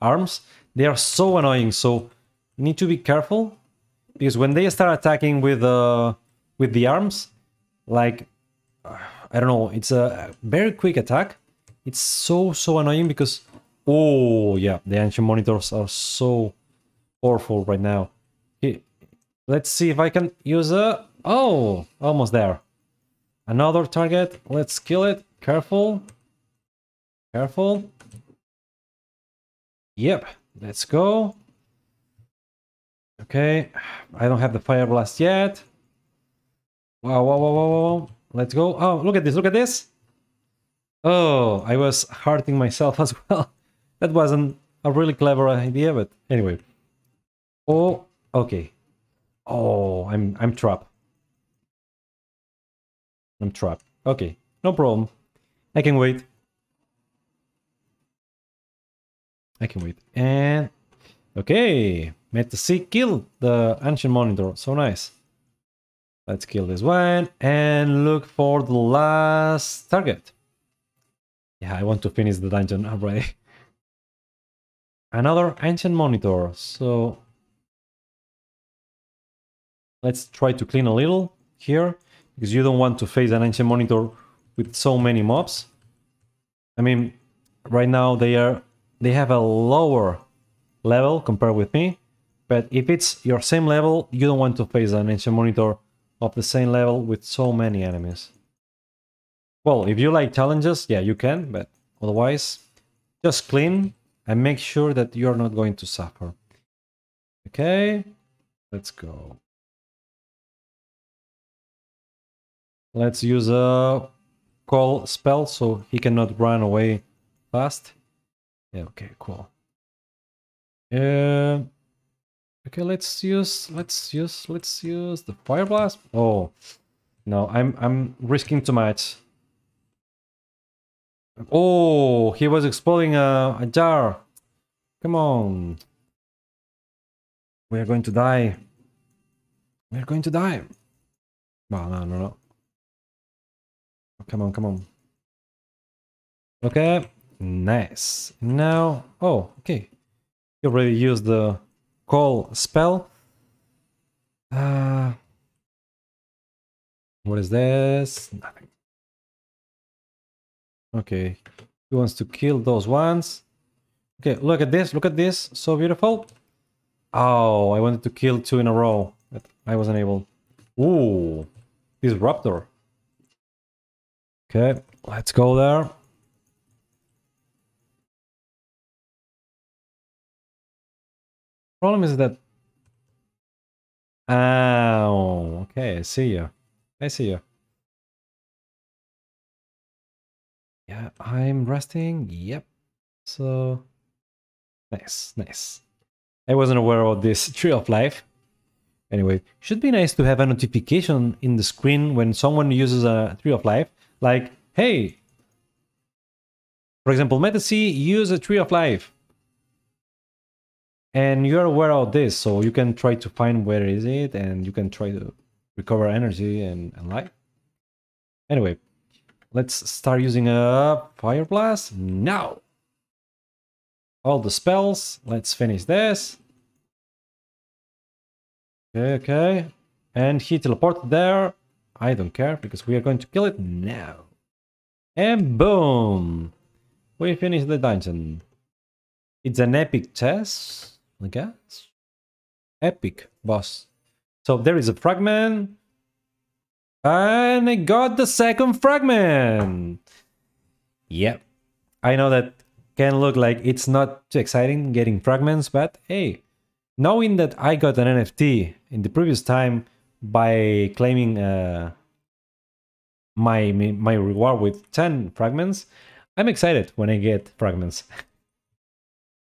arms, they are so annoying, so need to be careful, because when they start attacking with the arms, like, I don't know, it's a very quick attack. It's so annoying because, oh yeah, the ancient monitors are so powerful right now. Okay, let's see if I can use a... Oh, almost there. Another target. Let's kill it. Careful. Careful. Yep. Let's go. Okay, I don't have the fire blast yet. Wow, wow, wow, wow, wow. Let's go. Oh, look at this, look at this. Oh, I was hurting myself as well. That wasn't a really clever idea, but anyway. Oh, okay. Oh, I'm trapped. I'm trapped. Okay, no problem. I can wait. I can wait. And okay, MetaC killed the ancient monitor. So nice. Let's kill this one and look for the last target. Yeah, I want to finish the dungeon already. Another ancient monitor. So let's try to clean a little here, because you don't want to face an ancient monitor with so many mobs. I mean, right now they have a lower level compared with me, but if it's your same level, you don't want to face an ancient monitor of the same level with so many enemies. Well, if you like challenges, yeah, you can, but otherwise, just clean and make sure that you're not going to suffer. Okay, let's go. Let's use a call spell so he cannot run away fast. Yeah, okay, cool. Okay, let's use the fire blast. Oh no, I'm risking too much. Oh, he was exploding a jar. Come on. We are going to die. We are going to die. Well, no, no, no. Come on, come on. Okay, nice. Now, oh, okay. You already used the call spell. What is this? Nothing. Okay, he wants to kill those ones. Okay, look at this, look at this. So beautiful. Oh, I wanted to kill two in a row, but I wasn't able. Ooh, disruptor. Okay, let's go there. Problem is that... Oh, okay, I see you. I see you. Yeah, I'm resting. Yep. So... Nice, nice. I wasn't aware of this Tree of Life. Anyway, should be nice to have a notification in the screen when someone uses a Tree of Life. Like, hey, for example, MetaC use a Tree of Life. And you're aware of this, so you can try to find where is it, and you can try to recover energy and life. Anyway, let's start using a fire blast now. All the spells, let's finish this. Okay, okay. And he teleported there. I don't care, because we are going to kill it now. And boom! We finish the dungeon. It's an epic chess, I guess. Epic boss. So there is a fragment. And I got the second fragment! Yep. I know that can look like it's not too exciting getting fragments, but hey, knowing that I got an NFT in the previous time, by claiming my reward with 10 fragments, I'm excited when I get fragments.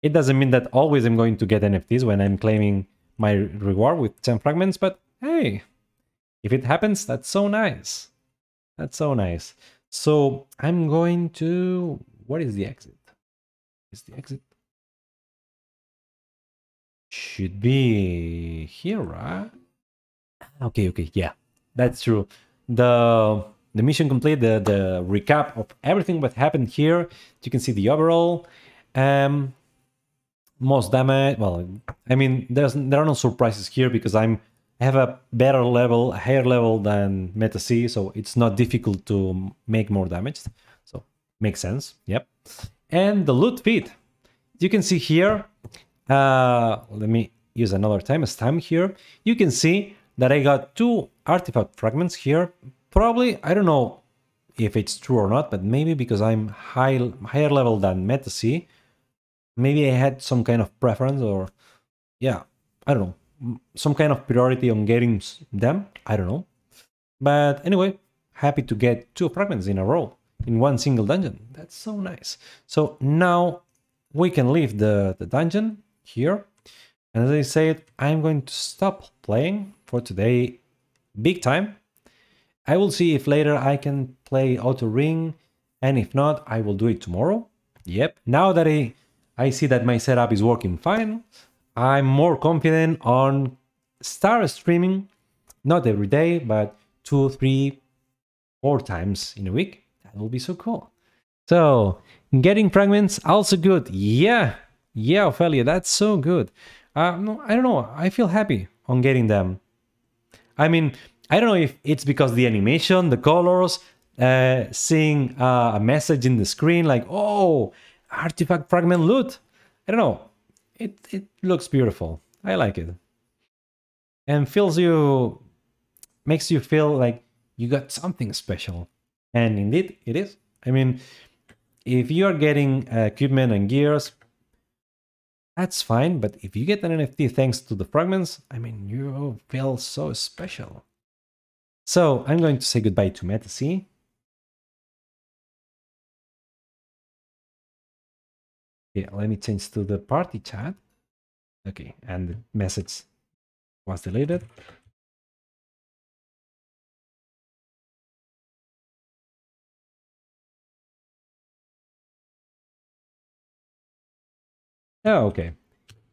It doesn't mean that always I'm going to get NFTs when I'm claiming my reward with 10 fragments, but hey, if it happens, that's so nice. That's so nice. So I'm going to... What is the exit? Is the exit? Should be here, right? Okay, okay, yeah, that's true. The mission complete, the recap of everything that happened here. You can see the overall, most damage. Well, I mean, there are no surprises here because I have a better level, a higher level than MetaC, so it's not difficult to make more damage. So makes sense. Yep. And the loot feed, you can see here. Let me use another timestamp here. You can see that I got 2 artifact fragments here. Probably, I don't know if it's true or not, but maybe because I'm higher level than MetaC, maybe I had some kind of preference, or yeah, I don't know. some kind of priority on getting them. I don't know. But anyway, happy to get 2 fragments in a row in one single dungeon. That's so nice. So now we can leave the dungeon here. And as I said, I'm going to stop playing for today, Big Time. I will see if later I can play Outer Ring, and if not, I will do it tomorrow. Yep, now that I see that my setup is working fine, I'm more confident on star streaming, not every day, but 2, 3, 4 times in a week. That will be so cool. So, getting fragments, also good. Yeah, yeah, Ophelia, that's so good. No, I don't know, I feel happy on getting them. I mean, I don't know if it's because the animation, the colors, seeing a message in the screen like, oh, artifact fragment loot. I don't know. It looks beautiful. I like it. And makes you feel like you got something special. And indeed, it is. I mean, if you are getting equipment and gears, that's fine. But if you get an NFT thanks to the fragments, I mean, you feel so special. So I'm going to say goodbye to MetaC. Yeah, let me change to the party chat. Okay, and the message was deleted. Oh, okay.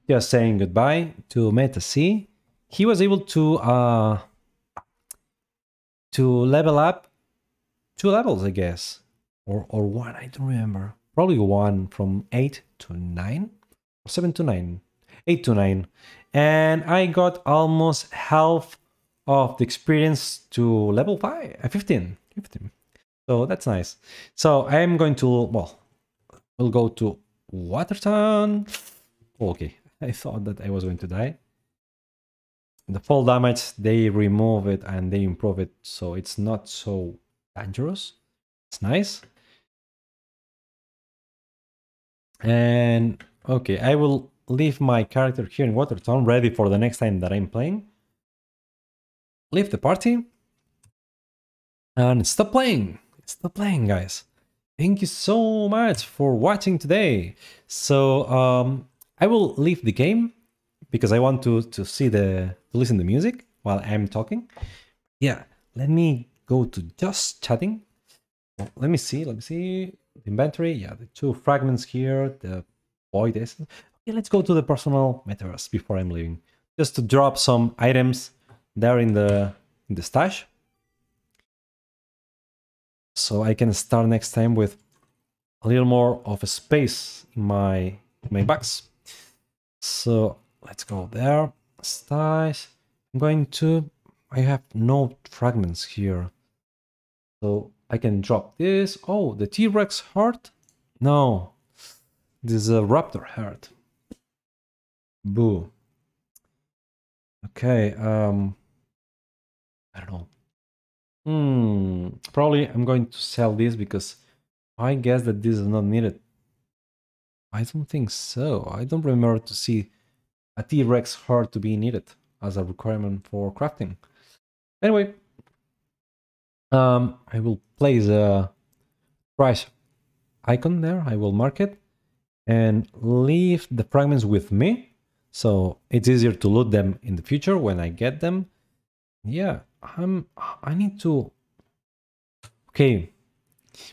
Just saying goodbye to MetaC. He was able to level up 2 levels, I guess, or 1, I don't remember. Probably 1 from 8 to 9, or 7 to 9, 8 to 9. And I got almost half of the experience to level 15. So that's nice. So I'm going to, well, we'll go to Watertown. Okay, I thought that I was going to die. The fall damage, they remove it and they improve it, so it's not so dangerous. It's nice. And okay, I will leave my character here in Watertown, ready for the next time that I'm playing. Leave the party and stop playing. Stop playing, guys. Thank you so much for watching today. So I will leave the game because I want to see to listen to music while I'm talking. Yeah, let me go to just chatting. Let me see the inventory. Yeah, the 2 fragments here, the void essence. Okay, let's go to the personal metaverse before I'm leaving, just to drop some items there in the stash, so I can start next time with a little more of a space in my box. So let's go there. Stash. I have no fragments here, so I can drop this. Oh, the T-Rex heart? No, this is a raptor heart. Boo. Okay, I don't know. Probably I'm going to sell this because I guess that this is not needed. I don't think so. I don't remember to see a T-Rex heart to be needed as a requirement for crafting. Anyway, I will place a trash icon there. I will mark it and leave the fragments with me, so it's easier to loot them in the future when I get them. Yeah, I need to. Okay,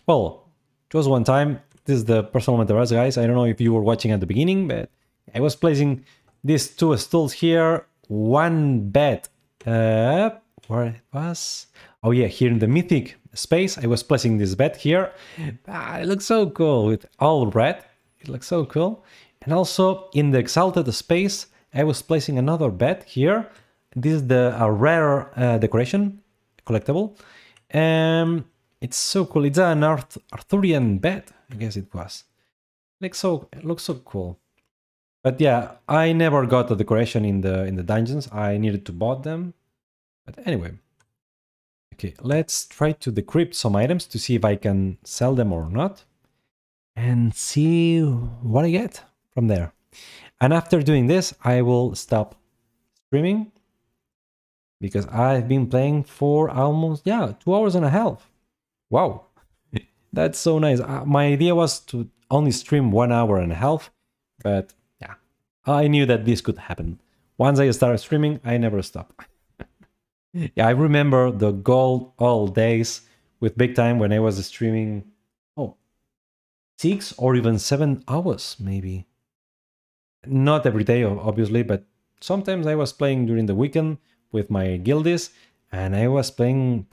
well, it was one time. This is the personal metaverse, guys. I don't know if you were watching at the beginning, but I was placing these 2 stools here, 1 bed. Where it was? Oh yeah, here in the mythic space, I was placing this bed here. Ah, it looks so cool with all red. It looks so cool. And also in the exalted space, I was placing another bed here. This is a rare decoration collectible. It's so cool. It's an Arthurian bed, I guess it was. It looks so cool. But yeah, I never got a decoration in the dungeons. I needed to bought them. But anyway, okay, let's try to decrypt some items to see if I can sell them or not, and see what I get from there. And after doing this, I will stop streaming because I've been playing for almost, 2 hours and a half. Wow, that's so nice. My idea was to only stream 1 hour and a half, but yeah, I knew that this could happen. Once I started streaming, I never stopped. Yeah, I remember the gold old days with Big Time when I was streaming, 6 or even 7 hours, maybe. Not every day, obviously, but sometimes I was playing during the weekend with my guildies, and I was playing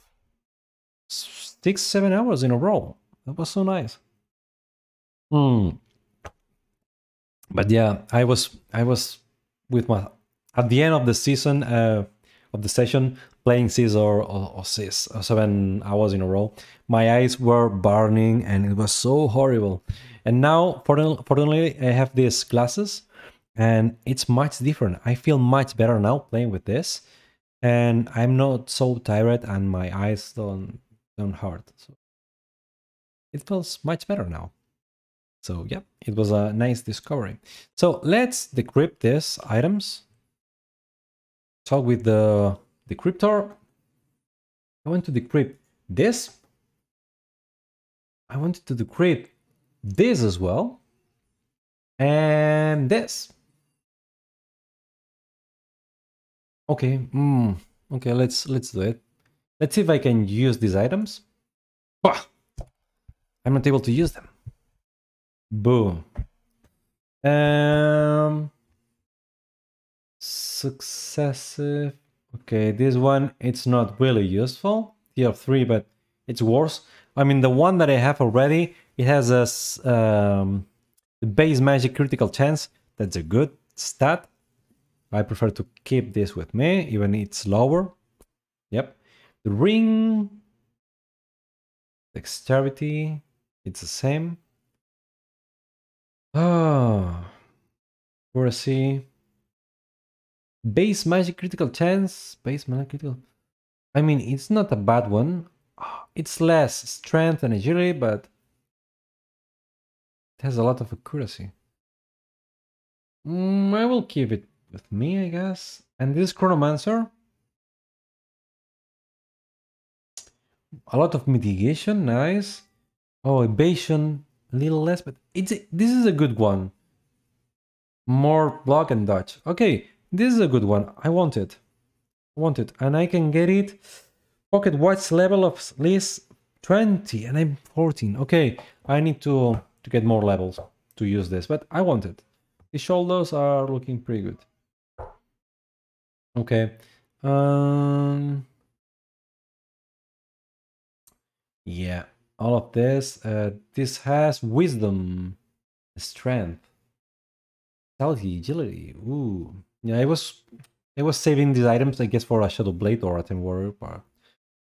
6, 7 hours in a row. That was so nice. But yeah, I was with my, at the end of the season, of the session, playing Cis or 6 or 7 hours in a row. My eyes were burning and it was so horrible. And now, fortunately, I have these glasses and it's much different. I feel much better now playing with this, and I'm not so tired and my eyes don't hurt. So it feels much better now. So yeah, it was a nice discovery. So let's decrypt these items. Talk with the decryptor. I want to decrypt this. I wanted to decrypt this as well. And this. Okay. Okay, let's do it. Let's see if I can use these items. Bah! I'm not able to use them. Boom. Successive. Okay, this one, it's not really useful. Tier 3, but it's worse. I mean, the one that I have already, it has a base magic critical chance. That's a good stat. I prefer to keep this with me, even it's lower. Yep. The ring. Dexterity. It's the same. Ah. Accuracy. Base magic critical chance, base magic critical. I mean, it's not a bad one. It's less strength and agility, but it has a lot of accuracy. I will keep it with me, I guess. And this Chronomancer, a lot of mitigation, nice. Oh, evasion, a little less, but it's a, this is a good one. More block and dodge. Okay. This is a good one. I want it. And I can get it. Pocket watch level of at least 20. And I'm 14. Okay. I need to get more levels to use this. But I want it. The shoulders are looking pretty good. Okay. Yeah. All of this. This has wisdom. Strength. Stealthy. Agility. Ooh. Yeah, I was saving these items, I guess, for a Shadow Blade or a Time Warrior part.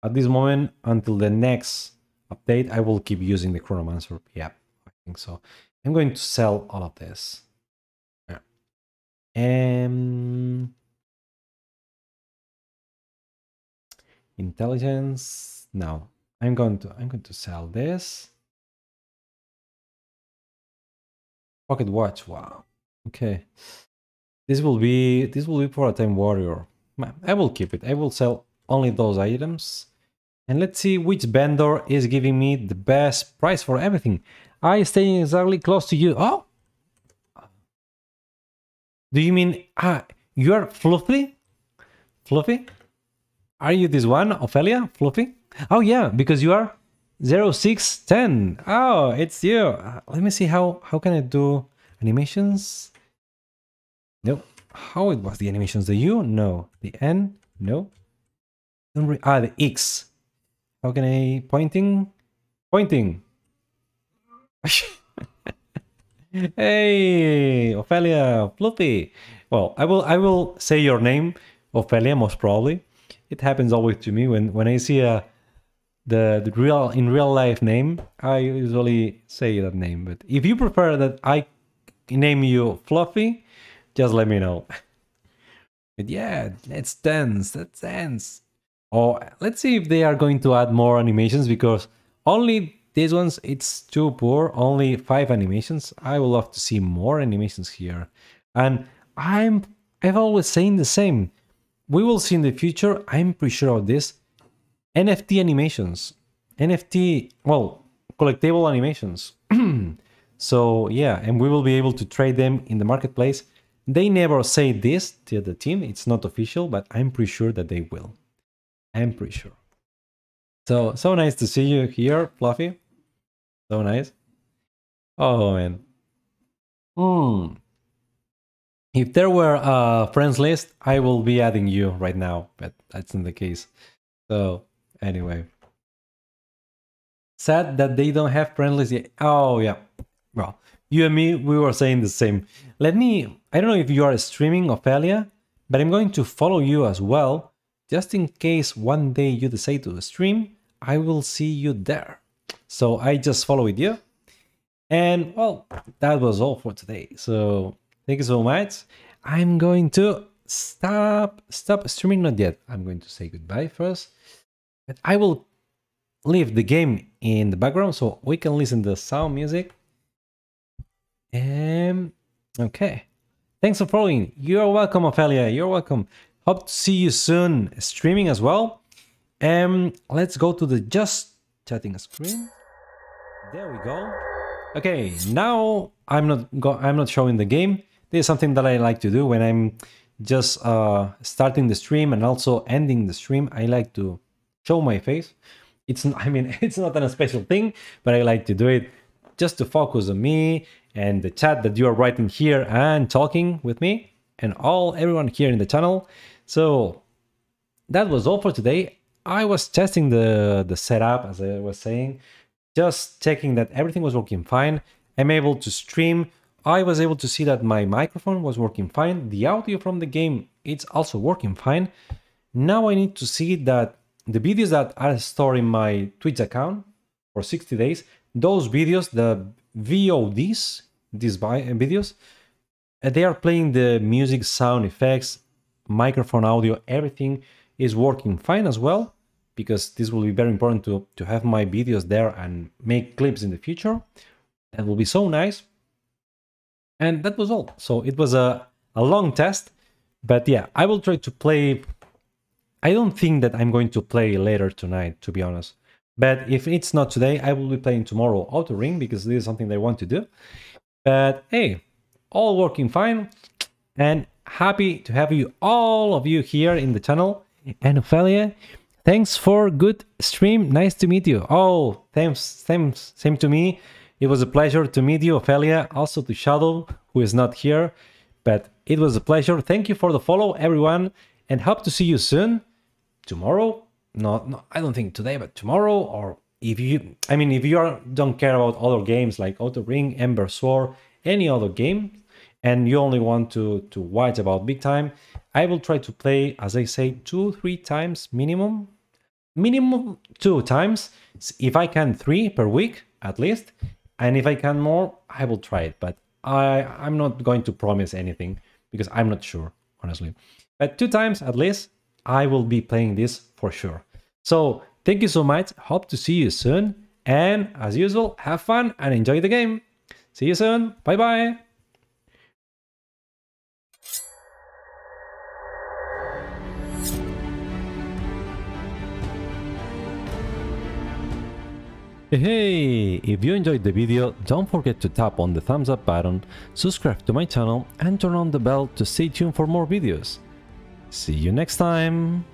At this moment, until the next update, I will keep using the Chronomancer. Yeah, I think so. I'm going to sell all of this. Yeah. Intelligence. No, I'm going to sell this. Pocket watch. Wow. Okay. This will be for a Time Warrior. I will keep it. I will sell only those items. And let's see which vendor is giving me the best price for everything. I stay exactly close to you. Oh! Do you mean... you are Fluffy? Fluffy? Are you this one, Ophelia? Fluffy? Oh yeah, because you are 0610. Oh, it's you. Let me see how can I do animations. No, how it was the animations? The U? No. The N? No. The X. How can I... Pointing. Hey, Ophelia, Fluffy. Well, I will say your name, Ophelia, most probably. It happens always to me when I see the real life name. I usually say that name. But if you prefer that I name you Fluffy, just let me know. But yeah, let's dance. Or let's see if they are going to add more animations, because only these ones, it's too poor. Only 5 animations. I would love to see more animations here. And I'm I've always saying the same. We will see in the future, I'm pretty sure of this, NFT animations. NFT, well, collectible animations. So yeah, and we will be able to trade them in the marketplace. They never say this to the team, it's not official, but I'm pretty sure that they will. I'm pretty sure. So nice to see you here, Fluffy. So nice. Oh man. If there were a friends list, I will be adding you right now, but that's not the case. So anyway. Sad that they don't have friends list yet. Oh yeah. Well, you and me, we were saying the same. Let me, I don't know if you are streaming Ophelia, but I'm going to follow you as well. Just in case one day you decide to stream, I will see you there. So I just followed you. And well, that was all for today. So thank you so much. I'm going to stop streaming, not yet. I'm going to say goodbye first. But I will leave the game in the background so we can listen to the sound music. Okay. Thanks for following. You're welcome, Ophelia. You're welcome. Hope to see you soon streaming as well. Let's go to the just chatting screen. There we go. Okay, now I'm not showing the game. This is something that I like to do when I'm just starting the stream and also ending the stream. I like to show my face. I mean it's not a special thing, but I like to do it just to focus on me and the chat that you are writing here and talking with me and everyone here in the channel. So that was all for today. I was testing the setup, as I was saying. Just checking that everything was working fine. I'm able to stream. I was able to see that my microphone was working fine. The audio from the game, it's also working fine. Now I need to see that the videos that are stored in my Twitch account for 60 days, those videos, the VODs, these videos, they are playing the music, sound effects, microphone, audio, everything is working fine as well, because this will be very important to have my videos there and make clips in the future. That will be so nice. And that was all. So it was a long test, but yeah, I will try to play. I don't think that I'm going to play later tonight, to be honest. But if it's not today, I will be playing tomorrow Outer Ring, because this is something that I want to do. But hey, all working fine. And happy to have you, all of you here in the channel. And Ophelia, thanks for good stream. Nice to meet you. Oh, thanks, same to me. It was a pleasure to meet you, Ophelia. Also to Shadow, who is not here, but it was a pleasure. Thank you for the follow, everyone, and hope to see you soon. Tomorrow? No, I don't think today, but tomorrow. Or if you don't care about other games like Outer Ring, Ember Sword, any other game, and you only want to watch about Big Time, I will try to play, as I say, 2-3 times minimum. Minimum 2 times. If I can, 3 per week at least. And if I can more, I will try it. But I'm not going to promise anything, because I'm not sure, honestly. But 2 times at least, I will be playing this for sure. So thank you so much. Hope to see you soon. And as usual, have fun and enjoy the game. See you soon. Bye-bye. Hey, if you enjoyed the video, don't forget to tap on the thumbs up button, subscribe to my channel and turn on the bell to stay tuned for more videos. See you next time!